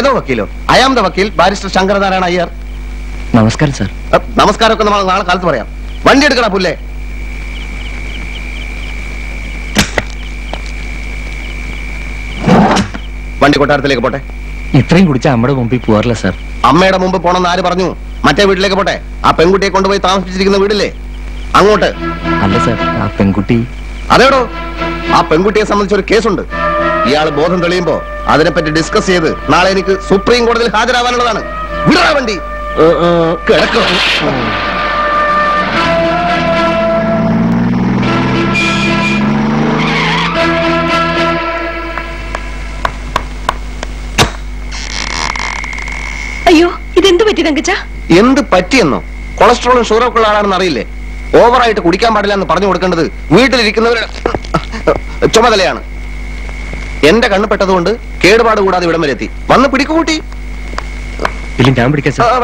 ഏതോ വക്കീലോ? ഐ ആം ദ വക്കീൽ, ബാരിസ്റ്റർ ശങ്കരനാരായണ അയ്യർ. നമസ്കാരം സാർ. നമസ്കാരമൊക്കെ നമ്മൾ നാളെ കാലത്ത് പറയാം. വണ്ടി എടുക്കടാ പുല്ലേ. വണ്ടി കൊട്ടാരത്തിലേക്ക് പോട്ടെ. ഇത്രയും കുടിച്ചാൽ അമ്മയുടെ മുമ്പിൽ പോകാറില്ല സാർ. അമ്മയുടെ മുമ്പ് പോണെന്ന് ആര് പറഞ്ഞു? മറ്റേ വീട്ടിലേക്ക് പോട്ടെ. ആ പെൺകുട്ടിയെ കൊണ്ടുപോയി താമസിപ്പിച്ചിരിക്കുന്ന വീടില്ലേ, അങ്ങോട്ട്. അല്ല സാർ, ആ പെൺകുട്ടി. അതേടോ, ആ പെൺകുട്ടിയെ സംബന്ധിച്ച് ഒരു കേസുണ്ട്. ഇയാൾ ബോധം തെളിയുമ്പോ അതിനെപ്പറ്റി ഡിസ്കസ് ചെയ്ത് നാളെ എനിക്ക് സുപ്രീം കോടതിയിൽ ഹാജരാവാനുള്ളതാണ്. വിടാ വണ്ടി. കിടക്കോ. എന്ത് പറ്റിയെന്നോ? കൊളസ്ട്രോളും ഷുഗറും ഉള്ള ആളാണെന്ന് അറിയില്ലേ? ഓവറായിട്ട് കുടിക്കാൻ പാടില്ല എന്ന് പറഞ്ഞു കൊടുക്കേണ്ടത് വീട്ടിലിരിക്കുന്നവരുടെ ചുമതലയാണ്. എന്റെ കണ്ണ് പെട്ടതുകൊണ്ട് കേടുപാട് കൂടാതെ ഇവിടം വരെ എത്തി. വന്ന് പിടിക്കൂട്ടി.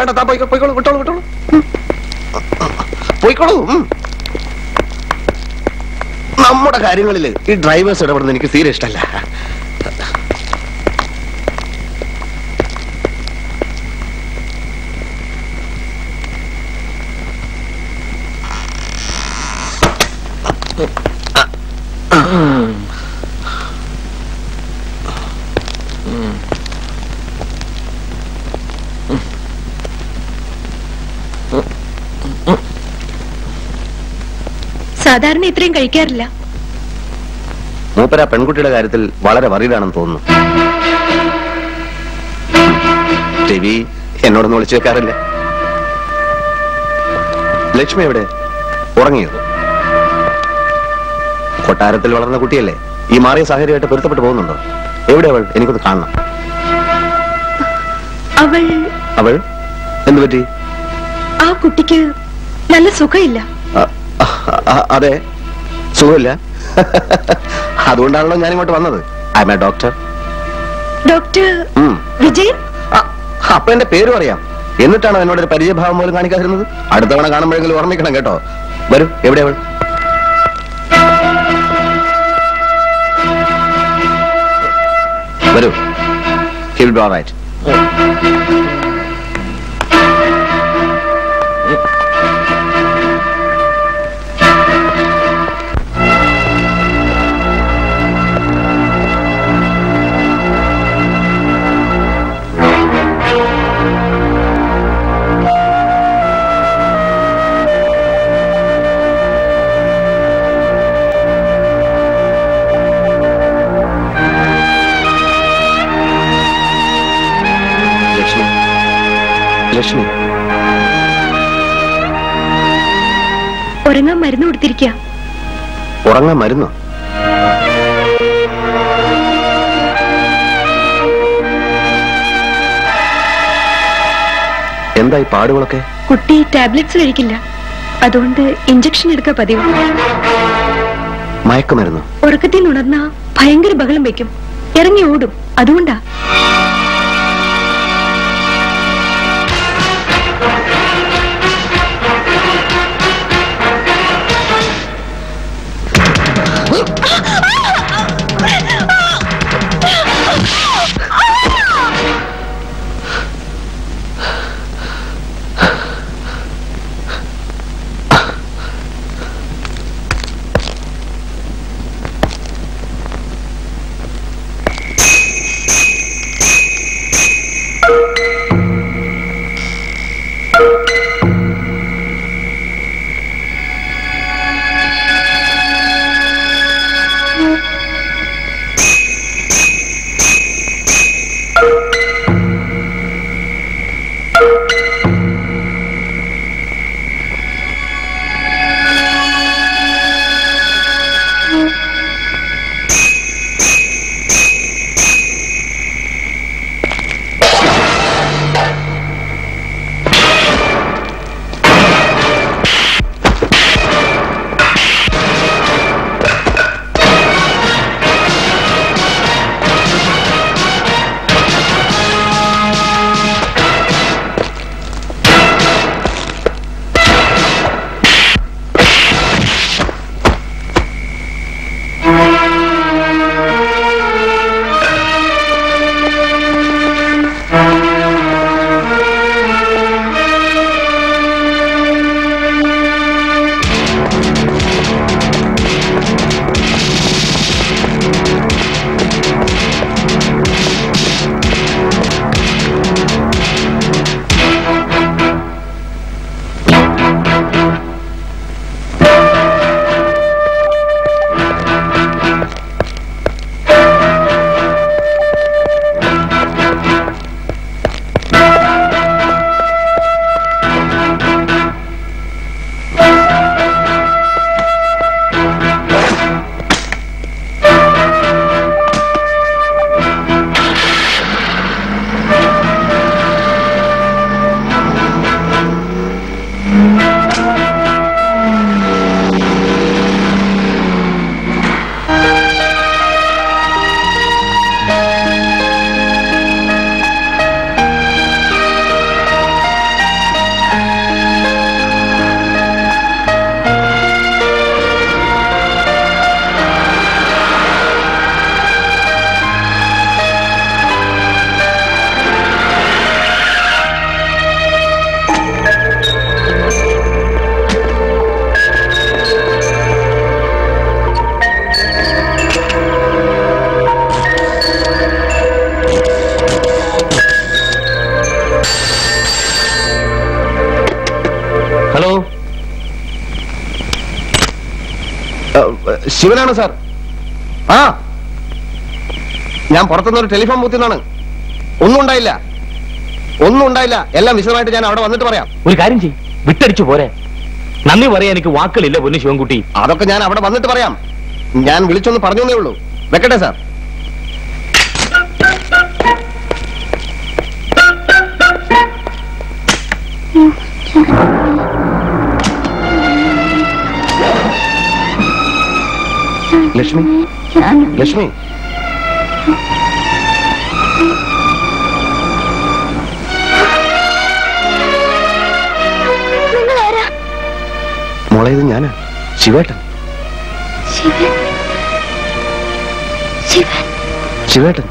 വേണ്ട, താ പോയിക്കോളൂ. വിട്ടോളൂ വിട്ടോളൂ പോയിക്കോളൂ. നമ്മുടെ കാര്യങ്ങളിൽ ഈ ഡ്രൈവേഴ്സ് ഇടപെടുന്നത് എനിക്ക് തീരെ ഇഷ്ടമല്ല. സാധാരണ ഇത്രയും കഴിക്കാറില്ല. മൂപ്പര പെൺകുട്ടിയുടെ കാര്യത്തിൽ വളരെ വറീഡാണെന്ന് തോന്നുന്നു. രവി എന്നോട് വിളിച്ചേക്കാറില്ല. ലക്ഷ്മി എവിടെ? ഉറങ്ങിയത്? കൊട്ടാരത്തിൽ വളർന്ന കുട്ടിയല്ലേ, ഈ മാറിയ സാഹചര്യമായിട്ട് പൊരുത്തപ്പെട്ടു പോകുന്നുണ്ടോ? എവിടെ അവൾ? എനിക്കൊന്ന് കാണണം. അവൾ അവൾ എന്തു പറ്റി? ആ കുട്ടിക്ക് നല്ല സുഖമില്ല. അതെ, സുഖമില്ല. അതുകൊണ്ടാണല്ലോ ഞാൻ ഇങ്ങോട്ട് വന്നത്. I am a doctor. Doctor Vijayan? അപ്പൊ എന്റെ പേരും അറിയാം. എന്നിട്ടാണോ എന്നോട് ഒരു പരിചയഭാവം പോലും കാണിക്കാതിരുന്നത്? അടുത്ത തവണ കാണുമ്പോഴെങ്കിലും ഓർമ്മിക്കണം കേട്ടോ. വരൂ, എവിടെ അവൾ? വരൂ. He will be all right. Lakshmi, ഉറങ്ങാൻ മരുന്ന് കൊടുത്തിരിക്കുക. ഉറങ്ങാൻ മരുന്നോ? എന്തായി പാടുകളൊക്കെ? കുട്ടി ടാബ്ലറ്റ്സ് കഴിക്കില്ല, അതുകൊണ്ട് ഇഞ്ചക്ഷൻ എടുക്കുക പതിവ്. മയക്കുമരുന്നോ? ഉറക്കത്തിൽ ഉണർന്ന ഭയങ്കര ബഹളം വയ്ക്കും, ഇറങ്ങി ഓടും, അതുകൊണ്ടാ. ശിവനാണ് സാർ. ആ, ഞാൻ പുറത്തുനിന്നൊരു ടെലിഫോൺ ബൂത്തിൽ നിന്നാണ്. ഒന്നും ഉണ്ടായില്ല. विटड़े नंदी पर वाकल शिवंकुटी अदे या या विू वे सर लक्ष्मी लक्ष्मी मोड़े या शिवेटन शिवेटन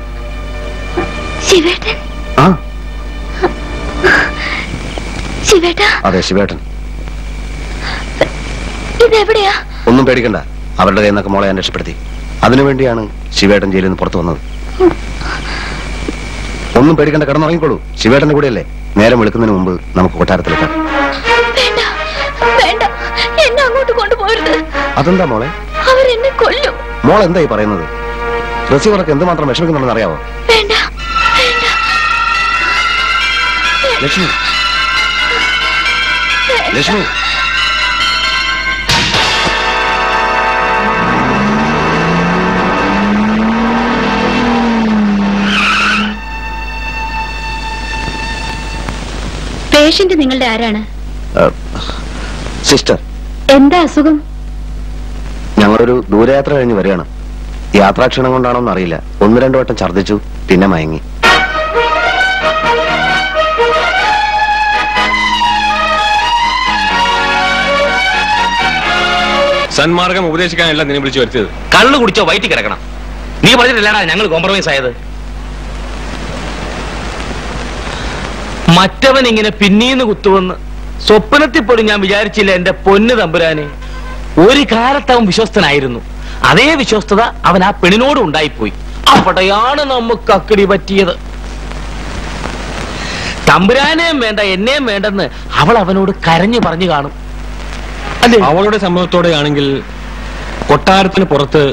शिवेटन आ शिवेटा अदे शिवेटन ഒന്നും പേടിക്കണ്ട അവരുടെ കയ്യിൽ നിന്നൊക്കെ മോളെ ഞാൻ രക്ഷപ്പെടുത്തി അതിനു വേണ്ടിയാണ് ശിവേട്ടൻ ജയിലിൽ നിന്ന് പുറത്തു വന്നത് ഒന്നും പേടിക്കണ്ട കടന്നുറങ്ങിക്കോളൂ ശിവേട്ടന്റെ കൂടെയല്ലേ നേരം വെളുക്കുന്നതിന് മുൻപ് നമുക്ക് കൊട്ടാരത്തിലെത്താം വേണ്ട വേണ്ട എന്നെ അങ്ങോട്ട് കൊണ്ടുപോവരുത് അതെന്താ മോളെ അവർ എന്നെ കൊല്ലും മോൾ എന്തായി പറയുന്നത് റസീവർക്ക് എന്തുമാത്രം വിഷമിക്കുന്നുണ്ടെന്ന് അറിയാവോ വേണ്ട വേണ്ട ലക്ഷ്മി ലക്ഷ്മി पेशेंट निंगल्डे आराना सिस्टर എന്താ അസുഖം ഞങ്ങളൊരു ദൂരയാത്ര കഴിഞ്ഞു വരികയാണ് യാത്രാക്ഷീണം കൊണ്ടാണോ എന്ന് അറിയില്ല ഒന്ന് രണ്ട് വട്ടം ഛർദ്ദിച്ചു പിന്നെ മയങ്ങി സന്മാർഗം ഉപദേശിക്കാനല്ല നിന്നെ വിളിച്ചു വരുത്തിയത് കള്ളു കുടിച്ചോ വൈറ്റി കിടക്കണം നീ പറഞ്ഞില്ലടാ ഞങ്ങൾ കോംപ്രമൈസ് ആയത് മറ്റവൻ ഇങ്ങനെ പിന്നീന്ന് കുത്തുവെന്ന് സ്വപ്നത്തിൽ പോലും ഞാൻ വിചാരിച്ചില്ല എൻ്റെ പൊന്നു തമ്പുരാനെ ഒരു കാലത്തവൻ വിശ്വസ്തനായിരുന്നു അതേ വിശ്വസ്തത അവൻ ആ പെണ്ണിനോട് ഉണ്ടായിപ്പോയി അപ്പോഴാണ് നമുക്ക് അക്കടി പറ്റിയത് തമ്പുരാനേം വേണ്ട എന്നെയും വേണ്ടെന്ന് അവൾ അവനോട് കരഞ്ഞു പറഞ്ഞു കാണും അല്ലേ അവളുടെ സംഭവത്തോടെയാണെങ്കിൽ കൊട്ടാരത്തിന് പുറത്ത്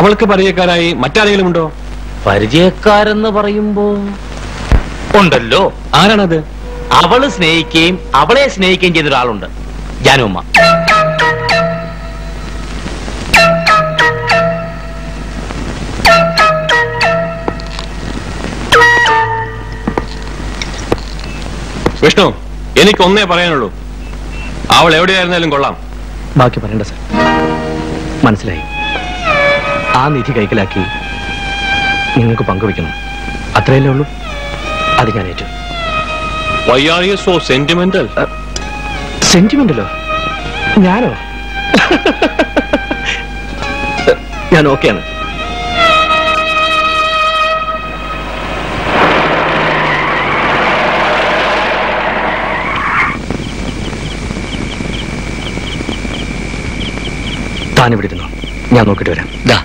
അവൾക്ക് പരിചയക്കാരായി മറ്റാരെങ്കിലും ഉണ്ടോ പരിചയക്കാരെന്ന് പറയുമ്പോൾ ഉണ്ടല്ലോ ആരാണത് അവള് സ്നേഹിക്കുകയും അവളെ സ്നേഹിക്കുകയും ചെയ്ത ഒരാളുണ്ട് ജാനുമ്മ വിഷ്ണു എനിക്കൊന്നേ പറയാനുള്ളൂ അവൾ എവിടെയായിരുന്നാലും കൊള്ളാം ബാക്കി പറയണ്ട സർ മനസ്സിലായി ആ നിധി കൈക്കലാക്കി നിങ്ങൾക്ക് പങ്കുവെക്കണം അത്രയല്ലേ ഉള്ളൂ Why are you so sentimental? Uh, sentimental? ഞാനോ ഞാൻ ഓക്കെയാണ് താനിവിടെ ഇരുന്നോ ഞാൻ നോക്കിയിട്ട് വരാം ദാ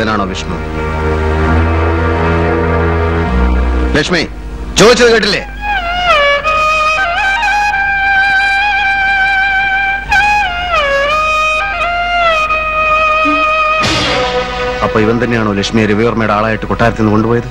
ഇവനാണോ വിഷ്ണു? ലക്ഷ്മി ചോദിച്ചത് കേട്ടില്ലേ? അപ്പൊ ഇവൻ തന്നെയാണോ ലക്ഷ്മിയെ രവിവർമ്മയുടെ ആളായിട്ട് കൊട്ടാരത്തിൽ നിന്ന് കൊണ്ടുപോയത്?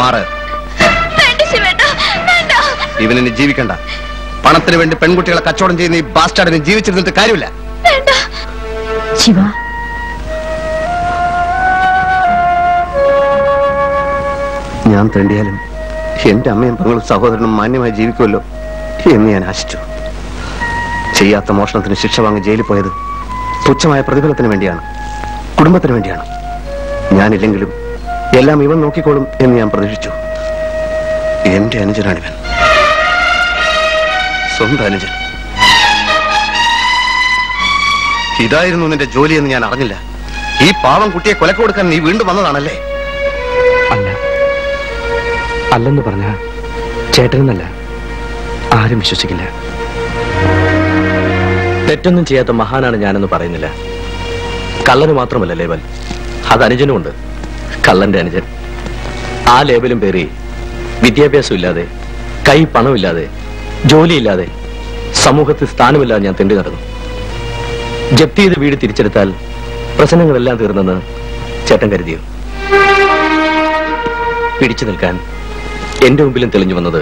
മാറ്, ഇവനെ ജീവിക്കണ്ട. പണത്തിന് വേണ്ടി പെൺകുട്ടികളെ കച്ചവടം ചെയ്യുന്ന ഈ ബാസ്റ്റാർഡിനെ ജീവിച്ചിരുന്നിട്ട് കാര്യമില്ല. ശിവ, ഞാൻ തേണ്ടിയാലും എന്റെ അമ്മയും പെങ്ങളും സഹോദരനും മാന്യമായി ജീവിക്കുമല്ലോ എന്ന് ഞാൻ ആശിച്ചു. ചെയ്യാത്ത മോഷണത്തിന് ശിക്ഷ വാങ്ങി ജയിലിൽ പോയത് തുച്ഛമായ പ്രതിഫലത്തിന് വേണ്ടിയാണ്, കുടുംബത്തിന് വേണ്ടിയാണ്. ഞാനില്ലെങ്കിലും എല്ലാം ഇവൻ നോക്കിക്കോളും എന്ന് ഞാൻ പ്രതീക്ഷിച്ചു. എന്റെ അനുജനാണിവൻ, സ്വന്തം അനുജൻ. ഇതായിരുന്നു നിന്റെ ജോലിയെന്ന് ഞാൻ അറിഞ്ഞില്ല. ഈ പാവം കുട്ടിയെ കൊലക്ക് കൊടുക്കാൻ നീ വീണ്ടും വന്നതാണല്ലേ? അല്ല, അല്ലെന്ന് പറഞ്ഞ ചേട്ടനെന്നല്ല, ആരും വിശ്വസിക്കില്ല. തെറ്റൊന്നും ചെയ്യാത്ത മഹാനാണ് ഞാനെന്ന് പറയുന്നില്ല. കള്ളന് മാത്രമല്ല ലേബൽ, അത് അനുജനുമുണ്ട്. കള്ളന്റെ അനുജൻ, ആ ലേബലും പേറി വിദ്യാഭ്യാസമില്ലാതെ, കൈ പണമില്ലാതെ, ജോലിയില്ലാതെ, സമൂഹത്തിൽ സ്ഥാനമില്ലാതെ ഞാൻ തെണ്ടി നടന്നു. ജപ്തി ചെയ്ത് വീട് തിരിച്ചെടുത്താൽ പ്രശ്നങ്ങളെല്ലാം തീർന്നെന്ന് ചേട്ടൻ കരുതിയോ? പിടിച്ചു നിൽക്കാൻ എന്റെ മുമ്പിലും തെളിഞ്ഞു വന്നത്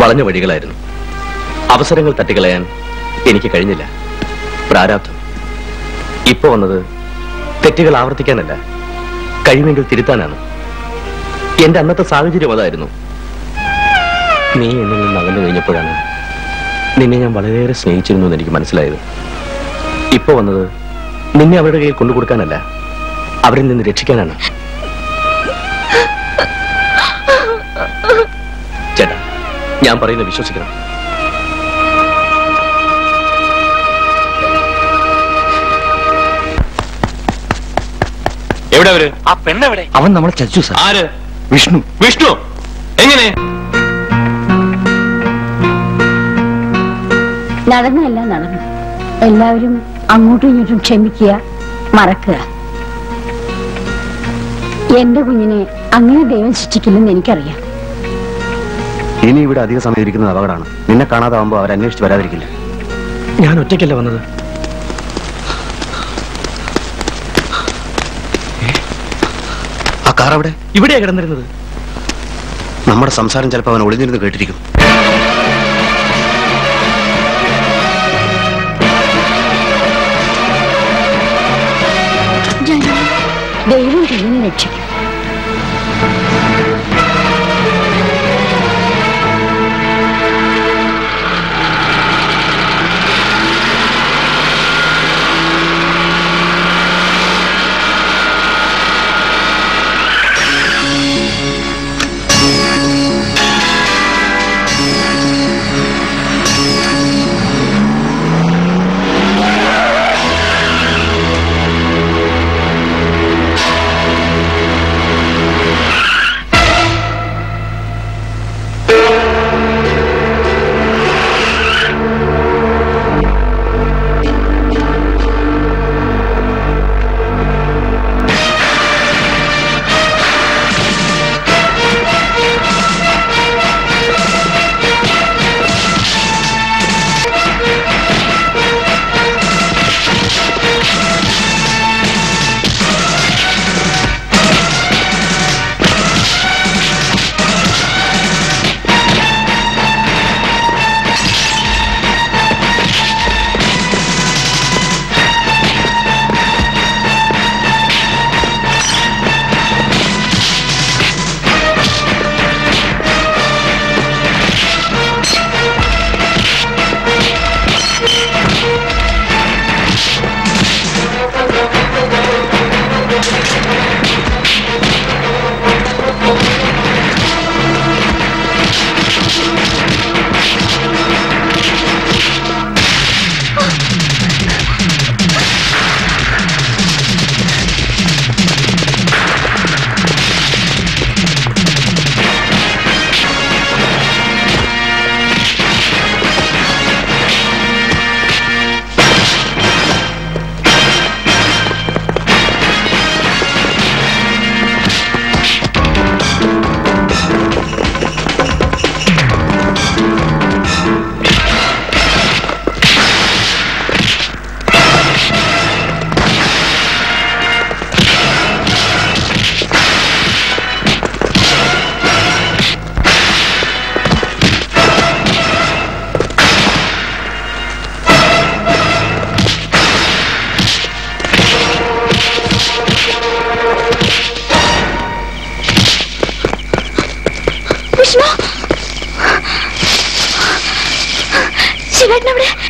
വളഞ്ഞ വഴികളായിരുന്നു. അവസരങ്ങൾ തട്ടിക്കളയാൻ എനിക്ക് കഴിഞ്ഞില്ല. പ്രാരാബ്ധം. ഇപ്പൊ വന്നത് തെറ്റുകൾ ആവർത്തിക്കാനല്ല, കഴിവെങ്കിൽ തിരുത്താനാണ്. എന്റെ അന്നത്തെ സാഹചര്യം അതായിരുന്നു. നീ എന്നിൽ നിന്ന് അകന്നു കഴിഞ്ഞപ്പോഴാണ് നിന്നെ ഞാൻ വളരെയേറെ സ്നേഹിച്ചിരുന്നു എന്ന് എനിക്ക് മനസ്സിലായത്. ഇപ്പൊ വന്നത് നിന്നെ അവരുടെ കയ്യിൽ കൊണ്ടുകൊടുക്കാനല്ല, അവരിൽ നിന്ന് രക്ഷിക്കാനാണ്. ചേട്ടാ, ഞാൻ പറയുന്നത് വിശ്വസിക്കണം. അവൻ നമ്മളെ ചതിച്ചു സാർ. ആര്? വിഷ്ണു. വിഷ്ണു എങ്ങനെ? നടന്നല്ല നടന്നു. എല്ലാവരും അങ്ങോട്ടും ഇങ്ങോട്ടും ക്ഷമിക്കുക, മറക്കുക. എന്റെ കുഞ്ഞിനെ അങ്ങനെ ദൈവം ശിക്ഷിക്കില്ലെന്ന് എനിക്കറിയാം. ഇനി ഇവിടെ അധിക സമയം ഇരിക്കുന്നത് അപകടമാണ്. നിന്നെ കാണാതാവുമ്പോ അവരന്വേഷിച്ച് വരാതിരിക്കില്ല. ഞാൻ ഒറ്റയ്ക്കല്ല വന്നത്. ഇവിടെയാ കിടന്നിരുന്നത്. നമ്മുടെ സംസാരം ചിലപ്പോ അവൻ ഒളിഞ്ഞിരുന്ന് കേട്ടിരിക്കും. ദൈവം തന്നെ രക്ഷിക്കും.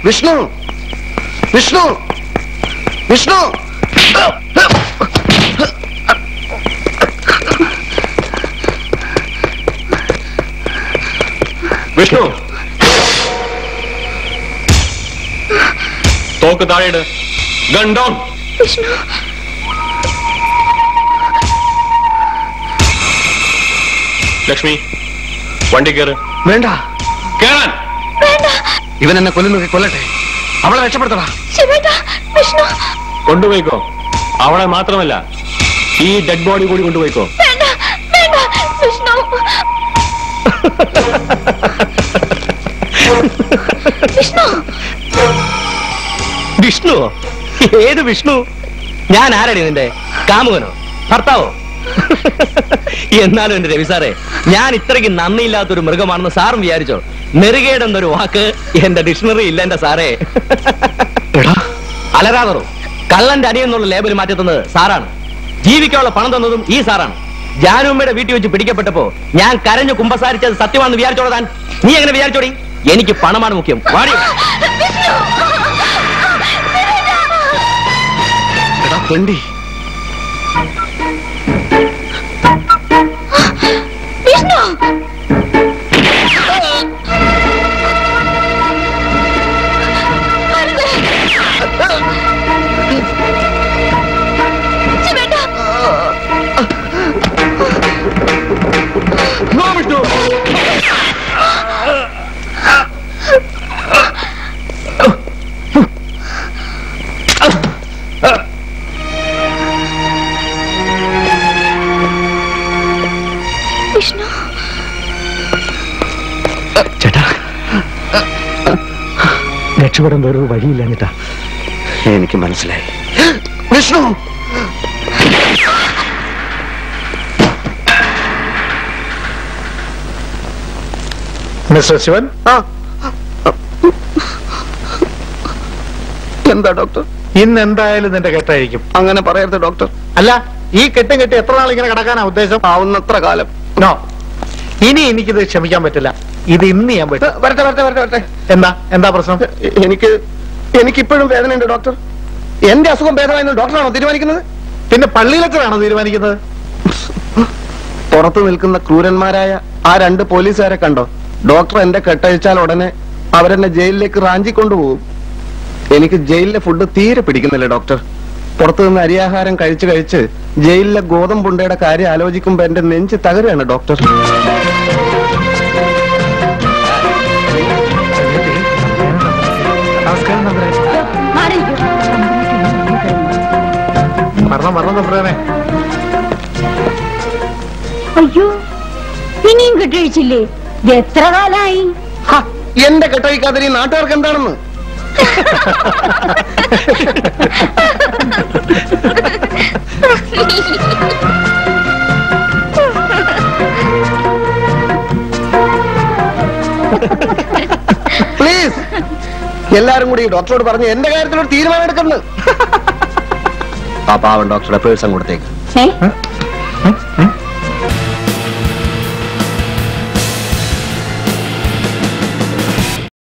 വിഷ്ണു വിഷ്ണു വിഷ്ണു വിഷ്ണു തോക്ക് താഴെ ഗൺ ഡൗൺ വിഷ്ണു ലക്ഷ്മി വണ്ടി കയറ് വേണ്ട കേറാൻ ഇവൻ എന്നെ കൊല്ലുന്നു കൊല്ലട്ടെ അവളെ രക്ഷപ്പെടുത്തടാ വിഷ്ണു കൊണ്ടുപോയിക്കോ അവളെ മാത്രമല്ല ഈ ഡെഡ് ബോഡി കൂടി കൊണ്ടുപോയിക്കോ വിഷ്ണു വിഷ്ണു വിഷ്ണു ഏത് വിഷ്ണു ഞാൻ ആരാടി നിന്റെ കാമുകനോ ഭർത്താവോ എന്നാലും എന്റെ രവി സാറേ ഞാൻ ഇത്രയ്ക്ക് നന്ദിയില്ലാത്തൊരു മൃഗമാണെന്ന് സാറും വിചാരിച്ചോ നെറുകേടെന്നൊരു വാക്ക് എന്റെ ഡിക്ഷണറി ഇല്ല എന്റെ സാറേ അലരാതറു കള്ളന്റെ അനിയെന്നുള്ള ലേബൽ മാറ്റി തന്നത് സാറാണ് ജീവിക്കാനുള്ള പണം തന്നതും ഈ സാറാണ് ജാനുമ്മയുടെ വീട്ടിൽ വെച്ച് പിടിക്കപ്പെട്ടപ്പോ ഞാൻ കരഞ്ഞു കുമ്പസാരിച്ചത് സത്യമാണെന്ന് വിചാരിച്ചോളൂ താൻ നീ എങ്ങനെ വിചാരിച്ചോടി എനിക്ക് പണമാണ് മുഖ്യം വാടി രക്ഷപ്പെടാൻ വേറൊരു വഴിയില്ല എന്നിട്ടാ എനിക്ക് മനസ്സിലായി വിഷ്ണു മിസ്റ്റർ ശിവൻ എന്താ ഡോക്ടർ ഇന്ന് എന്തായാലും നിന്റെ കെട്ടായിരിക്കും അങ്ങനെ പറയരുത് ഡോക്ടർ അല്ല ഈ കെട്ടും കെട്ടി എത്ര നാൾ ഇങ്ങനെ കിടക്കാനാ ഉദ്ദേശം ആവുന്നത്ര കാലം നോ ഇനി എനിക്കിത് ക്ഷമിക്കാൻ പറ്റില്ല ഇത് ഇന്ന് ഞാൻ പറ്റും വരട്ടെ വരട്ടെ വരട്ടെ വരട്ടെ എന്താ എന്താ പ്രശ്നം എനിക്ക് എനിക്കിപ്പോഴും വേദനയുണ്ട് ഡോക്ടർ എന്റെ അസുഖം ഭേദമായിരുന്നു ഡോക്ടറാണോ തീരുമാനിക്കുന്നത് പിന്നെ പള്ളിയിലച്ചനാണോ തീരുമാനിക്കുന്നത് പുറത്തു നിൽക്കുന്ന ക്രൂരന്മാരായ ആ രണ്ട് പോലീസുകാരെ കണ്ടോ ഡോക്ടർ എന്റെ കെട്ടഴിച്ചാൽ ഉടനെ അവരെന്നെ ജയിലിലേക്ക് റാഞ്ചി കൊണ്ടുപോകും എനിക്ക് ജയിലിലെ ഫുഡ് തീരെ പിടിക്കുന്നില്ല ഡോക്ടർ പുറത്തു നിന്ന് അരിയാഹാരം കഴിച്ചു കഴിച്ച് ജയിലിലെ ഗോതമ്പുണ്ടയുടെ കാര്യം ആലോചിക്കുമ്പോ എന്റെ നെഞ്ച് തകരുകയാണ് ഡോക്ടർ മരണം മരണം നമ്പറേ അയ്യോ ഇനിയും കെട്ടഴിച്ചില്ലേ എത്ര കാലായി എന്റെ കെട്ടഴിക്കാതിരി നാട്ടുകാർക്ക് എന്താണെന്ന് പ്ലീസ് എല്ലാരും കൂടി ഡോക്ടറോട് പറഞ്ഞു എന്റെ കാര്യത്തിലൊരു തീരുമാനം എടുക്കുന്നത് പാപ്പാവൻ ഡോക്ടറുടെ പേഴ്സ് അങ്ങോട്ടേക്ക്